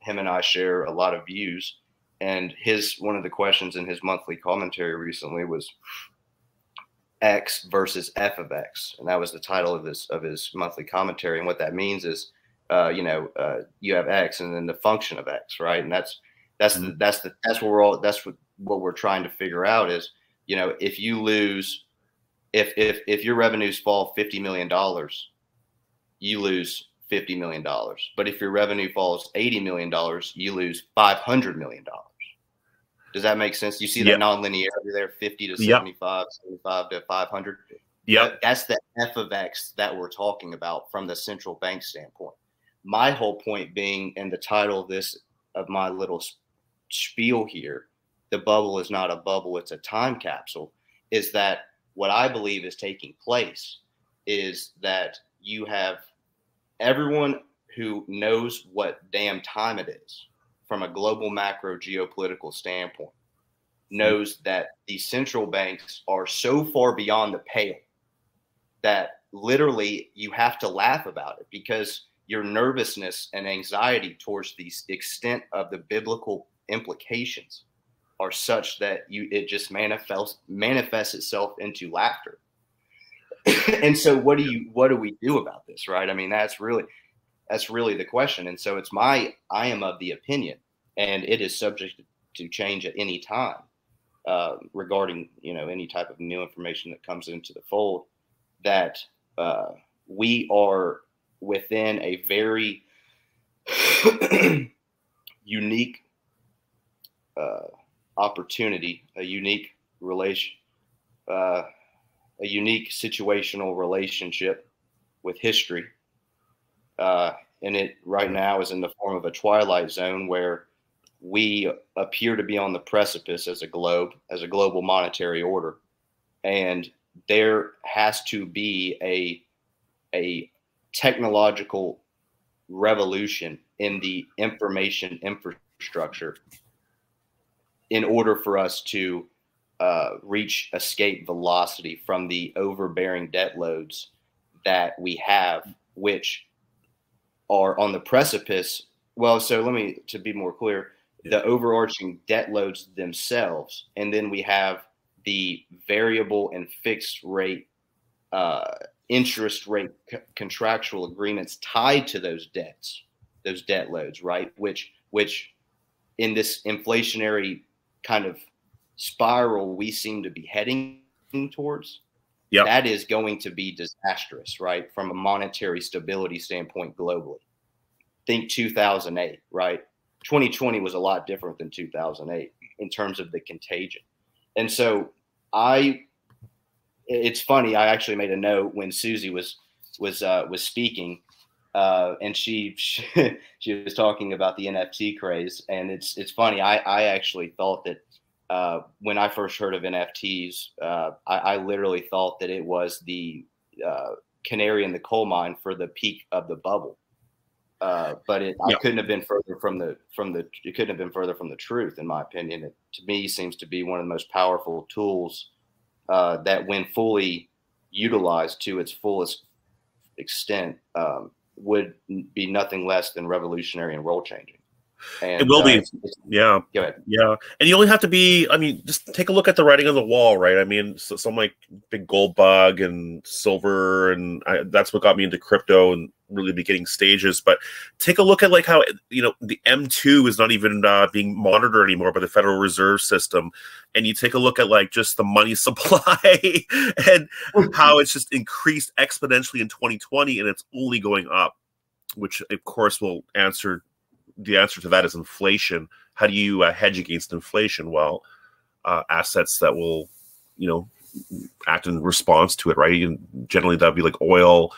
him and I share a lot of views. And his, one of the questions in his monthly commentary recently was X versus F of X. And that was the title of his monthly commentary. And what that means is, you have X and then the function of X, right? And that's what we're trying to figure out is, you know, if you lose, if your revenues fall $50 million, you lose $50 million. But if your revenue falls $80 million, you lose $500 million. Does that make sense? You see the nonlinearity there, 50 to 75, 75 to 500. Yeah, that's the F of X that we're talking about from the central bank standpoint. My whole point being, and the title of this, of my little spiel here, the bubble is not a bubble, it's a time capsule, is that what I believe is taking place is that you have everyone who knows what damn time it is from a global macro geopolitical standpoint knows that the central banks are so far beyond the pale that literally you have to laugh about it, because your nervousness and anxiety towards the extent of the biblical implications are such that it just manifests itself into laughter. And so what do we do about this, right? I mean, that's really the question. And so it's I am of the opinion, and it is subject to change at any time regarding, you know, any type of new information that comes into the fold, that we are within a very unique opportunity, a unique situational relationship with history. And it right now is in the form of a twilight zone where we appear to be on the precipice as a globe, as a global monetary order. And there has to be a technological revolution in the information infrastructure in order for us to reach escape velocity from the overbearing debt loads that we have, which are on the precipice. Well, so to be more clear, the overarching debt loads themselves, and then we have the variable and fixed rate interest rate contractual agreements tied to those debt loads, right? Which in this inflationary kind of spiral we seem to be heading towards, that is going to be disastrous, right? From a monetary stability standpoint globally. Think 2008, right? 2020 was a lot different than 2008 in terms of the contagion. And so it's funny. I actually made a note when Suzy was speaking, and she was talking about the NFT craze. And it's funny. I actually thought that when I first heard of NFTs, I literally thought that it was the canary in the coal mine for the peak of the bubble. But I couldn't have been further from it couldn't have been further from the truth, in my opinion. It, to me, seems to be one of the most powerful tools that, when fully utilized to its fullest extent, would be nothing less than revolutionary and role changing. And, it will be. Yeah. Go ahead. Yeah. And you only have to be, I mean, just take a look at the writing on the wall, right? I mean, some like big gold bug and silver, and that's what got me into crypto and really beginning stages. But take a look at like how, you know, the M2 is not even being monitored anymore by the Federal Reserve System. And you take a look at like just the money supply and how it's just increased exponentially in 2020, and it's only going up, which of course will answer. The answer to that is inflation. How do you hedge against inflation? Well, assets that will, you know, act in response to it, right? And generally that would be like oil,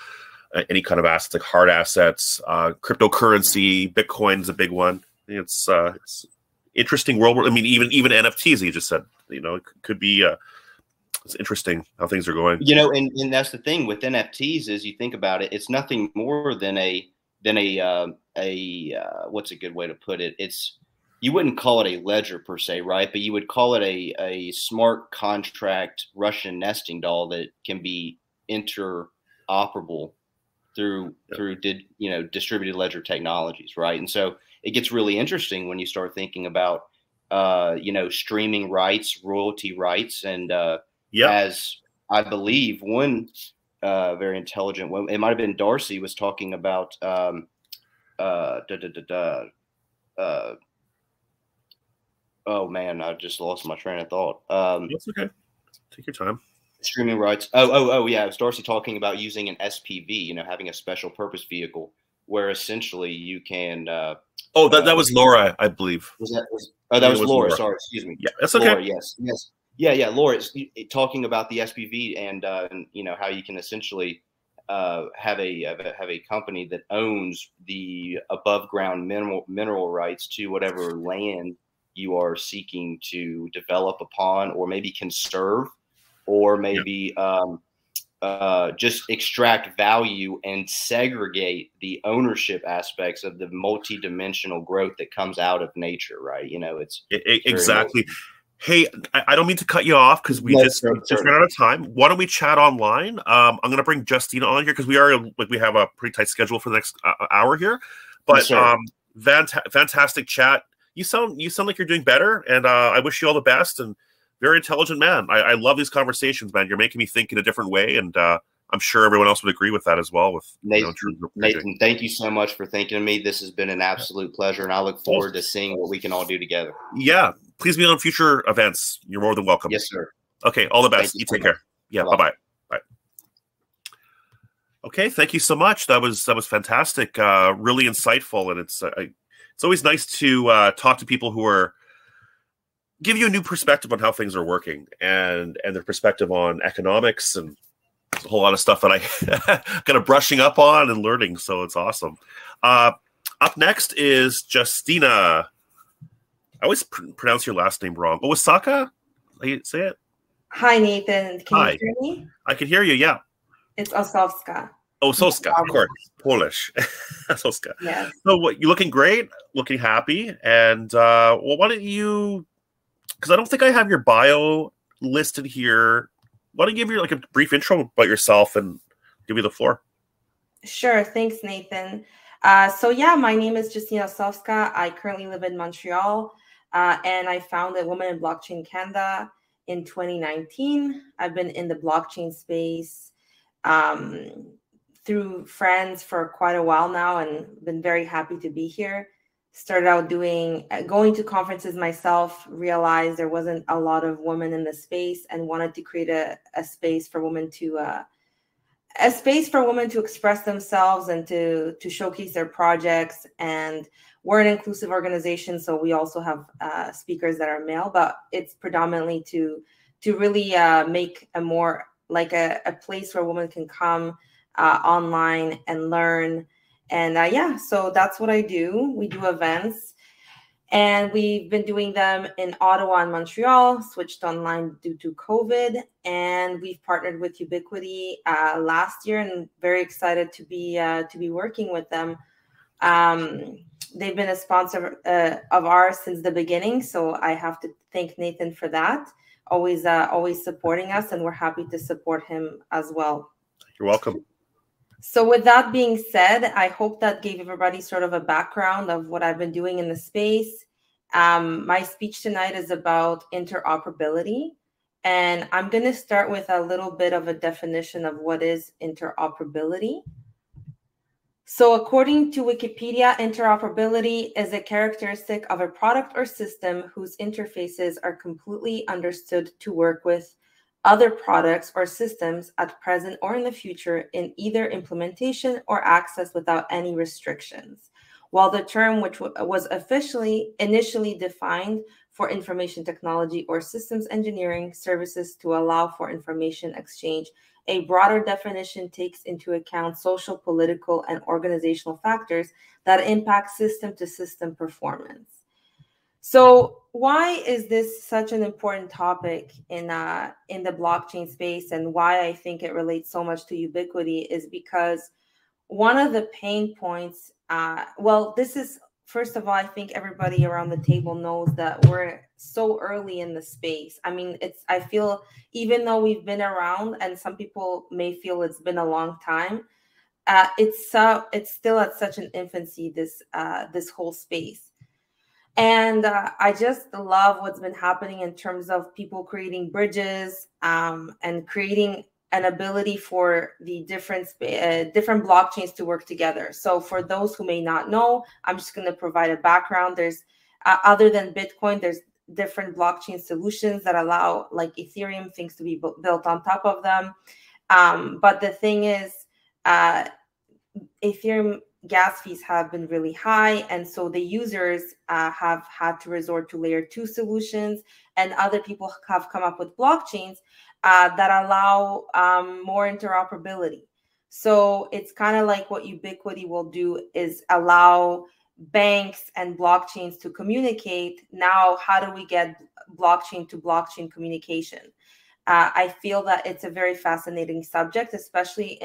any kind of assets, like hard assets, cryptocurrency. Bitcoin's a big one. It's interesting world. I mean, even NFTs, you just said, you know, it could be, it's interesting how things are going. You know, and that's the thing with NFTs is you think about it, it's nothing more than a what's a good way to put it? It's you wouldn't call it a ledger per se, right? But you would call it a smart contract Russian nesting doll that can be interoperable through distributed ledger technologies, right? And so it gets really interesting when you start thinking about streaming rights, royalty rights, and as I believe one very intelligent woman, it might have been Darcy, was talking about oh man, I just lost my train of thought. That's okay. Take your time. Streaming rights. Yeah. It was Darcy talking about using an SPV, having a special purpose vehicle where essentially you can. That was Laura, I believe. That was Laura. Sorry, excuse me. Yeah, that's okay. Laura, yes. Yeah. Laura is talking about the SPV and how you can essentially have a company that owns the above ground mineral rights to whatever land you are seeking to develop upon, or maybe conserve, or maybe just extract value and segregate the ownership aspects of the multidimensional growth that comes out of nature, right? Exactly. Hey, I don't mean to cut you off because we just ran out of time. Why don't we chat online? I'm going to bring Justyna on here because we have a pretty tight schedule for the next hour here. But fantastic chat. You sound like you're doing better, and I wish you all the best. And very intelligent man. I love these conversations, man. You're making me think in a different way, and I'm sure everyone else would agree with that as well. With Nathan, thank you so much for thinking of me. This has been an absolute pleasure, and I look forward to seeing what we can all do together. Yeah, please be on future events. You're more than welcome. Yes, sir. Okay, all the best. You take care. Yeah, bye-bye. Bye. Okay, thank you so much. That was fantastic. Really insightful, and it's always nice to talk to people who are. Give you a new perspective on how things are working and their perspective on economics and a whole lot of stuff that I kind of brushing up on and learning. So it's awesome. Up next is Justyna. I always pronounce your last name wrong. Osowska? Say it. Hi, Nathan. Can you hear me? I can hear you. Yeah. It's Osowska. Osowska, of course, Polish. Osowska. Yes. So you're looking great, looking happy, and why don't you? Because I don't think I have your bio listed here. Why don't you give a brief intro about yourself and give me the floor? Sure. Thanks, Nathan. My name is Justyna Osowska. I currently live in Montreal, and I founded Women in Blockchain Canada in 2019. I've been in the blockchain space through friends for quite a while now and been very happy to be here. Started out going to conferences myself, realized there wasn't a lot of women in the space, and wanted to create a space for women to express themselves and to showcase their projects. And we're an inclusive organization, so we also have speakers that are male, but it's predominantly to really make a more a place where women can come online and learn. And so that's what I do. We do events, and we've been doing them in Ottawa and Montreal, switched online due to COVID. And we've partnered with Ubitquity last year, and very excited to be working with them. They've been a sponsor of ours since the beginning. So I have to thank Nathan for that. Always supporting us, and we're happy to support him as well. You're welcome. So with that being said, I hope that gave everybody sort of a background of what I've been doing in the space. My speech tonight is about interoperability, and I'm going to start with a little bit of a definition of what is interoperability. So according to Wikipedia, interoperability is a characteristic of a product or system whose interfaces are completely understood to work with other products or systems at present or in the future in either implementation or access without any restrictions. While the term, which was initially defined for information technology or systems engineering services to allow for information exchange, a broader definition takes into account social, political, and organizational factors that impact system-to-system performance. So why is this such an important topic in the blockchain space, and why I think it relates so much to Ubitquity is because one of the pain points, this is First of all, I think everybody around the table knows that we're so early in the space. I mean, I feel even though we've been around and some people may feel it's been a long time, it's still at such an infancy, this whole space. And I just love what's been happening in terms of people creating bridges and creating an ability for the different blockchains to work together. So for those who may not know, I'm just going to provide a background. There's other than Bitcoin, there's different blockchain solutions that allow, like Ethereum, things to be built on top of them. But the thing is, Ethereum gas fees have been really high, and so the users have had to resort to layer 2 solutions, and other people have come up with blockchains that allow more interoperability. So it's kind of like what Ubitquity will do is allow banks and blockchains to communicate. Now, how do we get blockchain to blockchain communication? I feel that it's a very fascinating subject, especially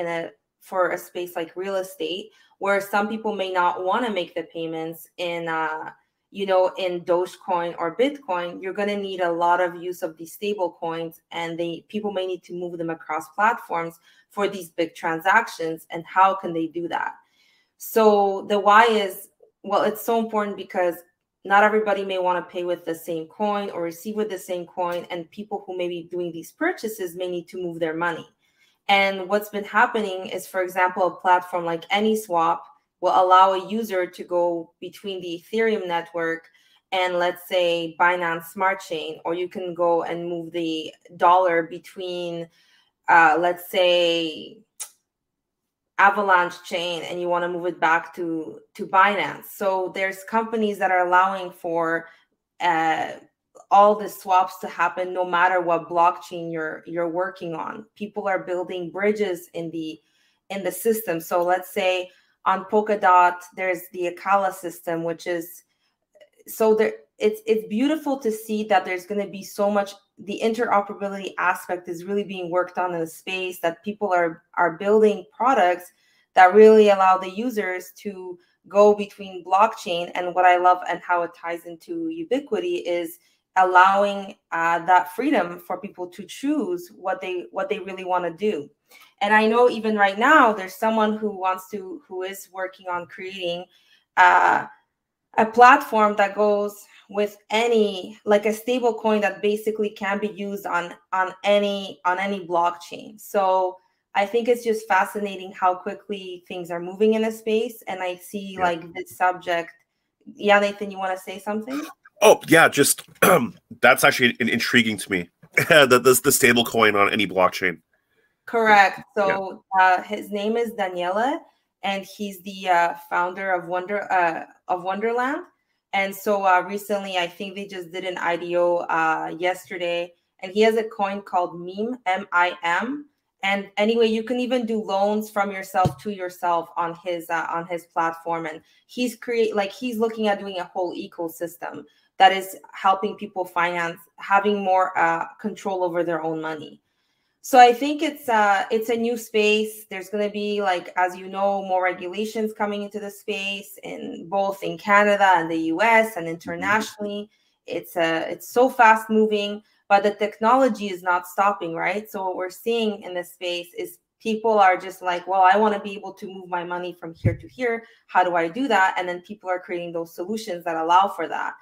for a space like real estate, where some people may not want to make the payments in in Dogecoin or Bitcoin. You're going to need a lot of use of these stable coins, and people may need to move them across platforms for these big transactions. And how can they do that? So the why is, well, it's so important because not everybody may want to pay with the same coin or receive with the same coin, and people who may be doing these purchases may need to move their money. And what's been happening is, for example, a platform like AnySwap will allow a user to go between the Ethereum network and, let's say, Binance Smart Chain, or you can go and move the dollar between, let's say, Avalanche Chain, and you want to move it back to Binance. So there's companies that are allowing for all the swaps to happen no matter what blockchain you're working on. People are building bridges in the system. So let's say on Polkadot, there's the Akala system, which is so there. It's beautiful to see that there's going to be so much. The interoperability aspect is really being worked on in the space, that people are building products that really allow the users to go between blockchain. And what I love and how it ties into Ubitquity is allowing that freedom for people to choose what they really want to do. And I know even right now there's someone who is working on creating a platform that goes with like a stable coin that basically can be used on any blockchain. So I think it's just fascinating how quickly things are moving in a space. And I see like this subject. Yeah, Nathan, you want to say something? Oh yeah, just that's actually intriguing to me. the stable coin on any blockchain. Correct. So his name is Daniele, and he's the founder of Wonderland. And so recently, I think they just did an IDO yesterday, and he has a coin called Meme, M-I-M. And anyway, you can even do loans from yourself to yourself on his platform. And he's looking at doing a whole ecosystem that is helping people finance, having more control over their own money. So I think it's a new space. There's going to be, like, as you know, more regulations coming into the space, in both in Canada and the US and internationally. It's so fast moving, but the technology is not stopping, right? So what we're seeing in this space is people are just like, well, I want to be able to move my money from here to here. How do I do that? And then people are creating those solutions that allow for that.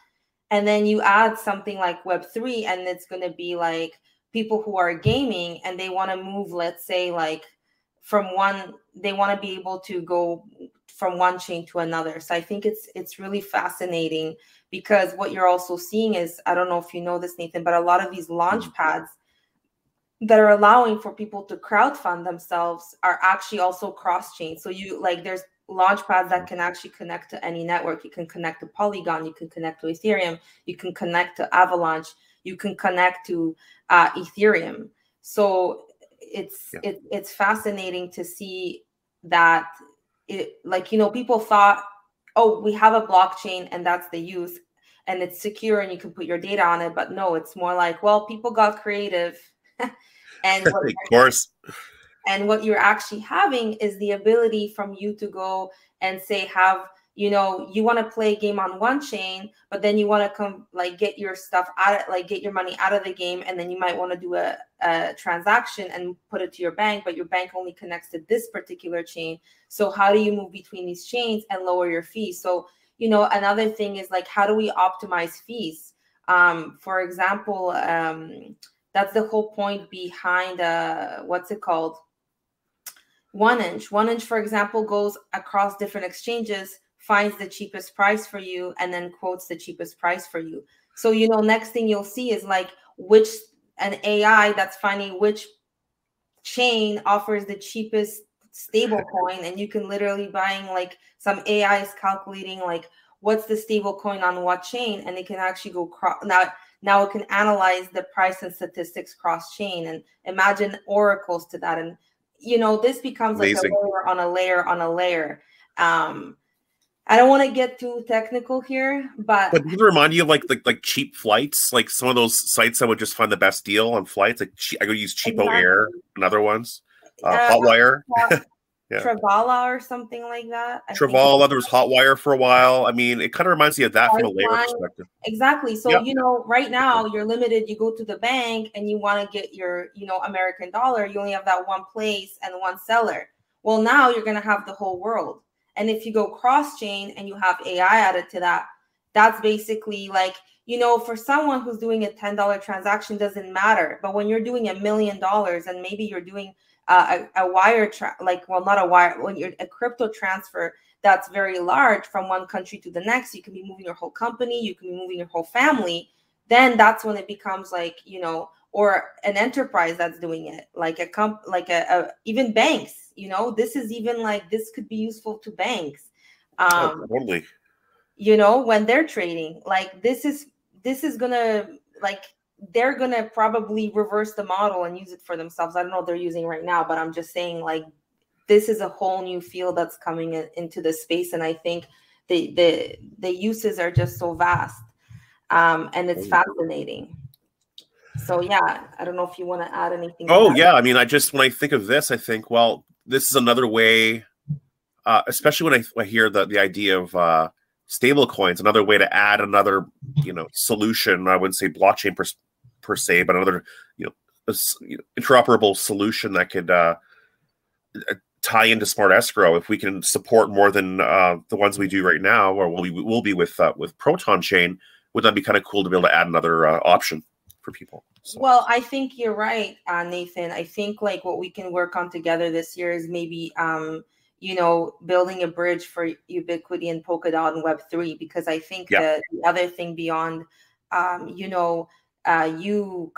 And then you add something like Web3, and it's going to be like people who are gaming and they want to move, let's say, like they want to be able to go from one chain to another. So I think it's really fascinating, because what you're also seeing is, I don't know if you know this, Nathan, but a lot of these launch pads that are allowing for people to crowdfund themselves are actually also cross-chain. So there's launch pads that can actually connect to any network. You can connect to Polygon, you can connect to Ethereum, you can connect to Avalanche, you can connect to Ethereum. So it's fascinating to see that people thought, oh, we have a blockchain and that's the use, and it's secure and you can put your data on it. But no, it's more like, well, people got creative. And of course. And what you're actually having is the ability from you to go and say, have you know, you want to play a game on one chain, but then you want to come like get your stuff out, like get your money out of the game. And then you might want to do a transaction and put it to your bank, but your bank only connects to this particular chain. So how do you move between these chains and lower your fees? So, you know, another thing is like, how do we optimize fees? For example, that's the whole point behind, what's it called? 1inch. 1inch, for example, goes across different exchanges, finds the cheapest price for you, and then quotes the cheapest price for you. So, you know, next thing you'll see is like which an AI that's finding which chain offers the cheapest stable coin. And you can literally buying like some AI is calculating like what's the stable coin on what chain, and it can actually go cross. Now it can analyze the price and statistics cross chain and imagine oracles to that. And, you know, this becomes amazing. Like a layer on a layer on a layer. I don't want to get too technical here, but does it remind you of like cheap flights, like some of those sites that would just find the best deal on flights? Like I could use Cheapo exactly. Air and other ones, Hotwire, yeah. Travala or something like that. Travala, there was Hotwire for a while. I mean, it kind of reminds me of that from a layer perspective. Exactly. So yep. You know, right now you're limited. You go to the bank and you want to get your American dollar. You only have that one place and one seller. Well, now you're gonna have the whole world. And if you go cross-chain and you have AI added to that, that's basically like, you know, for someone who's doing a $10 transaction, doesn't matter. But when you're doing $1 million and maybe you're doing a wire, when you're a crypto transfer that's very large from one country to the next, you can be moving your whole company, you can be moving your whole family. Then that's when it becomes like, you know, or an enterprise that's doing it, like a even banks. You know, this is even like, this could be useful to banks. Totally. You know, when they're trading, like this is gonna, like, they're gonna probably reverse the model and use it for themselves. I don't know what they're using right now, but I'm just saying, like, this is a whole new field that's coming into the space. And I think the uses are just so vast. And it's fascinating. So, yeah, I don't know if you want to add anything. Oh, yeah. I mean, when I think of this, I think, well, this is another way, especially when I hear the idea of stable coins, another way to add another, you know, solution. I wouldn't say blockchain per se, but another, you know, interoperable solution that could tie into Smart Escrow. If we can support more than the ones we do right now, or we will be with Proton Chain, would that be kind of cool to be able to add another option for people? So. Well, I think you're right, Nathan. I think like what we can work on together this year is maybe, you know, building a bridge for Ubitquity and Polkadot and Web3, because I think the other thing beyond, you're blockchain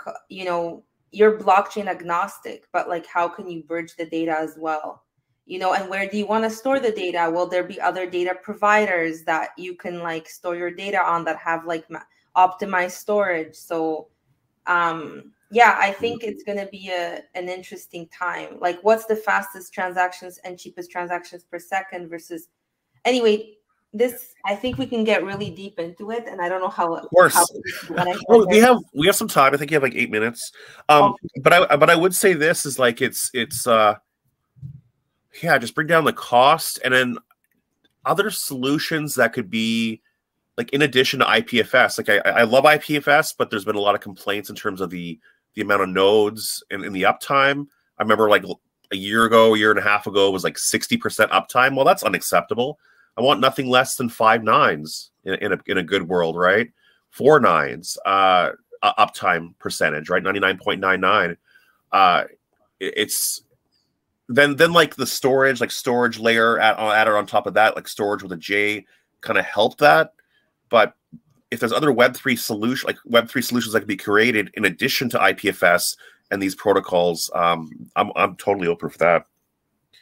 agnostic, but like, how can you bridge the data as well? You know, and where do you want to store the data? Will there be other data providers that you can like store your data on that have like optimized storage? So, yeah, I think it's going to be an interesting time. Like, what's the fastest transactions and cheapest transactions per second versus, anyway, this, I think we can get really deep into it. And I don't know how, of course. We have some time. I think you have like 8 minutes. But I would say this is like, just bring down the cost, and then other solutions that could be, like, in addition to IPFS, like I love IPFS, but there's been a lot of complaints in terms of the amount of nodes and the uptime. I remember like a year and a half ago, it was like 60% uptime. Well, that's unacceptable. I want nothing less than 5 nines in a good world, right? 4 nines uptime percentage, right? 99.99. It's then like the storage, like storage layer added on top of that, like storage with a J, kind of helped that. But if there's other Web3 solution, like Web3 solutions that can be created in addition to IPFS and these protocols, I'm totally open for that.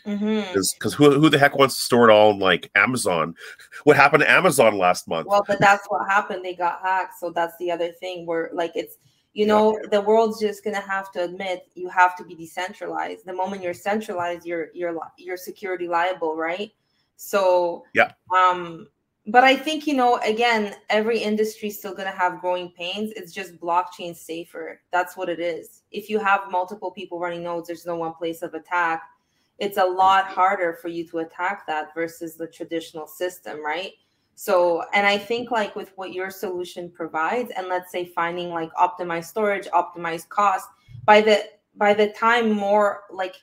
Because who the heck wants to store it all in like Amazon? What happened to Amazon last month? Well, but that's what happened. They got hacked. So that's the other thing where like it's, you know, the world's just going to have to admit you have to be decentralized. The moment you're centralized, you're security liable, right? So, yeah. But I think, you know, again, every industry is still going to have growing pains. It's just blockchain safer. That's what it is. If you have multiple people running nodes, there's no one place of attack. it's a lot harder for you to attack that versus the traditional system, right? So, and I think like with what your solution provides, and let's say finding like optimized storage, optimized cost, by the time more like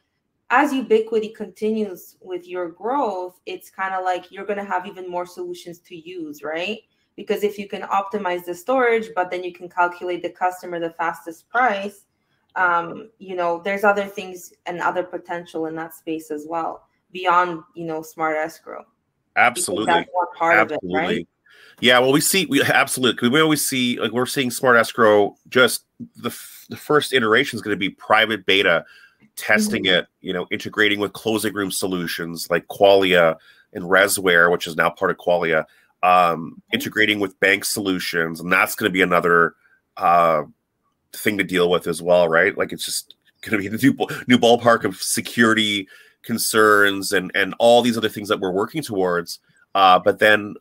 as Ubitquity continues with your growth, it's kind of like you're going to have even more solutions to use, right? Because if you can optimize the storage, but then you can calculate the customer the fastest price, you know, there's other things and other potential in that space as well beyond, you know, Smart Escrow. Absolutely. That's one part absolutely. Of it, right? Yeah, well, we always see, like, we're seeing Smart Escrow, just the first iteration is going to be private beta, testing it, you know, integrating with closing room solutions like Qualia and Resware, which is now part of Qualia, integrating with bank solutions. And that's going to be another thing to deal with as well, right? Like, it's just going to be a new ballpark of security concerns and all these other things that we're working towards. But then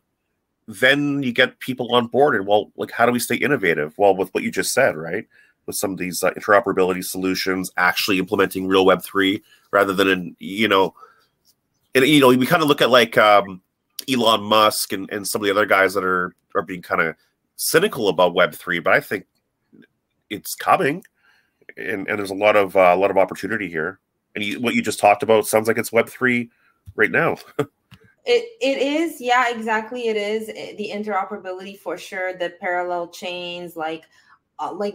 you get people on board, and, well, like, how do we stay innovative? Well, with what you just said, right? With some of these interoperability solutions, actually implementing real Web3 rather than, we kind of look at like Elon Musk and some of the other guys that are being kind of cynical about Web3, but I think it's coming, and there's a lot of opportunity here. And what you just talked about sounds like it's Web3 right now. It is. Yeah, exactly. It is the interoperability for sure. The parallel chains, like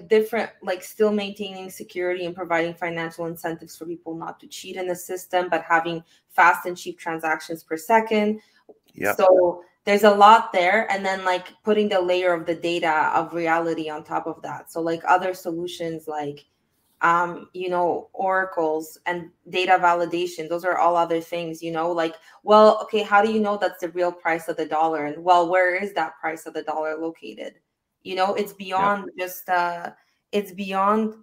different, like still maintaining security and providing financial incentives for people not to cheat in the system, but having fast and cheap transactions per second. Yeah. So there's a lot there. And then like putting the layer of the data of reality on top of that. So like other solutions like, you know, oracles and data validation, those are all other things, you know, like, well, okay, how do you know that's the real price of the dollar? And well, where is that price of the dollar located? You know, it's beyond just, it's beyond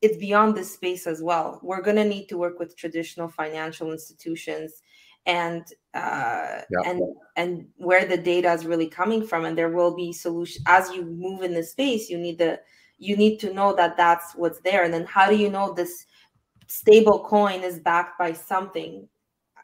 this space as well. We're going to need to work with traditional financial institutions and where the data is really coming from. And there will be solutions as you move in this space. You need to know that that's what's there. And then how do you know this stable coin is backed by something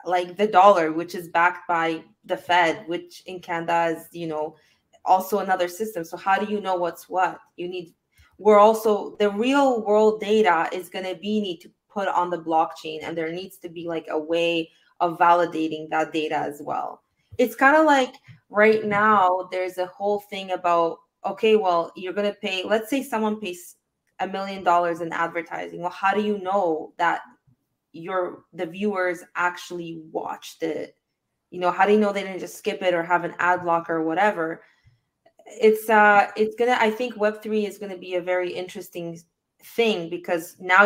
like the dollar, which is backed by the Fed, which in Canada is, you know, also another system. So how do you know what's what? You need, we're also, the real world data is going to be need to put on the blockchain, and there needs to be like a way of validating that data as well. It's kind of like right now, there's a whole thing about, okay, well, you're going to pay, let's say someone pays $1 million in advertising. Well, how do you know that the viewers actually watched it? You know, how do you know they didn't just skip it or have an ad block or whatever? It's going to, I think Web3 is going to be a very interesting thing, because now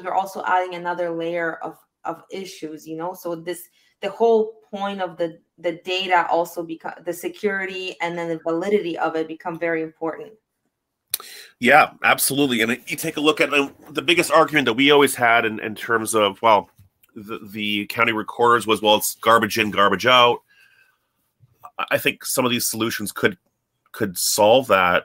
you're also adding another layer of issues, you know? So the whole point of the data also become the security, and then the validity of it become very important. Yeah, absolutely. And you take a look at the biggest argument that we always had in terms of, well, the county recorders was, well, it's garbage in, garbage out. I think some of these solutions could solve that,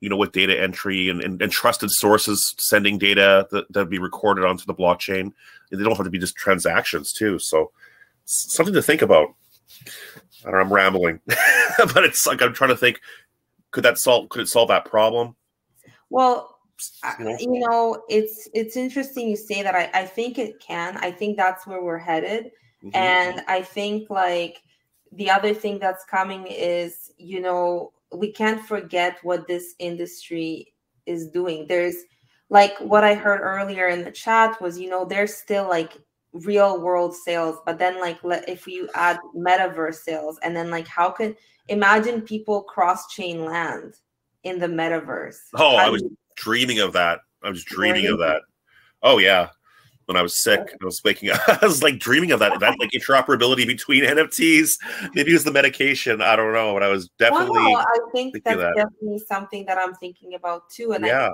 you know, with data entry and trusted sources sending data that'd be recorded onto the blockchain. They don't have to be just transactions too. So something to think about. I don't know, I'm rambling, but it's like, I'm trying to think, could it solve that problem? Well, you know, it's interesting you say that. I think it can. I think that's where we're headed. Mm-hmm. And I think like the other thing that's coming is, you know, we can't forget what this industry is doing. There's like what I heard earlier in the chat was, you know, there's still like real world sales, but then like if you add metaverse sales, and then like how can, imagine people cross chain land in the metaverse. Oh, I was dreaming of that. I was dreaming of that. Oh yeah. When I was sick, I was waking up. I was like dreaming of that, like interoperability between NFTs. Maybe it was the medication. I don't know, but I was definitely. Wow, I think that's definitely something that I'm thinking about too. And yeah,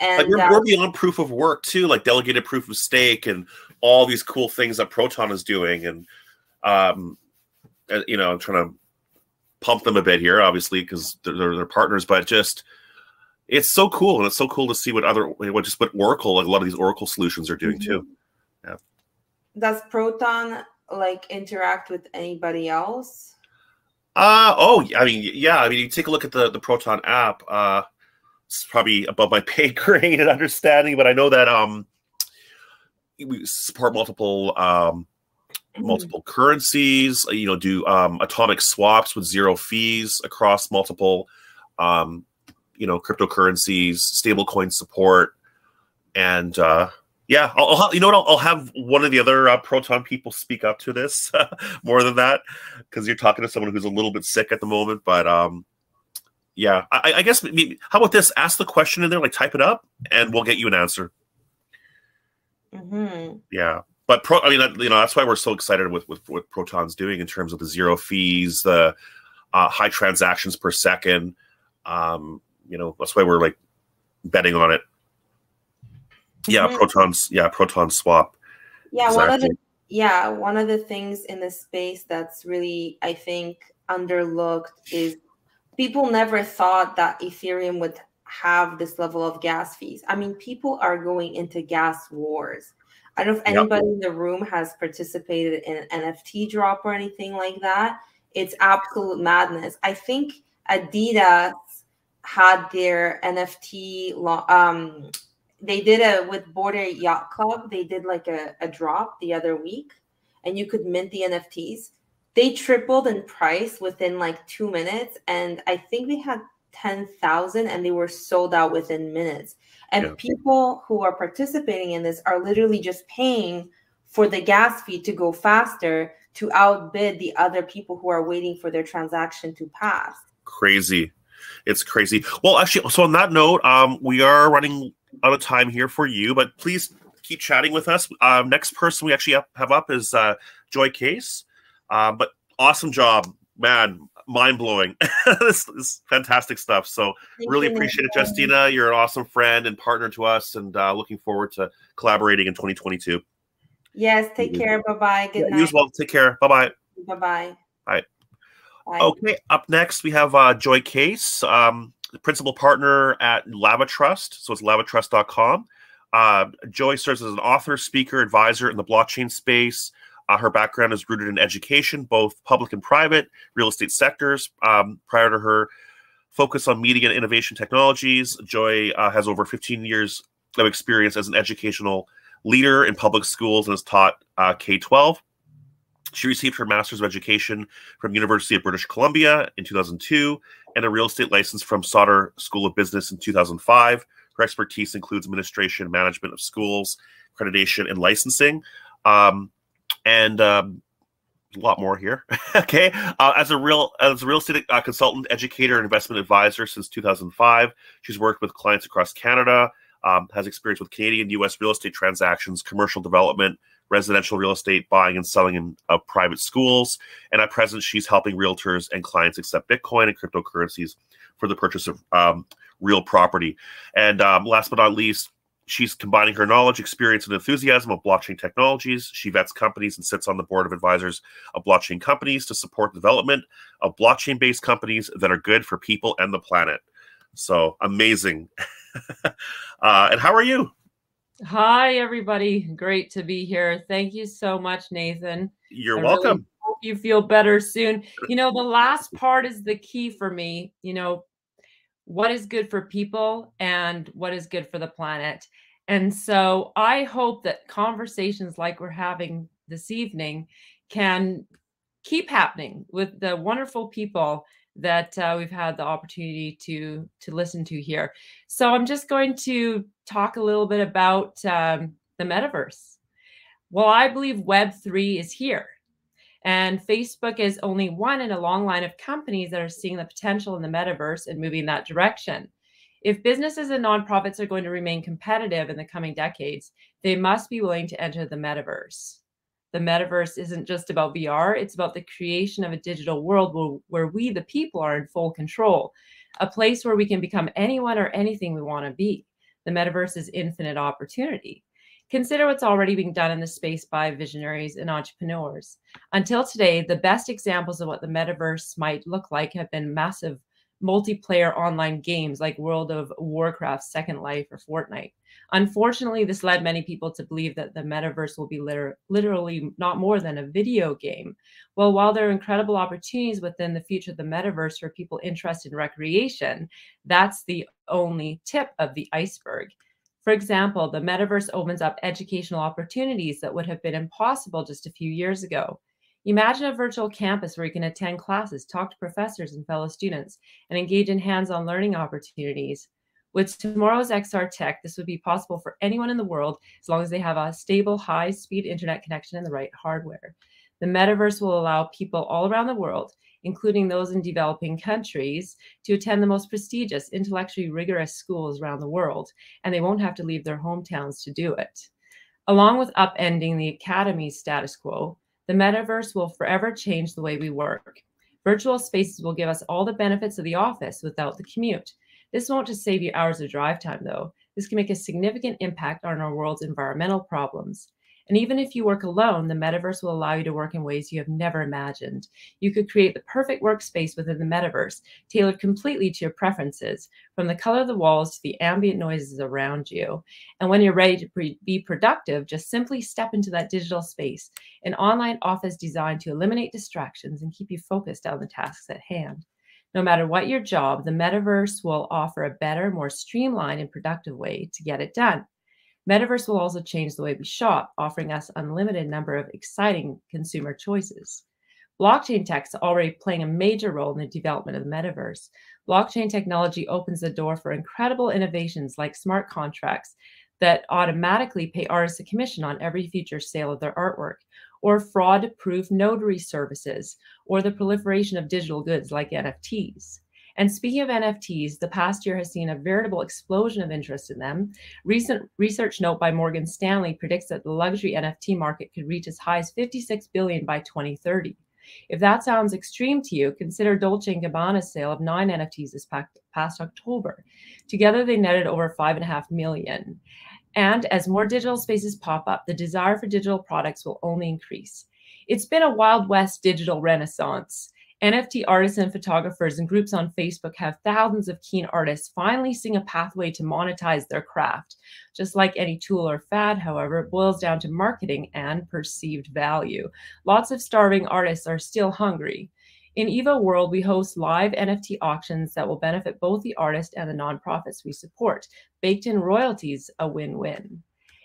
and like we're beyond proof of work too, like delegated proof of stake, and all these cool things that Proton is doing. And you know, I'm trying to pump them a bit here, obviously, because they're partners. But just it's so cool, and it's so cool to see what other, what Oracle, like a lot of these Oracle solutions are doing too. Yeah. Does Proton like interact with anybody else? I mean, you take a look at the Proton app. It's probably above my pay grade and understanding, but I know that we support multiple currencies. You know, do atomic swaps with zero fees across multiple cryptocurrencies, stablecoin support, and yeah, I'll have one of the other Proton people speak up to this more than that, because you're talking to someone who's a little bit sick at the moment. But yeah, I guess maybe, how about this? Ask the question in there, like type it up, and we'll get you an answer. Yeah, but that's why we're so excited with what Proton's doing in terms of the zero fees, the high transactions per second. That's why we're like betting on it. Yeah, Proton swap. Yeah, exactly. one of the things in the space that's really, I think, underlooked is people never thought that Ethereum would have this level of gas fees. I mean, people are going into gas wars. I don't know if anybody in the room has participated in an NFT drop or anything like that. It's absolute madness. I think Adidas had their NFT they did it with Border Yacht Club. They did like a drop the other week, and you could mint the NFTs. They tripled in price within like 2 minutes, and I think they had 10,000, and they were sold out within minutes. And people who are participating in this are literally just paying for the gas fee to go faster, to outbid the other people who are waiting for their transaction to pass. Crazy. It's crazy. Well, actually, so on that note, we are running out of time here for you, but please keep chatting with us. Next person we actually have up is Joy Case. But awesome job, man. Mind-blowing. This is fantastic stuff. So really appreciate it, Justyna. You're an awesome friend and partner to us, and looking forward to collaborating in 2022. Yes, take care. Bye-bye. Good night. You as well. Take care. Bye-bye. Bye-bye. All right. Bye. Okay, up next we have Joy Case, the principal partner at Lava Trust. So it's lavatrust.com. Joy serves as an author, speaker, advisor in the blockchain space. Her background is rooted in education, both public and private, real estate sectors. Prior to her focus on media and innovation technologies, Joy has over 15 years of experience as an educational leader in public schools and has taught K-12. She received her Master's of Education from University of British Columbia in 2002 and a real estate license from Sauter School of Business in 2005. Her expertise includes administration, management of schools, accreditation, and licensing. A lot more here. Okay, as a real estate consultant, educator, and investment advisor since 2005, she's worked with clients across Canada. Has experience with Canadian, U.S. real estate transactions, commercial development, residential real estate, buying and selling of private schools, and at present, she's helping realtors and clients accept Bitcoin and cryptocurrencies for the purchase of real property. And last but not least, she's combining her knowledge, experience, and enthusiasm of blockchain technologies. She vets companies and sits on the board of advisors of blockchain companies to support the development of blockchain-based companies that are good for people and the planet. So amazing. And how are you? Hi, everybody. Great to be here. Thank you so much, Nathan. You're welcome. Really hope you feel better soon. You know, the last part is the key for me, you know, what is good for people and what is good for the planet. And so I hope that conversations like we're having this evening can keep happening with the wonderful people that we've had the opportunity to listen to here. So I'm just going to talk a little bit about the metaverse. Well, I believe Web3 is here. And Facebook is only one in a long line of companies that are seeing the potential in the metaverse and moving in that direction. If businesses and nonprofits are going to remain competitive in the coming decades, they must be willing to enter the metaverse. The metaverse isn't just about VR, it's about the creation of a digital world where we, the people, are in full control, a place where we can become anyone or anything we want to be. The metaverse is infinite opportunity. Consider what's already being done in this space by visionaries and entrepreneurs. Until today, the best examples of what the metaverse might look like have been massive multiplayer online games like World of Warcraft, Second Life, or Fortnite. Unfortunately, this led many people to believe that the metaverse will be literally not more than a video game. Well, while there are incredible opportunities within the future of the metaverse for people interested in recreation, that's the only tip of the iceberg. For example, the metaverse opens up educational opportunities that would have been impossible just a few years ago. Imagine a virtual campus where you can attend classes, talk to professors and fellow students, and engage in hands-on learning opportunities. With tomorrow's XR tech, this would be possible for anyone in the world as long as they have a stable, high-speed internet connection and the right hardware. The metaverse will allow people all around the world, including those in developing countries, to attend the most prestigious, intellectually rigorous schools around the world, and they won't have to leave their hometowns to do it. Along with upending the academy's status quo, the metaverse will forever change the way we work. Virtual spaces will give us all the benefits of the office without the commute. This won't just save you hours of drive time, though. This can make a significant impact on our world's environmental problems. And even if you work alone, the metaverse will allow you to work in ways you have never imagined. You could create the perfect workspace within the metaverse, tailored completely to your preferences, from the color of the walls to the ambient noises around you. And when you're ready to be productive, just simply step into that digital space, an online office designed to eliminate distractions and keep you focused on the tasks at hand. No matter what your job, the metaverse will offer a better, more streamlined and productive way to get it done. Metaverse will also change the way we shop, offering us an unlimited number of exciting consumer choices. Blockchain tech is already playing a major role in the development of the metaverse. Blockchain technology opens the door for incredible innovations like smart contracts that automatically pay artists a commission on every future sale of their artwork, or fraud-proof notary services, or the proliferation of digital goods like NFTs. And speaking of NFTs, the past year has seen a veritable explosion of interest in them. Recent research note by Morgan Stanley predicts that the luxury NFT market could reach as high as $56 billion by 2030. If that sounds extreme to you, consider Dolce & Gabbana's sale of 9 NFTs this past October. Together, they netted over $5.5 million. And as more digital spaces pop up, the desire for digital products will only increase. It's been a Wild West digital renaissance. NFT artists and photographers and groups on Facebook have thousands of keen artists finally seeing a pathway to monetize their craft. Just like any tool or fad, however, it boils down to marketing and perceived value. Lots of starving artists are still hungry. In Eva World, we host live NFT auctions that will benefit both the artist and the nonprofits we support. Baked in royalties, a win-win.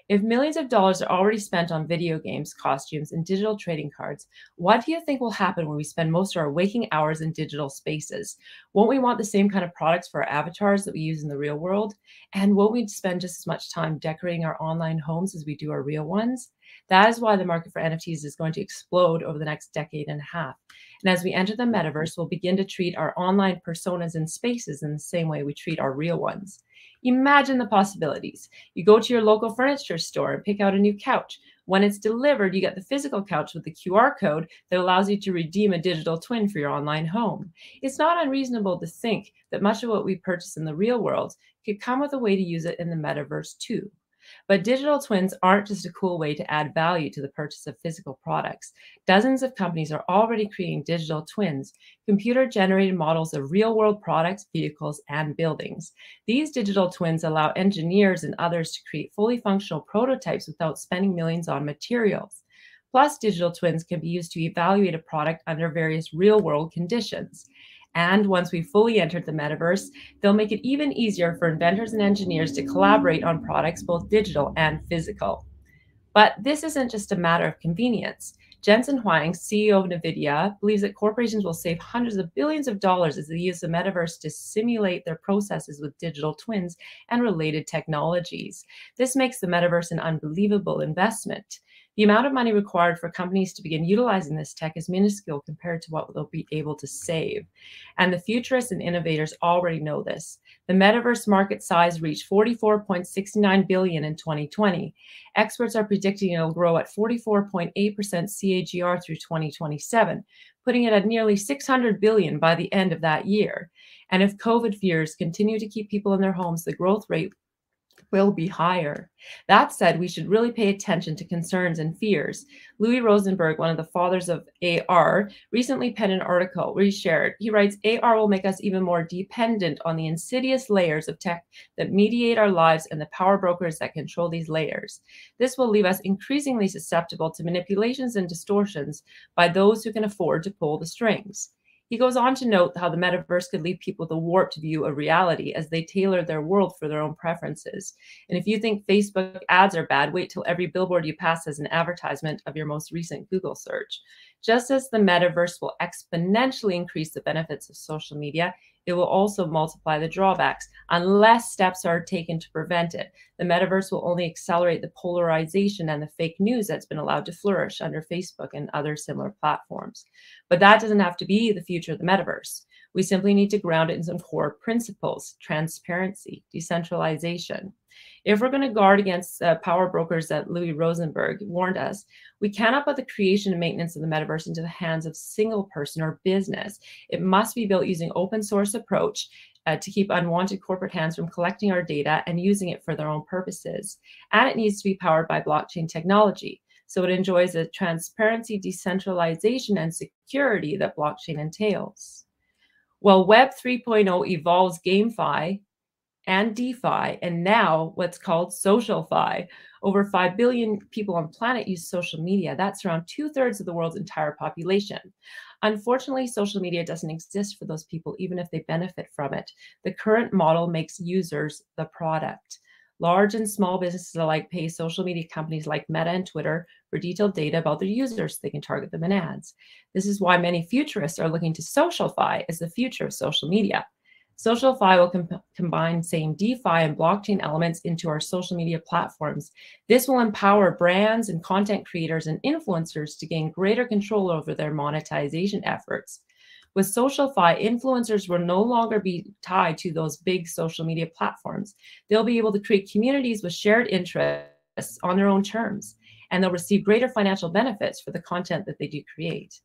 If millions of dollars are already spent on video games, costumes, and digital trading cards, what do you think will happen when we spend most of our waking hours in digital spaces? Won't we want the same kind of products for our avatars that we use in the real world? And won't we spend just as much time decorating our online homes as we do our real ones? That is why the market for NFTs is going to explode over the next decade and a half. And as we enter the metaverse, we'll begin to treat our online personas and spaces in the same way we treat our real ones. Imagine the possibilities. You go to your local furniture store and pick out a new couch. When it's delivered, you get the physical couch with the QR code that allows you to redeem a digital twin for your online home. It's not unreasonable to think that much of what we purchase in the real world could come with a way to use it in the metaverse too. But digital twins aren't just a cool way to add value to the purchase of physical products. Dozens of companies are already creating digital twins, computer-generated models of real-world products, vehicles, and buildings. These digital twins allow engineers and others to create fully functional prototypes without spending millions on materials. Plus, digital twins can be used to evaluate a product under various real-world conditions. And once we've fully entered the metaverse, they'll make it even easier for inventors and engineers to collaborate on products, both digital and physical. But this isn't just a matter of convenience. Jensen Huang, CEO of NVIDIA, believes that corporations will save hundreds of billions of dollars as they use the metaverse to simulate their processes with digital twins and related technologies. This makes the metaverse an unbelievable investment. The amount of money required for companies to begin utilizing this tech is minuscule compared to what they'll be able to save. And the futurists and innovators already know this. The metaverse market size reached $44.69 billion in 2020. Experts are predicting it'll grow at 44.8% CAGR through 2027, putting it at nearly $600 billion by the end of that year. And if COVID fears continue to keep people in their homes, the growth rate will be higher. That said, we should really pay attention to concerns and fears. Louis Rosenberg, one of the fathers of AR, recently penned an article we shared. He writes, AR will make us even more dependent on the insidious layers of tech that mediate our lives and the power brokers that control these layers. This will leave us increasingly susceptible to manipulations and distortions by those who can afford to pull the strings. He goes on to note how the metaverse could leave people with a warped view of reality as they tailor their world for their own preferences. And if you think Facebook ads are bad, wait till every billboard you pass has an advertisement of your most recent Google search. Just as the metaverse will exponentially increase the benefits of social media, it will also multiply the drawbacks unless steps are taken to prevent it. The metaverse will only accelerate the polarization and the fake news that's been allowed to flourish under Facebook and other similar platforms. But that doesn't have to be the future of the metaverse. We simply need to ground it in some core principles: transparency, decentralization. If we're going to guard against power brokers that Louis Rosenberg warned us, we cannot put the creation and maintenance of the metaverse into the hands of single person or business. It must be built using open source approach to keep unwanted corporate hands from collecting our data and using it for their own purposes. And it needs to be powered by blockchain technology, so it enjoys the transparency, decentralization, and security that blockchain entails. Well, Web 3.0 evolves GameFi and DeFi, and now what's called SocialFi. Over 5 billion people on the planet use social media. That's around 2/3 of the world's entire population. Unfortunately, social media doesn't exist for those people, even if they benefit from it. The current model makes users the product. Large and small businesses alike pay social media companies like Meta and Twitter for detailed data about their users so they can target them in ads. This is why many futurists are looking to SocialFi as the future of social media. SocialFi will combine same DeFi and blockchain elements into our social media platforms. This will empower brands and content creators and influencers to gain greater control over their monetization efforts. With SocialFi, influencers will no longer be tied to those big social media platforms. They'll be able to create communities with shared interests on their own terms, and they'll receive greater financial benefits for the content that they do create.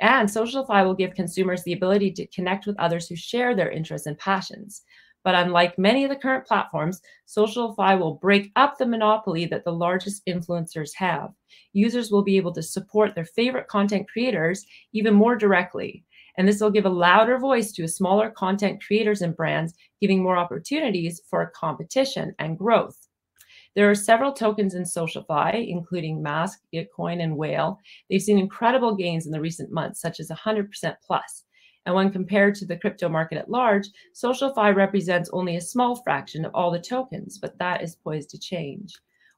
And SocialFi will give consumers the ability to connect with others who share their interests and passions. But unlike many of the current platforms, SocialFi will break up the monopoly that the largest influencers have. Users will be able to support their favorite content creators even more directly. And this will give a louder voice to smaller content creators and brands, giving more opportunities for competition and growth. There are several tokens in SocialFi, including Mask, Bitcoin, and Whale. They've seen incredible gains in the recent months, such as 100% plus. And when compared to the crypto market at large, SocialFi represents only a small fraction of all the tokens, but that is poised to change.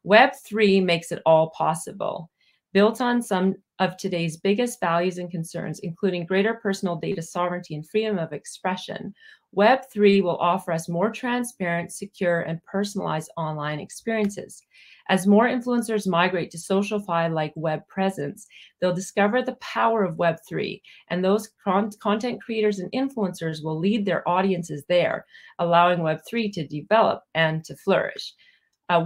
Web3 makes it all possible. Built on some of today's biggest values and concerns, including greater personal data sovereignty and freedom of expression, Web3 will offer us more transparent, secure, and personalized online experiences. As more influencers migrate to SocialFi like web presence, they'll discover the power of Web3, and those content creators and influencers will lead their audiences there, allowing Web3 to develop and to flourish.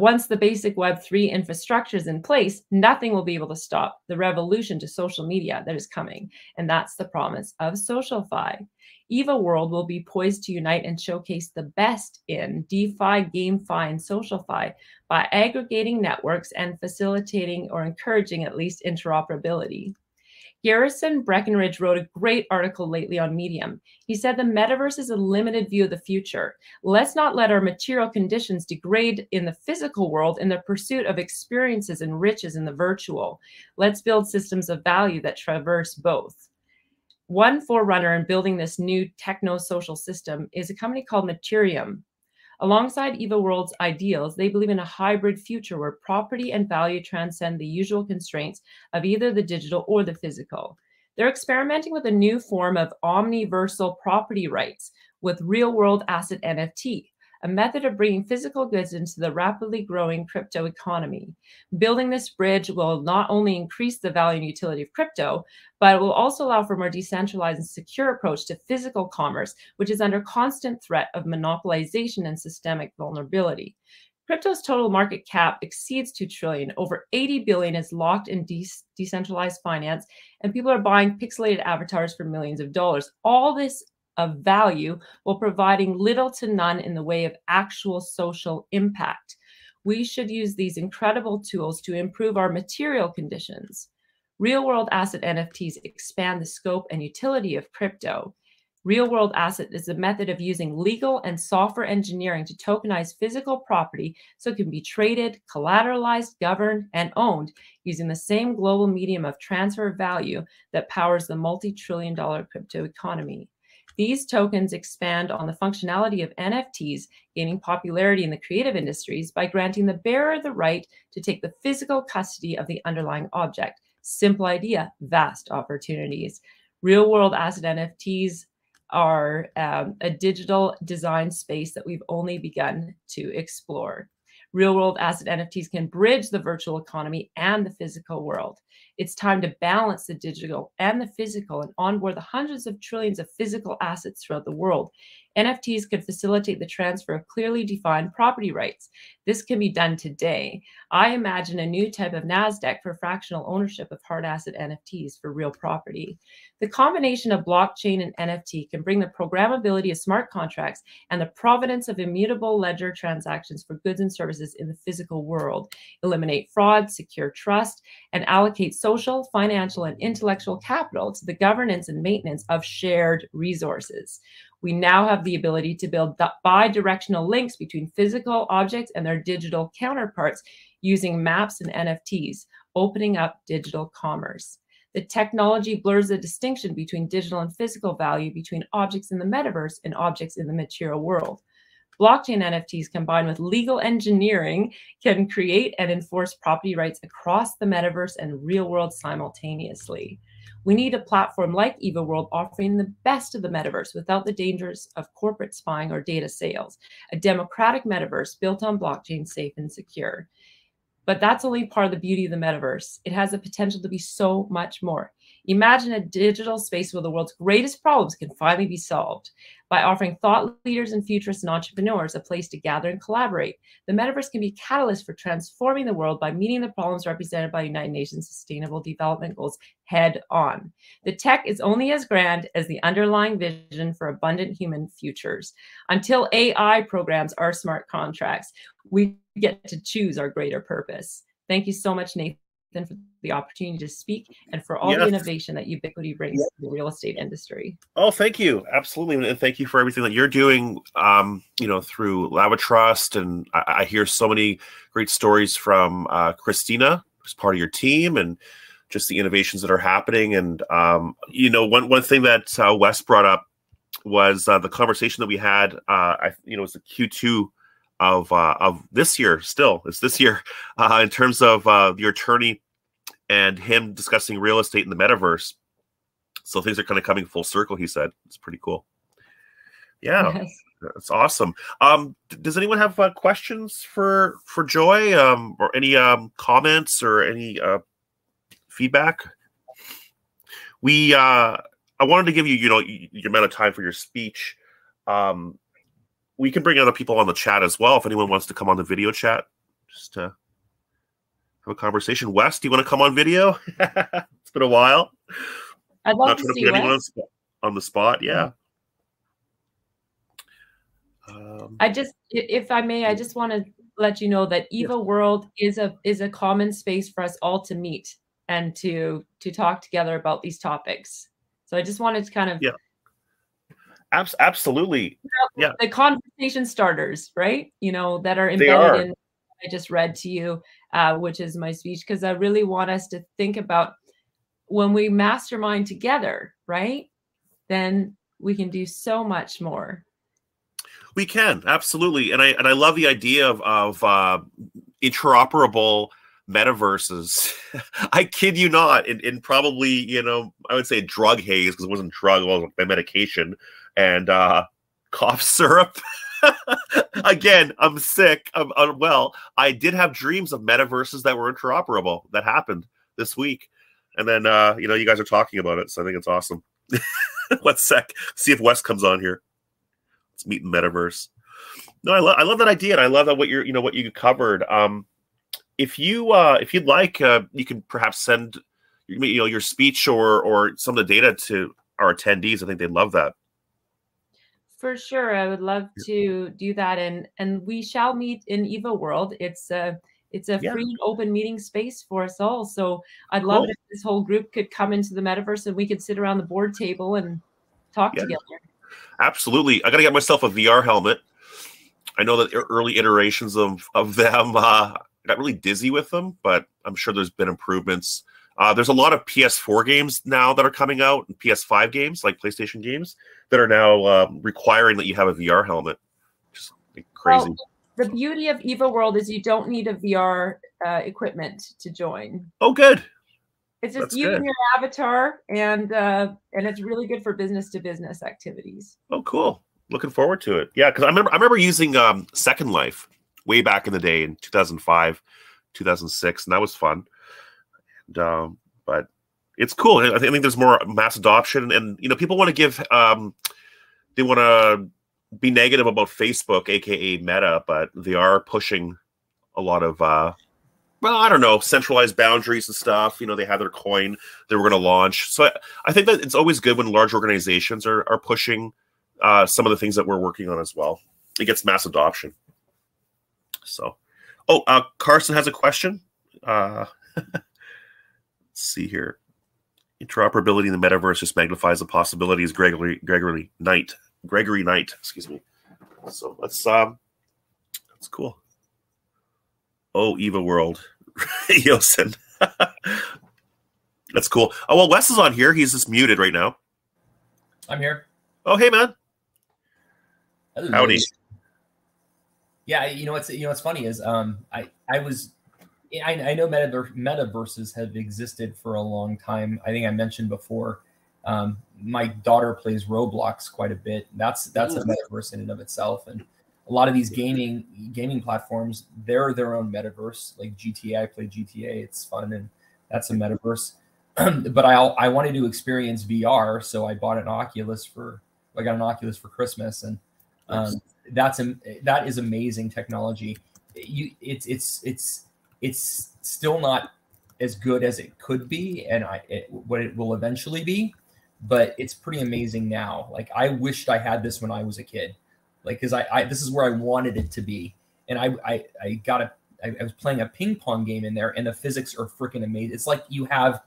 Once the basic Web3 infrastructure is in place, nothing will be able to stop the revolution to social media that is coming. And that's the promise of SocialFi. Eva World will be poised to unite and showcase the best in DeFi, GameFi, and SocialFi by aggregating networks and facilitating or encouraging at least interoperability. Garrison Breckenridge wrote a great article lately on Medium. He said the metaverse is a limited view of the future. Let's not let our material conditions degrade in the physical world in the pursuit of experiences and riches in the virtual. Let's build systems of value that traverse both. One forerunner in building this new techno-social system is a company called Materium. Alongside Eva World's ideals, they believe in a hybrid future where property and value transcend the usual constraints of either the digital or the physical. They're experimenting with a new form of omniversal property rights with real-world asset NFT, a method of bringing physical goods into the rapidly growing crypto economy. Building this bridge will not only increase the value and utility of crypto, but it will also allow for a more decentralized and secure approach to physical commerce, which is under constant threat of monopolization and systemic vulnerability. Crypto's total market cap exceeds $2 trillion. Over $80 billion is locked in decentralized finance, and people are buying pixelated avatars for millions of dollars. All this of value while providing little to none in the way of actual social impact. We should use these incredible tools to improve our material conditions. Real-world asset NFTs expand the scope and utility of crypto. Real-world asset is a method of using legal and software engineering to tokenize physical property so it can be traded, collateralized, governed, and owned using the same global medium of transfer value that powers the multi-trillion-dollar crypto economy. These tokens expand on the functionality of NFTs, gaining popularity in the creative industries by granting the bearer the right to take the physical custody of the underlying object. Simple idea, vast opportunities. Real-world asset NFTs are a digital design space that we've only begun to explore. Real-world asset NFTs can bridge the virtual economy and the physical world. It's time to balance the digital and the physical and onboard the hundreds of trillions of physical assets throughout the world. NFTs can facilitate the transfer of clearly defined property rights. This can be done today. I imagine a new type of NASDAQ for fractional ownership of hard asset NFTs for real property. The combination of blockchain and NFT can bring the programmability of smart contracts and the provenance of immutable ledger transactions for goods and services in the physical world, eliminate fraud, secure trust, and allocate social, financial, and intellectual capital to the governance and maintenance of shared resources. We now have the ability to build bi-directional links between physical objects and their digital counterparts using maps and NFTs, opening up digital commerce. The technology blurs the distinction between digital and physical value, between objects in the metaverse and objects in the material world. Blockchain NFTs combined with legal engineering can create and enforce property rights across the metaverse and real world simultaneously. We need a platform like Eva World offering the best of the metaverse without the dangers of corporate spying or data sales, a democratic metaverse built on blockchain, safe and secure. But that's only part of the beauty of the metaverse. It has the potential to be so much more. Imagine a digital space where the world's greatest problems can finally be solved. By offering thought leaders and futurists and entrepreneurs a place to gather and collaborate, the metaverse can be a catalyst for transforming the world by meeting the problems represented by United Nations Sustainable Development Goals head on. The tech is only as grand as the underlying vision for abundant human futures. Until AI programs our smart contracts, we get to choose our greater purpose. Thank you so much, Nathan, for the opportunity to speak and for all the innovation that Ubitquity brings to the real estate industry. Oh, thank you. Absolutely. And thank you for everything that you're doing, you know, through Lava Trust. And I hear so many great stories from Christina, who's part of your team, and just the innovations that are happening. And, you know, one thing that Wes brought up was the conversation that we had, you know, it was the Q2 of this year. Still, it's this year, in terms of your attorney and him discussing real estate in the metaverse. So things are kind of coming full circle, he said. It's pretty cool. Yeah, yes. That's awesome. Does anyone have questions for Joy, or any comments or any feedback? I wanted to give you, you know, your amount of time for your speech. We can bring other people on the chat as well if anyone wants to come on the video chat, just to have a conversation. Wes, do you want to come on video? It's been a while. I'd love to see Wes on the spot. Yeah. I just, if I may, I just want to let you know that Eva World is a common space for us all to meet and to talk together about these topics. So I just wanted to kind of. Yeah. Absolutely. Yeah. The conversation starters, right? You know, that are embedded in what I just read to you, which is my speech, because I really want us to think about when we mastermind together, right? Then we can do so much more. We can, absolutely. And I love the idea of interoperable metaverses. I kid you not, in probably, you know, I would say drug haze, because it wasn't drug, well, it was my medication and cough syrup. Again, I'm sick, I'm unwell. I did have dreams of metaverses that were interoperable. That happened this week. And then, you know, you guys are talking about it, so I think it's awesome. One sec. See if Wes comes on here. Let's meet in metaverse. No, I love that idea, and I love that what you're, you know, what you covered. If you'd like, you can perhaps send, you know, your speech or some of the data to our attendees. I think they'd love that. For sure. I would love to do that. And we shall meet in Eva World. It's a free open meeting space for us all. So I'd love it if this whole group could come into the metaverse and we could sit around the board table and talk together. Absolutely. I got to get myself a VR helmet. I know that early iterations of them got really dizzy with them, but I'm sure there's been improvements. There's a lot of PS4 games now that are coming out, and PS5 games, like PlayStation games, that are now requiring that you have a VR helmet. Just like, crazy. Well, the beauty of Eva World is you don't need a VR equipment to join. Oh, good. It's just and your avatar, and it's really good for business-to-business activities. Oh, cool. Looking forward to it. Yeah, because I remember using Second Life way back in the day in 2005, 2006, and that was fun. And, but it's cool. I think there's more mass adoption, and you know, people want to give they want to be negative about Facebook, aka Meta, but they are pushing a lot of centralized boundaries and stuff. You know, they have their coin they were going to launch. So I think that it's always good when large organizations are pushing some of the things that we're working on as well. It gets mass adoption. So, Carson has a question. Let's see here. Interoperability in the metaverse just magnifies the possibilities. Gregory Knight, excuse me. So that's cool. Oh, Eva World, Yosin. That's cool. Oh, well, Wes is on here. He's just muted right now. I'm here. Oh, hey, man. Howdy. Really, yeah, it's funny is I know metaverses have existed for a long time. I think I mentioned before, my daughter plays Roblox quite a bit. That's a metaverse in and of itself. And a lot of these gaming platforms, they're their own metaverse. Like GTA, I play GTA. It's fun, and that's a metaverse. But I wanted to experience VR, so I bought an Oculus for Christmas, and that is amazing technology. It's still not as good as it could be, and what it will eventually be, but it's pretty amazing now. Like, I wished I had this when I was a kid, like, because this is where I wanted it to be, and I was playing a ping pong game in there, and the physics are freaking amazing. It's like you have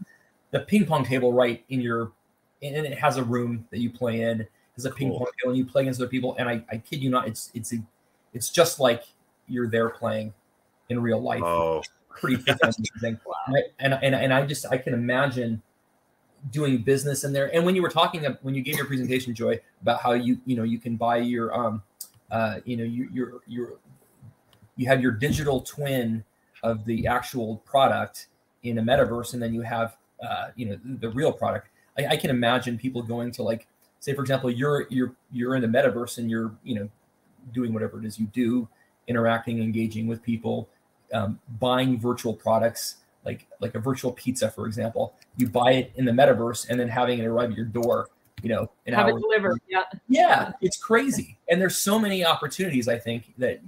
the ping pong table right in your, and it has a room that you play in. There's a ping pong table, and you play against other people. And I kid you not, it's just like you're there playing in real life. Oh, pretty amazing. And I can imagine doing business in there. And when you were talking, when you gave your presentation, Joy, about how you can buy your you have your digital twin of the actual product in a metaverse, and then you have the real product. I can imagine people going to, like, say, for example, you're in the metaverse, and you're doing whatever it is you do, interacting, engaging with people, buying virtual products, like a virtual pizza, for example. You buy it in the metaverse, and then having it arrive at your door, have it delivered. Yeah, it's crazy. And there's so many opportunities, I think, that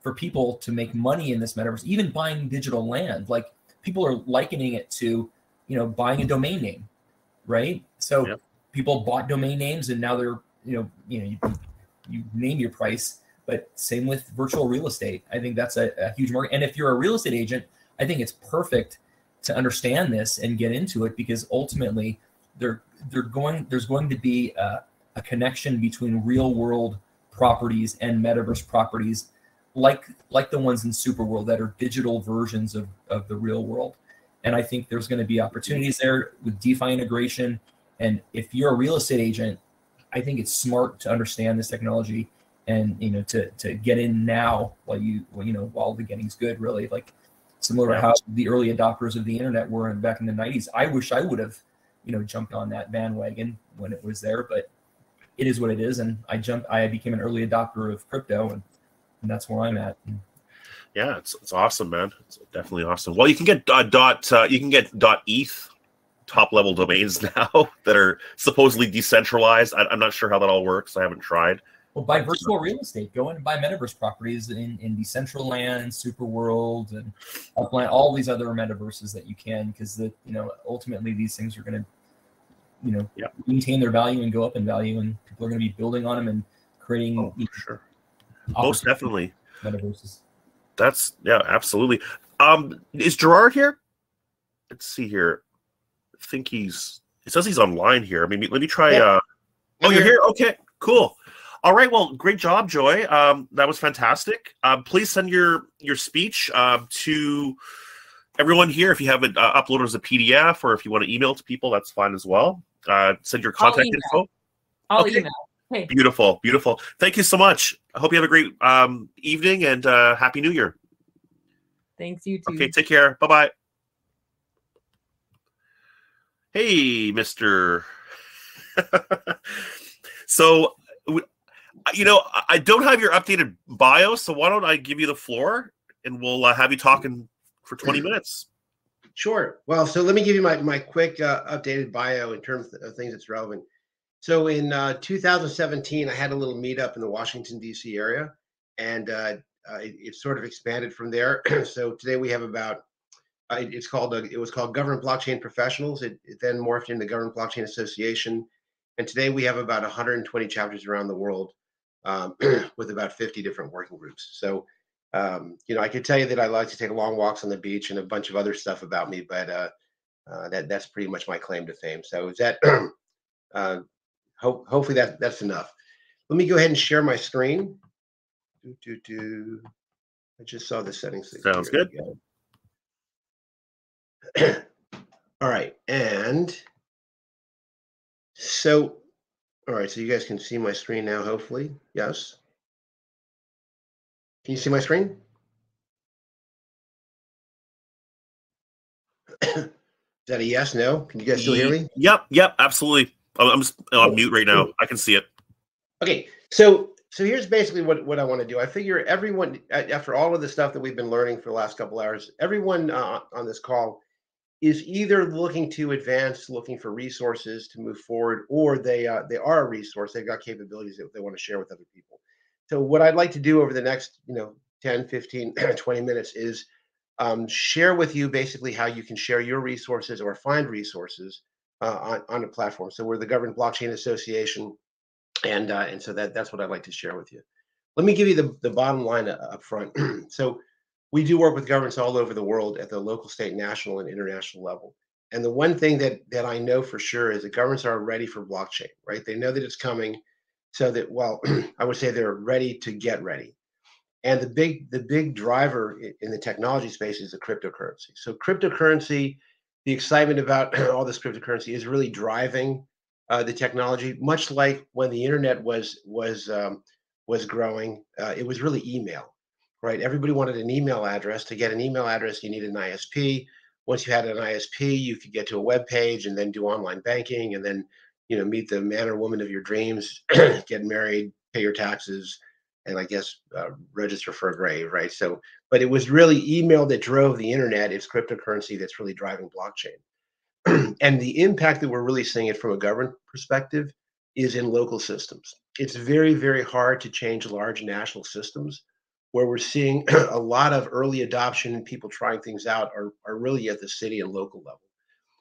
for people to make money in this metaverse, even buying digital land. Like, people are likening it to, buying a domain name, right? So people bought domain names, and now they're, you name your price. But same with virtual real estate. I think that's a huge market. And if you're a real estate agent, I think it's perfect to understand this and get into it, because ultimately there's going to be a connection between real world properties and metaverse properties, like the ones in Superworld that are digital versions of the real world. And I think there's going to be opportunities there with DeFi integration. And if you're a real estate agent, I think it's smart to understand this technology, and to get in now while the getting's good, really. Like, similar to how the early adopters of the internet were back in the 90s. I wish I would have jumped on that bandwagon when it was there, but it is what it is. And I became an early adopter of crypto, and that's where I'm at. Yeah, it's awesome, man. It's definitely awesome. Well, you can get .eth top level domains now that are supposedly decentralized. I'm not sure how that all works. I haven't tried. Well, buy virtual real estate. Go in and buy metaverse properties in Decentraland, Superworld, and Upland. All these other metaverses that you can, because ultimately these things are going to you know, maintain their value and go up in value, and people are going to be building on them and creating. Oh, for sure. Most definitely. Metaverses. That's, yeah, absolutely. Is Gerard here? Let's see here. I think he's, it says he's online here. I mean, let me try. Yeah. Oh, you're here? Okay, cool. All right, well, great job, Joy. That was fantastic. Please send your speech to everyone here. If you haven't uploaded as a PDF, or if you want to email to people, that's fine as well. Send your contact info. I'll email. Hey. Beautiful, beautiful. Thank you so much. I hope you have a great evening, and Happy New Year. Thanks, you too. Okay, take care. Bye-bye. Hey, Mr. So, you know, I don't have your updated bio, so why don't I give you the floor, and we'll have you talking for 20 minutes. Sure. Well, so let me give you my quick updated bio in terms of things that's relevant. So in 2017, I had a little meetup in the Washington, D.C. area, and it sort of expanded from there. So today we have about, it was called Government Blockchain Professionals. It then morphed into Government Blockchain Association. And today we have about 120 chapters around the world, with about 50 different working groups. So, you know, I could tell you that I like to take long walks on the beach and a bunch of other stuff about me, but that's pretty much my claim to fame. So is that, hopefully that's enough. Let me go ahead and share my screen. I just saw the settings. Sounds good. Go. All right. And so, all right, so you guys can see my screen now, hopefully. Yes. Can you see my screen? Is that a yes, no? Can you guys still hear me? Yep, yep, absolutely. I'm just on mute right now. I can see it. Okay, so here's basically what I want to do. I figure everyone, after all of the stuff that we've been learning for the last couple hours, everyone on this call is either looking to advance, looking for resources to move forward, or they are a resource. They've got capabilities that they want to share with other people. So what I'd like to do over the next 10, 15, 20 minutes is share with you basically how you can share your resources or find resources on a platform. So we're the Government Blockchain Association, and so that's what I'd like to share with you. Let me give you the bottom line up front. So we do work with governments all over the world at the local, state, national, and international level. And the one thing that I know for sure is that governments are ready for blockchain, right? They know that it's coming, so that, well, I would say they're ready to get ready. And the big driver in the technology space is the cryptocurrency. So cryptocurrency, the excitement about all this cryptocurrency is really driving the technology, much like when the internet was growing, it was really email. Right, everybody wanted an email address. To get an email address, you need an ISP. Once you had an ISP, you could get to a web page and then do online banking, and then, meet the man or woman of your dreams, get married, pay your taxes, and I guess register for a grave, right? So, but it was really email that drove the internet. It's cryptocurrency that's really driving blockchain, and the impact that we're really seeing it from a government perspective is in local systems. It's very, very hard to change large national systems. Where we're seeing a lot of early adoption and people trying things out are really at the city and local level.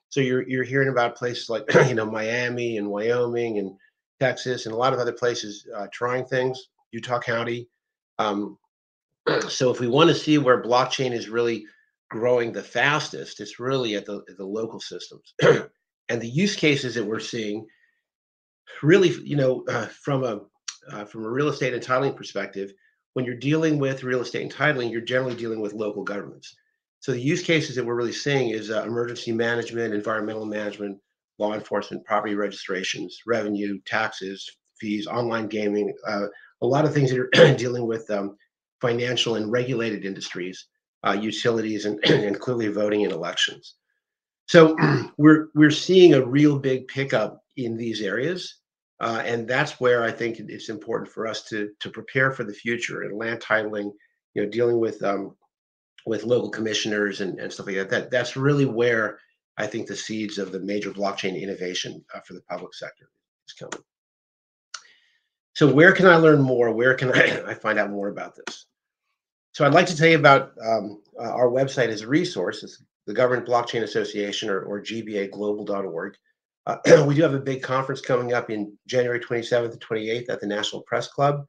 So you're hearing about places like Miami and Wyoming and Texas and a lot of other places trying things, Utah County. So if we want to see where blockchain is really growing the fastest, it's really at the local systems. And the use cases that we're seeing really, from a real estate entitling perspective, when you're dealing with real estate entitling, you're generally dealing with local governments. So the use cases that we're really seeing is emergency management, environmental management, law enforcement, property registrations, revenue, taxes, fees, online gaming, a lot of things that are dealing with financial and regulated industries, utilities, and clearly voting and elections. So we're seeing a real big pickup in these areas. And that's where I think it's important for us to prepare for the future and land titling, dealing with local commissioners and stuff like that. That's really where I think the seeds of the major blockchain innovation for the public sector is coming. So where can I learn more? Where can I find out more about this? So I'd like to tell you about our website as a resource. It's the Government Blockchain Association, or GBAglobal.org. We do have a big conference coming up in January 27th and 28th at the National Press Club.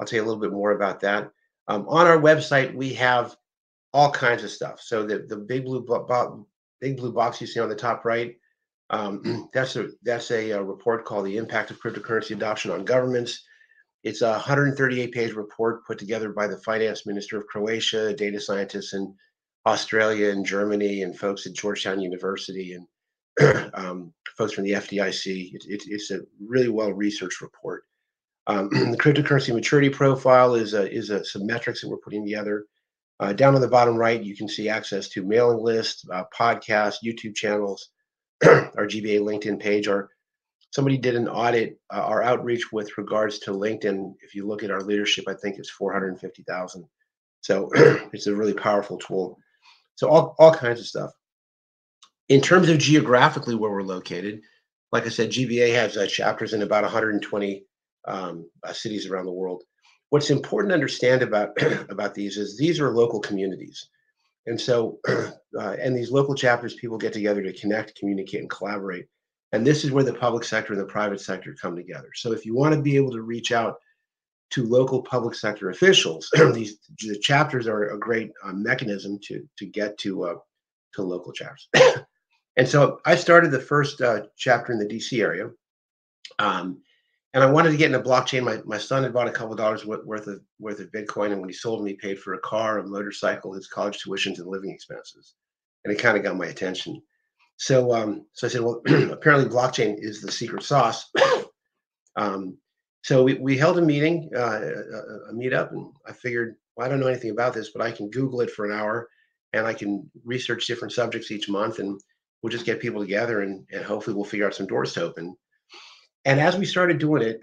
I'll tell you a little bit more about that. On our website, we have all kinds of stuff. So the big blue box you see on the top right, that's a report called The Impact of Cryptocurrency Adoption on Governments. It's a 138-page report put together by the finance minister of Croatia, data scientists in Australia and Germany, and folks at Georgetown University, and folks from the FDIC. It's a really well-researched report. The cryptocurrency maturity profile is some metrics that we're putting together. Down on the bottom right, you can see access to mailing lists, podcasts, YouTube channels, our GBA LinkedIn page. Somebody did an audit, our outreach with regards to LinkedIn. If you look at our leadership, I think it's 450,000. So it's a really powerful tool. So all kinds of stuff. In terms of geographically where we're located, like I said, GBA has chapters in about 120 cities around the world. What's important to understand about these is these are local communities. And so in these local chapters, people get together to connect, communicate, and collaborate. And this is where the public sector and the private sector come together. So if you want to be able to reach out to local public sector officials, the chapters are a great mechanism to get to local chapters. And so I started the first chapter in the DC area. And I wanted to get into blockchain. My son had bought a couple of dollars worth of Bitcoin, and when he sold them, he paid for a car, a motorcycle, his college tuitions, and living expenses. And it kind of got my attention. So, I said, well, apparently blockchain is the secret sauce. So we held a meeting, a meetup, and I figured, well, I don't know anything about this, but I can Google it for an hour, and I can research different subjects each month, and we'll just get people together, and hopefully we'll figure out some doors to open. And as we started doing it,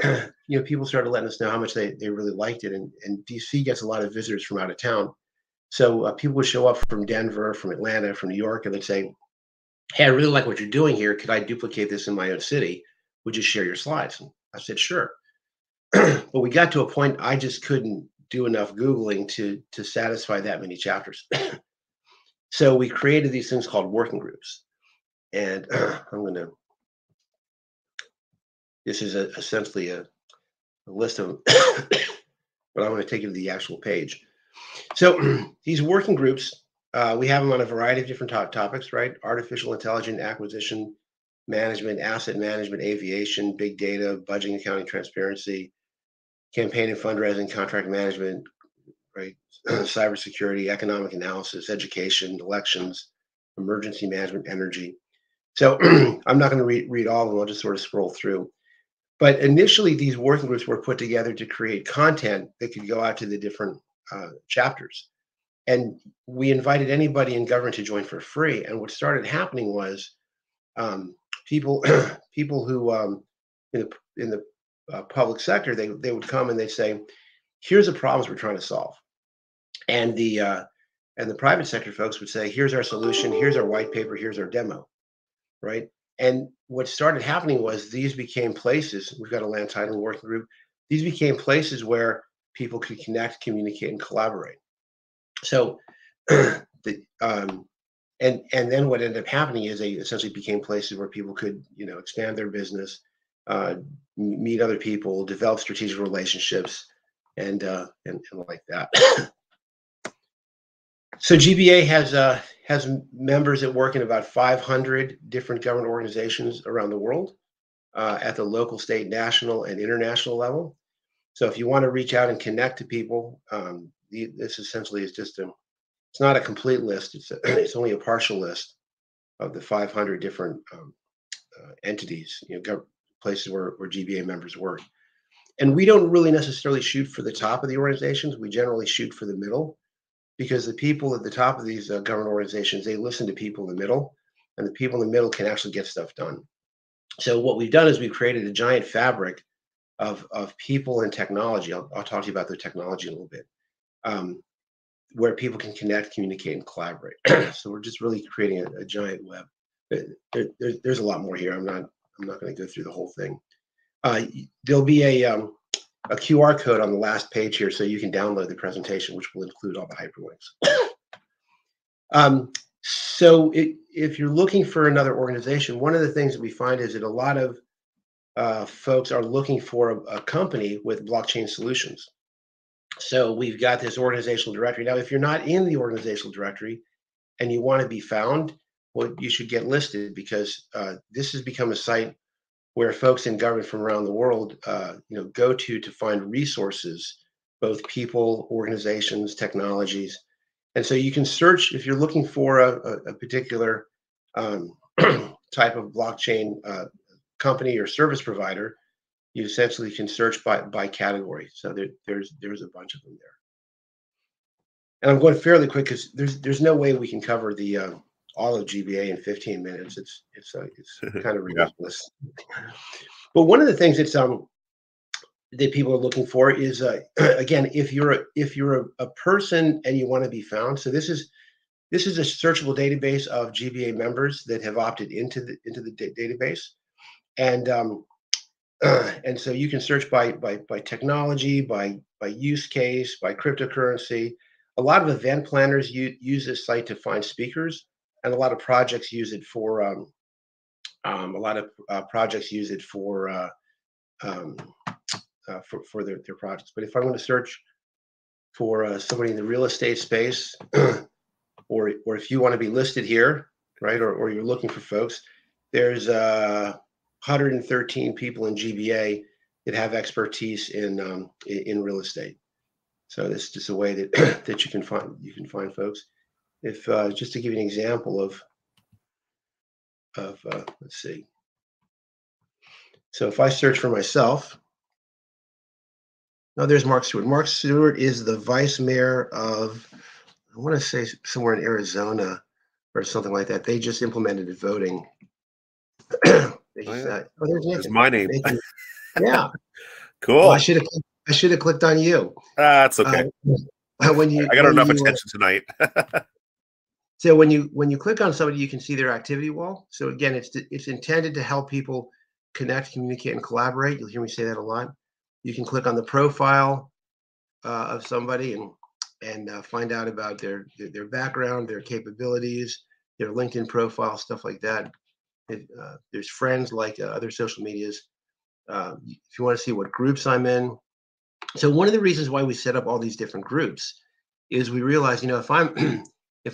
you know, people started letting us know how much they really liked it. And DC gets a lot of visitors from out of town. So people would show up from Denver, from Atlanta, from New York, and they'd say, hey, I really like what you're doing here. Could I duplicate this in my own city? Would you share your slides? And I said, sure. But we got to a point I just couldn't do enough Googling to satisfy that many chapters. So we created these things called working groups. And this is essentially a list of, but I want to take you to the actual page. So these working groups, we have them on a variety of different topics, right? Artificial intelligence, acquisition management, asset management, aviation, big data, budgeting, accounting, transparency, campaign and fundraising, contract management, right? Cybersecurity, economic analysis, education, elections, emergency management, energy. So I'm not going to read all of them. I'll just sort of scroll through. But initially, these working groups were put together to create content that could go out to the different chapters. And we invited anybody in government to join for free. And what started happening was people who in the public sector, they would come and they'd say, here's the problems we're trying to solve. And the private sector folks would say, here's our solution, here's our white paper, here's our demo, right? And what started happening was these became places, we've got a land titling working group, these became places where people could connect, communicate, and collaborate. So, and then what ended up happening is they essentially became places where people could, you know, expand their business, meet other people, develop strategic relationships, and like that. So GBA has members that work in about 500 different government organizations around the world, at the local, state, national, and international level. So if you want to reach out and connect to people, this essentially is just it's not a complete list. It's only a partial list of the 500 different entities, you know, places where GBA members work. And we don't really necessarily shoot for the top of the organizations. We generally shoot for the middle, because the people at the top of these government organizations, they listen to people in the middle, and the people in the middle can actually get stuff done. So what we've done is we've created a giant fabric of people and technology. I'll talk to you about the technology a little bit, where people can connect, communicate, and collaborate. So we're just really creating a giant web. There's a lot more here. I'm not going to go through the whole thing. There'll be a QR code on the last page here, so you can download the presentation, which will include all the hyperlinks. So if you're looking for another organization, one of the things that we find is that a lot of folks are looking for a company with blockchain solutions. So we've got this organizational directory. Now, if you're not in the organizational directory and you want to be found, well, you should get listed, because this has become a site where folks in government from around the world go to find resources, both people, organizations, technologies. And so you can search if you're looking for a particular type of blockchain company or service provider. You essentially can search by category. So there's a bunch of them there. And I'm going fairly quick because there's no way we can cover the all of GBA in 15 minutes. It's kind of ridiculous. Yeah. But one of the things that's that people are looking for is again, if you're a person and you want to be found. So this is a searchable database of GBA members that have opted into the database, and so you can search by technology, by use case, by cryptocurrency. A lot of event planners use this site to find speakers, and a lot of projects use it for for their projects. But if I want to search for somebody in the real estate space, or if you want to be listed here, right, or you're looking for folks, there's 113 people in GBA that have expertise in real estate. So this is just a way that that you can find folks. If just to give you an example of let's see. So if I search for myself. No, there's Mark Stewart. Mark Stewart is the vice mayor of, I want to say somewhere in Arizona or something like that. They just implemented voting. There's my name. Yeah. Cool. Well, I should have clicked on you. That's okay. I got enough attention tonight. So when you click on somebody, you can see their activity wall. So again, it's intended to help people connect, communicate, and collaborate. You'll hear me say that a lot. You can click on the profile of somebody and find out about their background, their capabilities, their LinkedIn profile, stuff like that. There's friends, like other social medias. If you want to see what groups I'm in. So one of the reasons why we set up all these different groups is we realize, if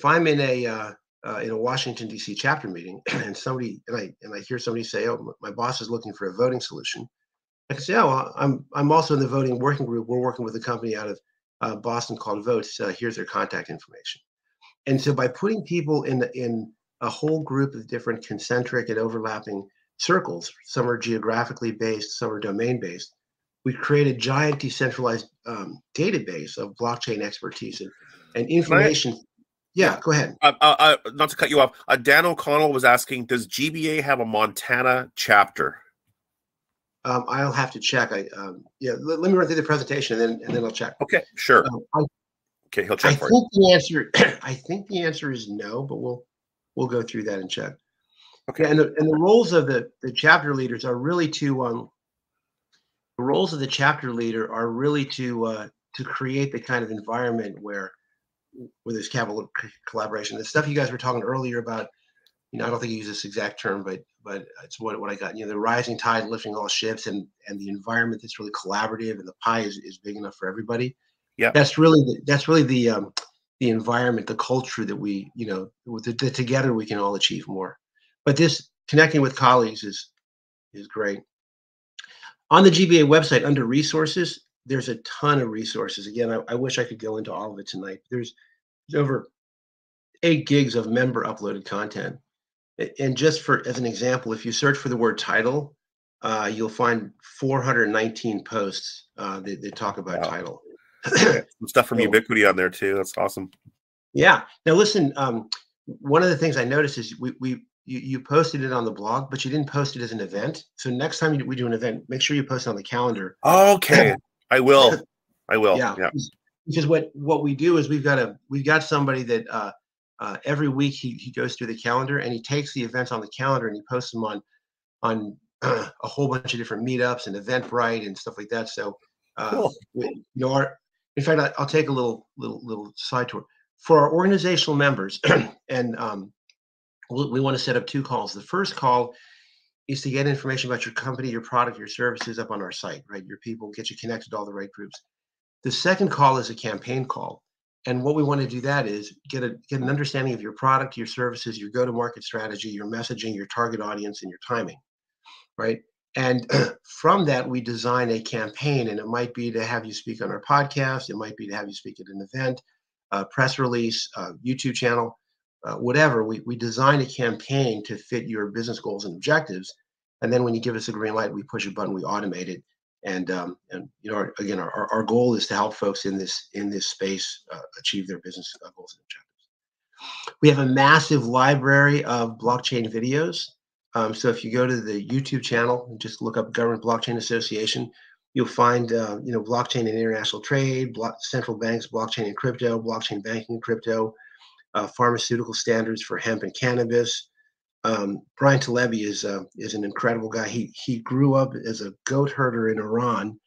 I'm in a Washington D.C. chapter meeting and I hear somebody say, oh, my boss is looking for a voting solution. I can say, oh, well, I'm also in the voting working group. We're working with a company out of Boston called Votes. Here's their contact information. And so by putting people in a whole group of different concentric and overlapping circles, some are geographically based, some are domain based, we create a giant decentralized database of blockchain expertise and information. Yeah, go ahead. Not to cut you off, Dan O'Connell was asking, does GBA have a Montana chapter? I'll have to check. Let me run through the presentation and then I'll check. Okay, sure. Okay, he'll check for you. I think the answer is no, but we'll go through that and check. Okay. Yeah, and the roles of the chapter leaders are really to create the kind of environment where there's collaboration. The stuff you guys were talking earlier about. I don't think you use this exact term, but it's what I got. The rising tide lifting all ships, and the environment that's really collaborative, and the pie is big enough for everybody. Yeah, that's really the environment, the culture that we that together we can all achieve more. But this connecting with colleagues is great. On the GBA website under resources, there's a ton of resources. Again, I wish I could go into all of it tonight. There's over 8 gigs of member uploaded content. And just as an example, if you search for the word title, you'll find 419 posts that talk about title. Some stuff from Ubitquity on there too. That's awesome. Yeah. Now listen, one of the things I noticed is you posted it on the blog, but you didn't post it as an event. So next time we do an event, make sure you post it on the calendar. Okay, I will. Yeah. Because what we do is we've got somebody that every week he goes through the calendar and he takes the events on the calendar and he posts them on a whole bunch of different meetups and Eventbrite and stuff like that. So, cool. In fact, I'll take a little side tour for our organizational members and we want to set up two calls. The first call is to get information about your company, your product, your services up on our site, right? Your people, get you connected to all the right groups. The second call is a campaign call. And what we want to do that is get an understanding of your product, your services, your go-to-market strategy, your messaging, your target audience, and your timing, right? And from that, we design a campaign, and it might be to have you speak on our podcast. It might be to have you speak at an event, press release, YouTube channel, whatever. We design a campaign to fit your business goals and objectives. And then when you give us a green light, we push a button, we automate it. And you know, again, our goal is to help folks in this space achieve their business goals and objectives. We have a massive library of blockchain videos. So if you go to the YouTube channel and just look up Government Blockchain Association, you'll find you know, blockchain and international trade, central banks, blockchain and crypto, blockchain banking and crypto, pharmaceutical standards for hemp and cannabis. Brian Talebi is an incredible guy. He grew up as a goat herder in Iran,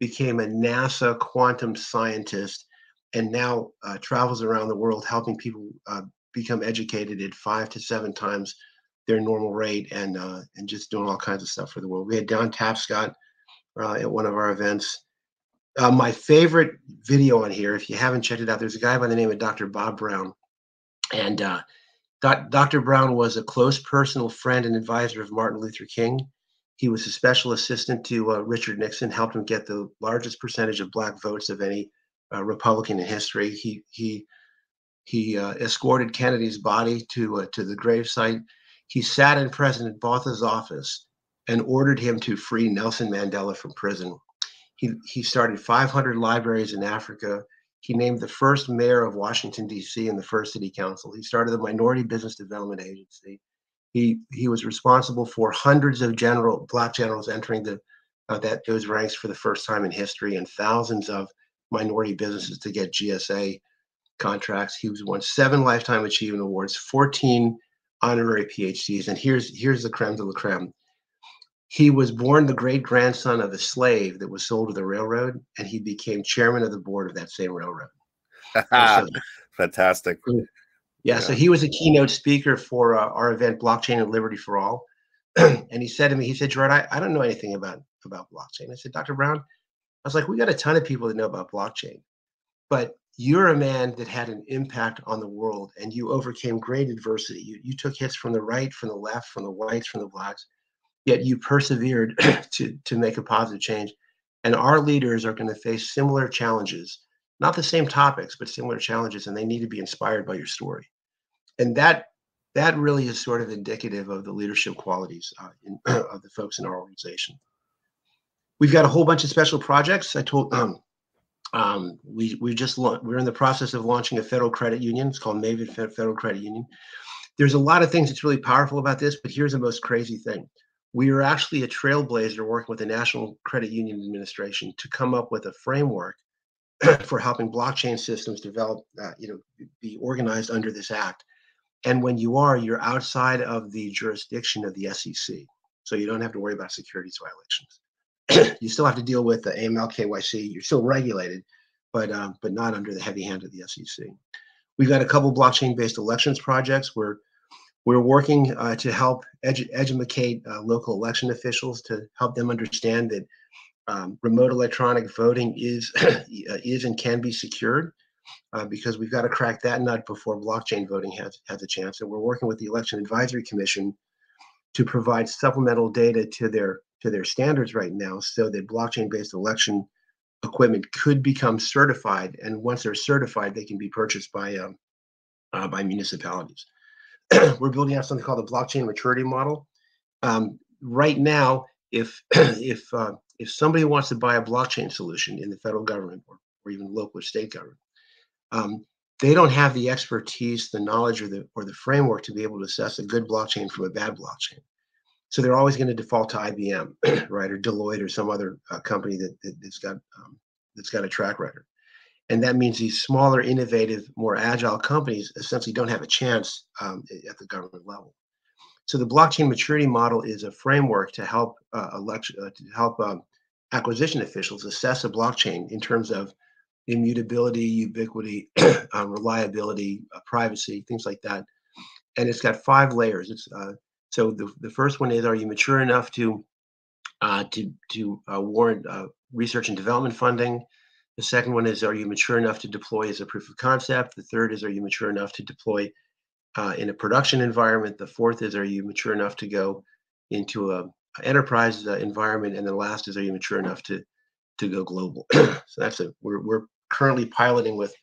became a NASA quantum scientist, and now travels around the world helping people become educated at 5 to 7 times their normal rate, and just doing all kinds of stuff for the world. We had Don Tapscott at one of our events. My favorite video on here, if you haven't checked it out, there's a guy by the name of Dr. Bob Brown, and Dr. Brown was a close personal friend and advisor of Martin Luther King. He was a special assistant to Richard Nixon, helped him get the largest percentage of black votes of any Republican in history. He escorted Kennedy's body to the gravesite. He sat in President Botha's office and ordered him to free Nelson Mandela from prison. He started 500 libraries in Africa. He named the first mayor of Washington, D.C. and the first city council. He started the Minority Business Development Agency. He was responsible for hundreds of black generals entering those ranks for the first time in history, and thousands of minority businesses to get GSA contracts. He was won 7 Lifetime Achievement Awards, 14 honorary PhDs. And here's the creme de la creme. He was born the great-grandson of a slave that was sold to the railroad, and he became chairman of the board of that same railroad. Fantastic. Yeah, yeah, so he was a keynote speaker for our event, Blockchain and Liberty for All. And he said to me, he said, Gerard, I don't know anything about blockchain. I said, Dr. Brown, I was like, we got a ton of people that know about blockchain, but you're a man that had an impact on the world, and you overcame great adversity. You took hits from the right, from the left, from the whites, from the blacks. Yet you persevered to make a positive change. And our leaders are going to face similar challenges, not the same topics, but similar challenges, and they need to be inspired by your story. And that really is sort of indicative of the leadership qualities of the folks in our organization. We've got a whole bunch of special projects. I told we're in the process of launching a federal credit union. It's called Maven Federal Credit Union. There's a lot of things that's really powerful about this, but here's the most crazy thing. We are actually a trailblazer working with the National Credit Union Administration to come up with a framework for helping blockchain systems develop, be organized under this act. And when you are, you're outside of the jurisdiction of the SEC. So you don't have to worry about securities violations. You still have to deal with the AML, KYC. You're still regulated, but not under the heavy hand of the SEC. We've got a couple blockchain-based elections projects where we're working to help educate local election officials, to help them understand that remote electronic voting is and can be secured, because we've got to crack that nut before blockchain voting has a chance. And we're working with the Election Advisory Commission to provide supplemental data to their standards right now, so that blockchain-based election equipment could become certified. And once they're certified, they can be purchased by municipalities. We're building out something called the blockchain maturity model. Right now, if somebody wants to buy a blockchain solution in the federal government or even local or state government, they don't have the expertise, the knowledge, or the framework to be able to assess a good blockchain from a bad blockchain. So they're always going to default to IBM, right, or Deloitte, or some other company that's got a track record. And that means these smaller, innovative, more agile companies essentially don't have a chance at the government level. So the blockchain maturity model is a framework to help acquisition officials assess a blockchain in terms of immutability, ubiquity, reliability, privacy, things like that. and it's got 5 layers. It's so the first one is, are you mature enough to warrant research and development funding? The second one is, are you mature enough to deploy as a proof of concept? The third is, are you mature enough to deploy in a production environment? The fourth is, are you mature enough to go into a enterprise environment? And the last is, are you mature enough to go global? So that's it. We're currently piloting with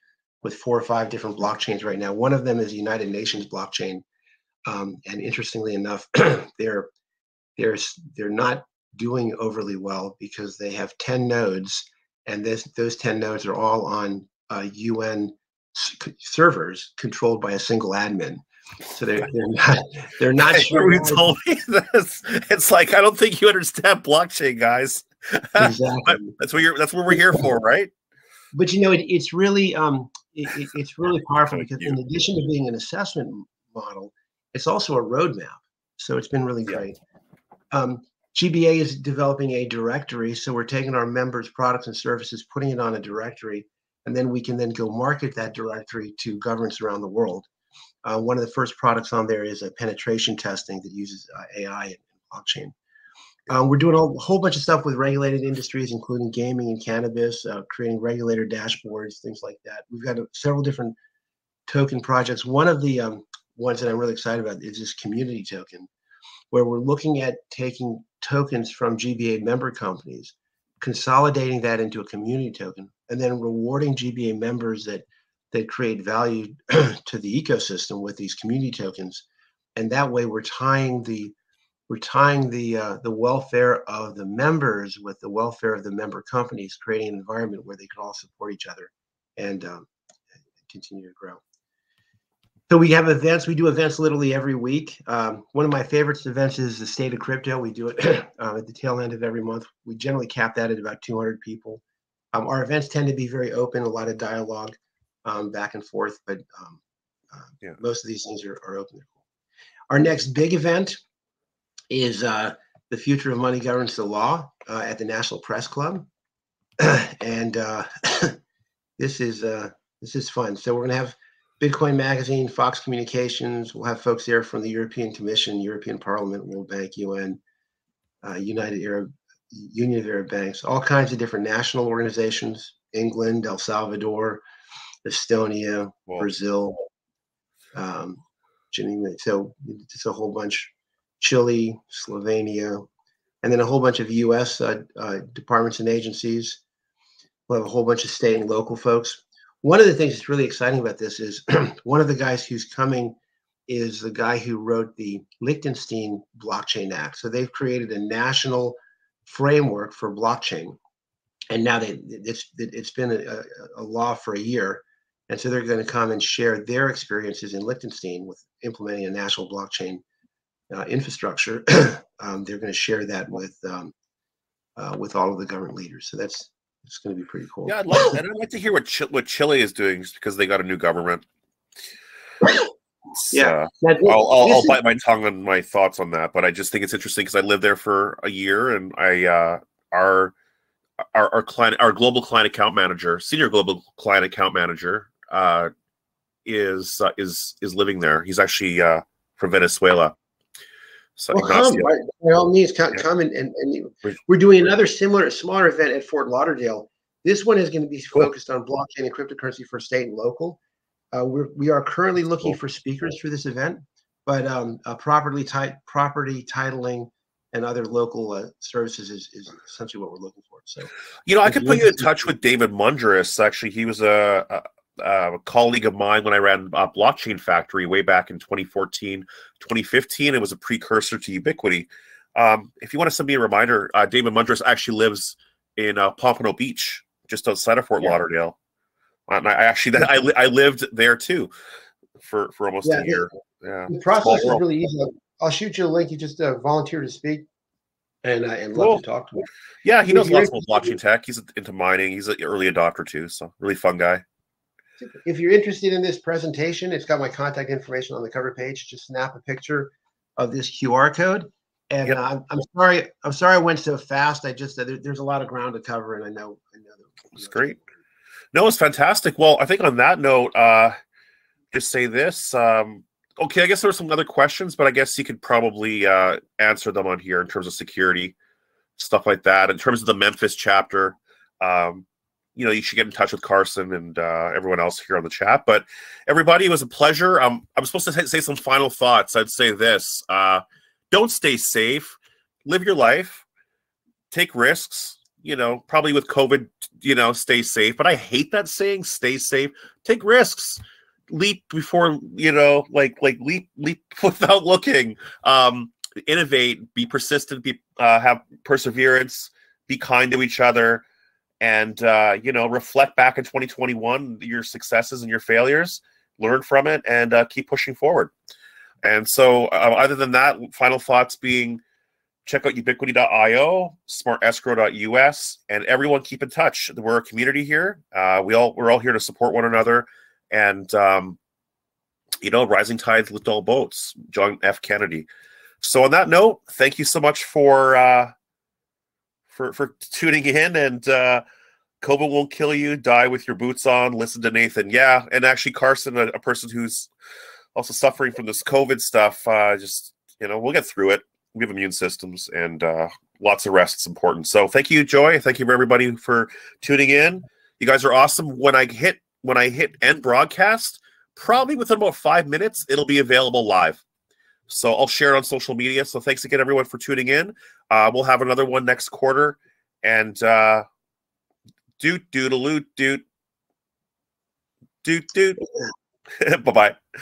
4 or 5 different blockchains right now. One of them is the United Nations blockchain, and interestingly enough, they're not doing overly well because they have 10 nodes, and those 10 nodes are all on UN servers controlled by a single admin. So they're not sure. You told me this. It's like, I don't think you understand blockchain, guys. Exactly. That's what we're here for, right? But you know, it's really it's really powerful because in addition to being an assessment model, it's also a roadmap. So it's been really great. GBA is developing a directory, so we're taking our members' products and services, putting it on a directory, and then we can then go market that directory to governments around the world. One of the first products on there is a penetration testing that uses AI and blockchain. We're doing a whole bunch of stuff with regulated industries, including gaming and cannabis, creating regulator dashboards, things like that. We've got several different token projects. One of the ones that I'm really excited about is this community token, where we're looking at taking tokens from GBA member companies, consolidating that into a community token, and then rewarding GBA members that create value to the ecosystem with these community tokens. And that way we're tying the welfare of the members with the welfare of the member companies, creating an environment where they can all support each other and continue to grow. So we have events. We do events literally every week. One of my favorite events is the State of Crypto. We do it at the tail end of every month. We generally cap that at about 200 people. Our events tend to be very open, a lot of dialogue back and forth, but most of these things are open. Our next big event is the Future of Money Governs the Law at the National Press Club. And this is fun. So we're going to have Bitcoin Magazine, Fox Communications. We'll have folks there from the European Commission, European Parliament, World Bank, UN, Union of Arab Banks, all kinds of different national organizations, England, El Salvador, Estonia, wow. Brazil, so it's a whole bunch, Chile, Slovenia, and then a whole bunch of U.S. Departments and agencies. We'll have a whole bunch of state and local folks. One of the things that's really exciting about this is one of the guys who's coming is the guy who wrote the Liechtenstein Blockchain Act. So they've created a national framework for blockchain. And now it's been a law for a year. And so they're going to come and share their experiences in Liechtenstein with implementing a national blockchain infrastructure. They're going to share that with all of the government leaders. So it's going to be pretty cool. Yeah, I'd like that. I'd like to hear what Chile is doing, just because they got a new government. Yeah, I'll bite my tongue on my thoughts on that, but I just think it's interesting because I lived there for a year, and I our global client account manager, senior global client account manager, is living there. He's actually from Venezuela. So well, by all means, come and we're doing another smaller event at Fort Lauderdale. This one is going to be focused on blockchain and cryptocurrency for state and local. We are currently looking for speakers for this event, but property titling and other local services is essentially what we're looking for. So, you know, I could put you in touch with David Mundris. Actually, he was a colleague of mine when I ran Blockchain Factory way back in 2014, 2015. It was a precursor to Ubitquity. If you want to send me a reminder, David Mundris actually lives in Pompano Beach, just outside of Fort Lauderdale. And I lived there too for almost a year. Yeah. The process is really easy. I'll shoot you a link. You just volunteer to speak. And love to talk to him. Yeah, he knows lots about blockchain tech. He's into mining. He's an early adopter too, so really fun guy. If you're interested in this presentation, it's got my contact information on the cover page. Just snap a picture of this QR code. And I'm sorry I went so fast. I just there's a lot of ground to cover, and I know it's great. No, it's fantastic. Well, I think on that note, just say this: Okay, I guess there were some other questions, but I guess you could probably answer them on here in terms of security, stuff like that. In terms of the Memphis chapter, you know, you should get in touch with Carson and everyone else here on the chat. But everybody, it was a pleasure. I'm supposed to say some final thoughts. I'd say this. Don't stay safe. Live your life. Take risks. You know, probably with COVID, you know, stay safe. But I hate that saying, stay safe. Take risks. Leap before, you know, like leap without looking. Innovate, be persistent, be have perseverance, be kind to each other, and you know, reflect back in 2021 your successes and your failures, learn from it, and keep pushing forward. And so, other than that, final thoughts being: check out Ubitquity.io, smartescrow.us, and everyone keep in touch. We're a community here. We're all here to support one another. And, you know, rising tides lift all boats, John F. Kennedy. So on that note, thank you so much for tuning in. And COVID won't kill you. Die with your boots on. Listen to Nathan. Yeah, and actually Carson, a person who's also suffering from this COVID stuff, just, you know, we'll get through it. We have immune systems, and lots of rest is important. So thank you, Joy. Thank you for everybody for tuning in. You guys are awesome. When I hit end broadcast, probably within about 5 minutes, it'll be available live. So I'll share it on social media. So thanks again, everyone, for tuning in. We'll have another one next quarter. And doot doodaloo doot doot doot. Bye bye.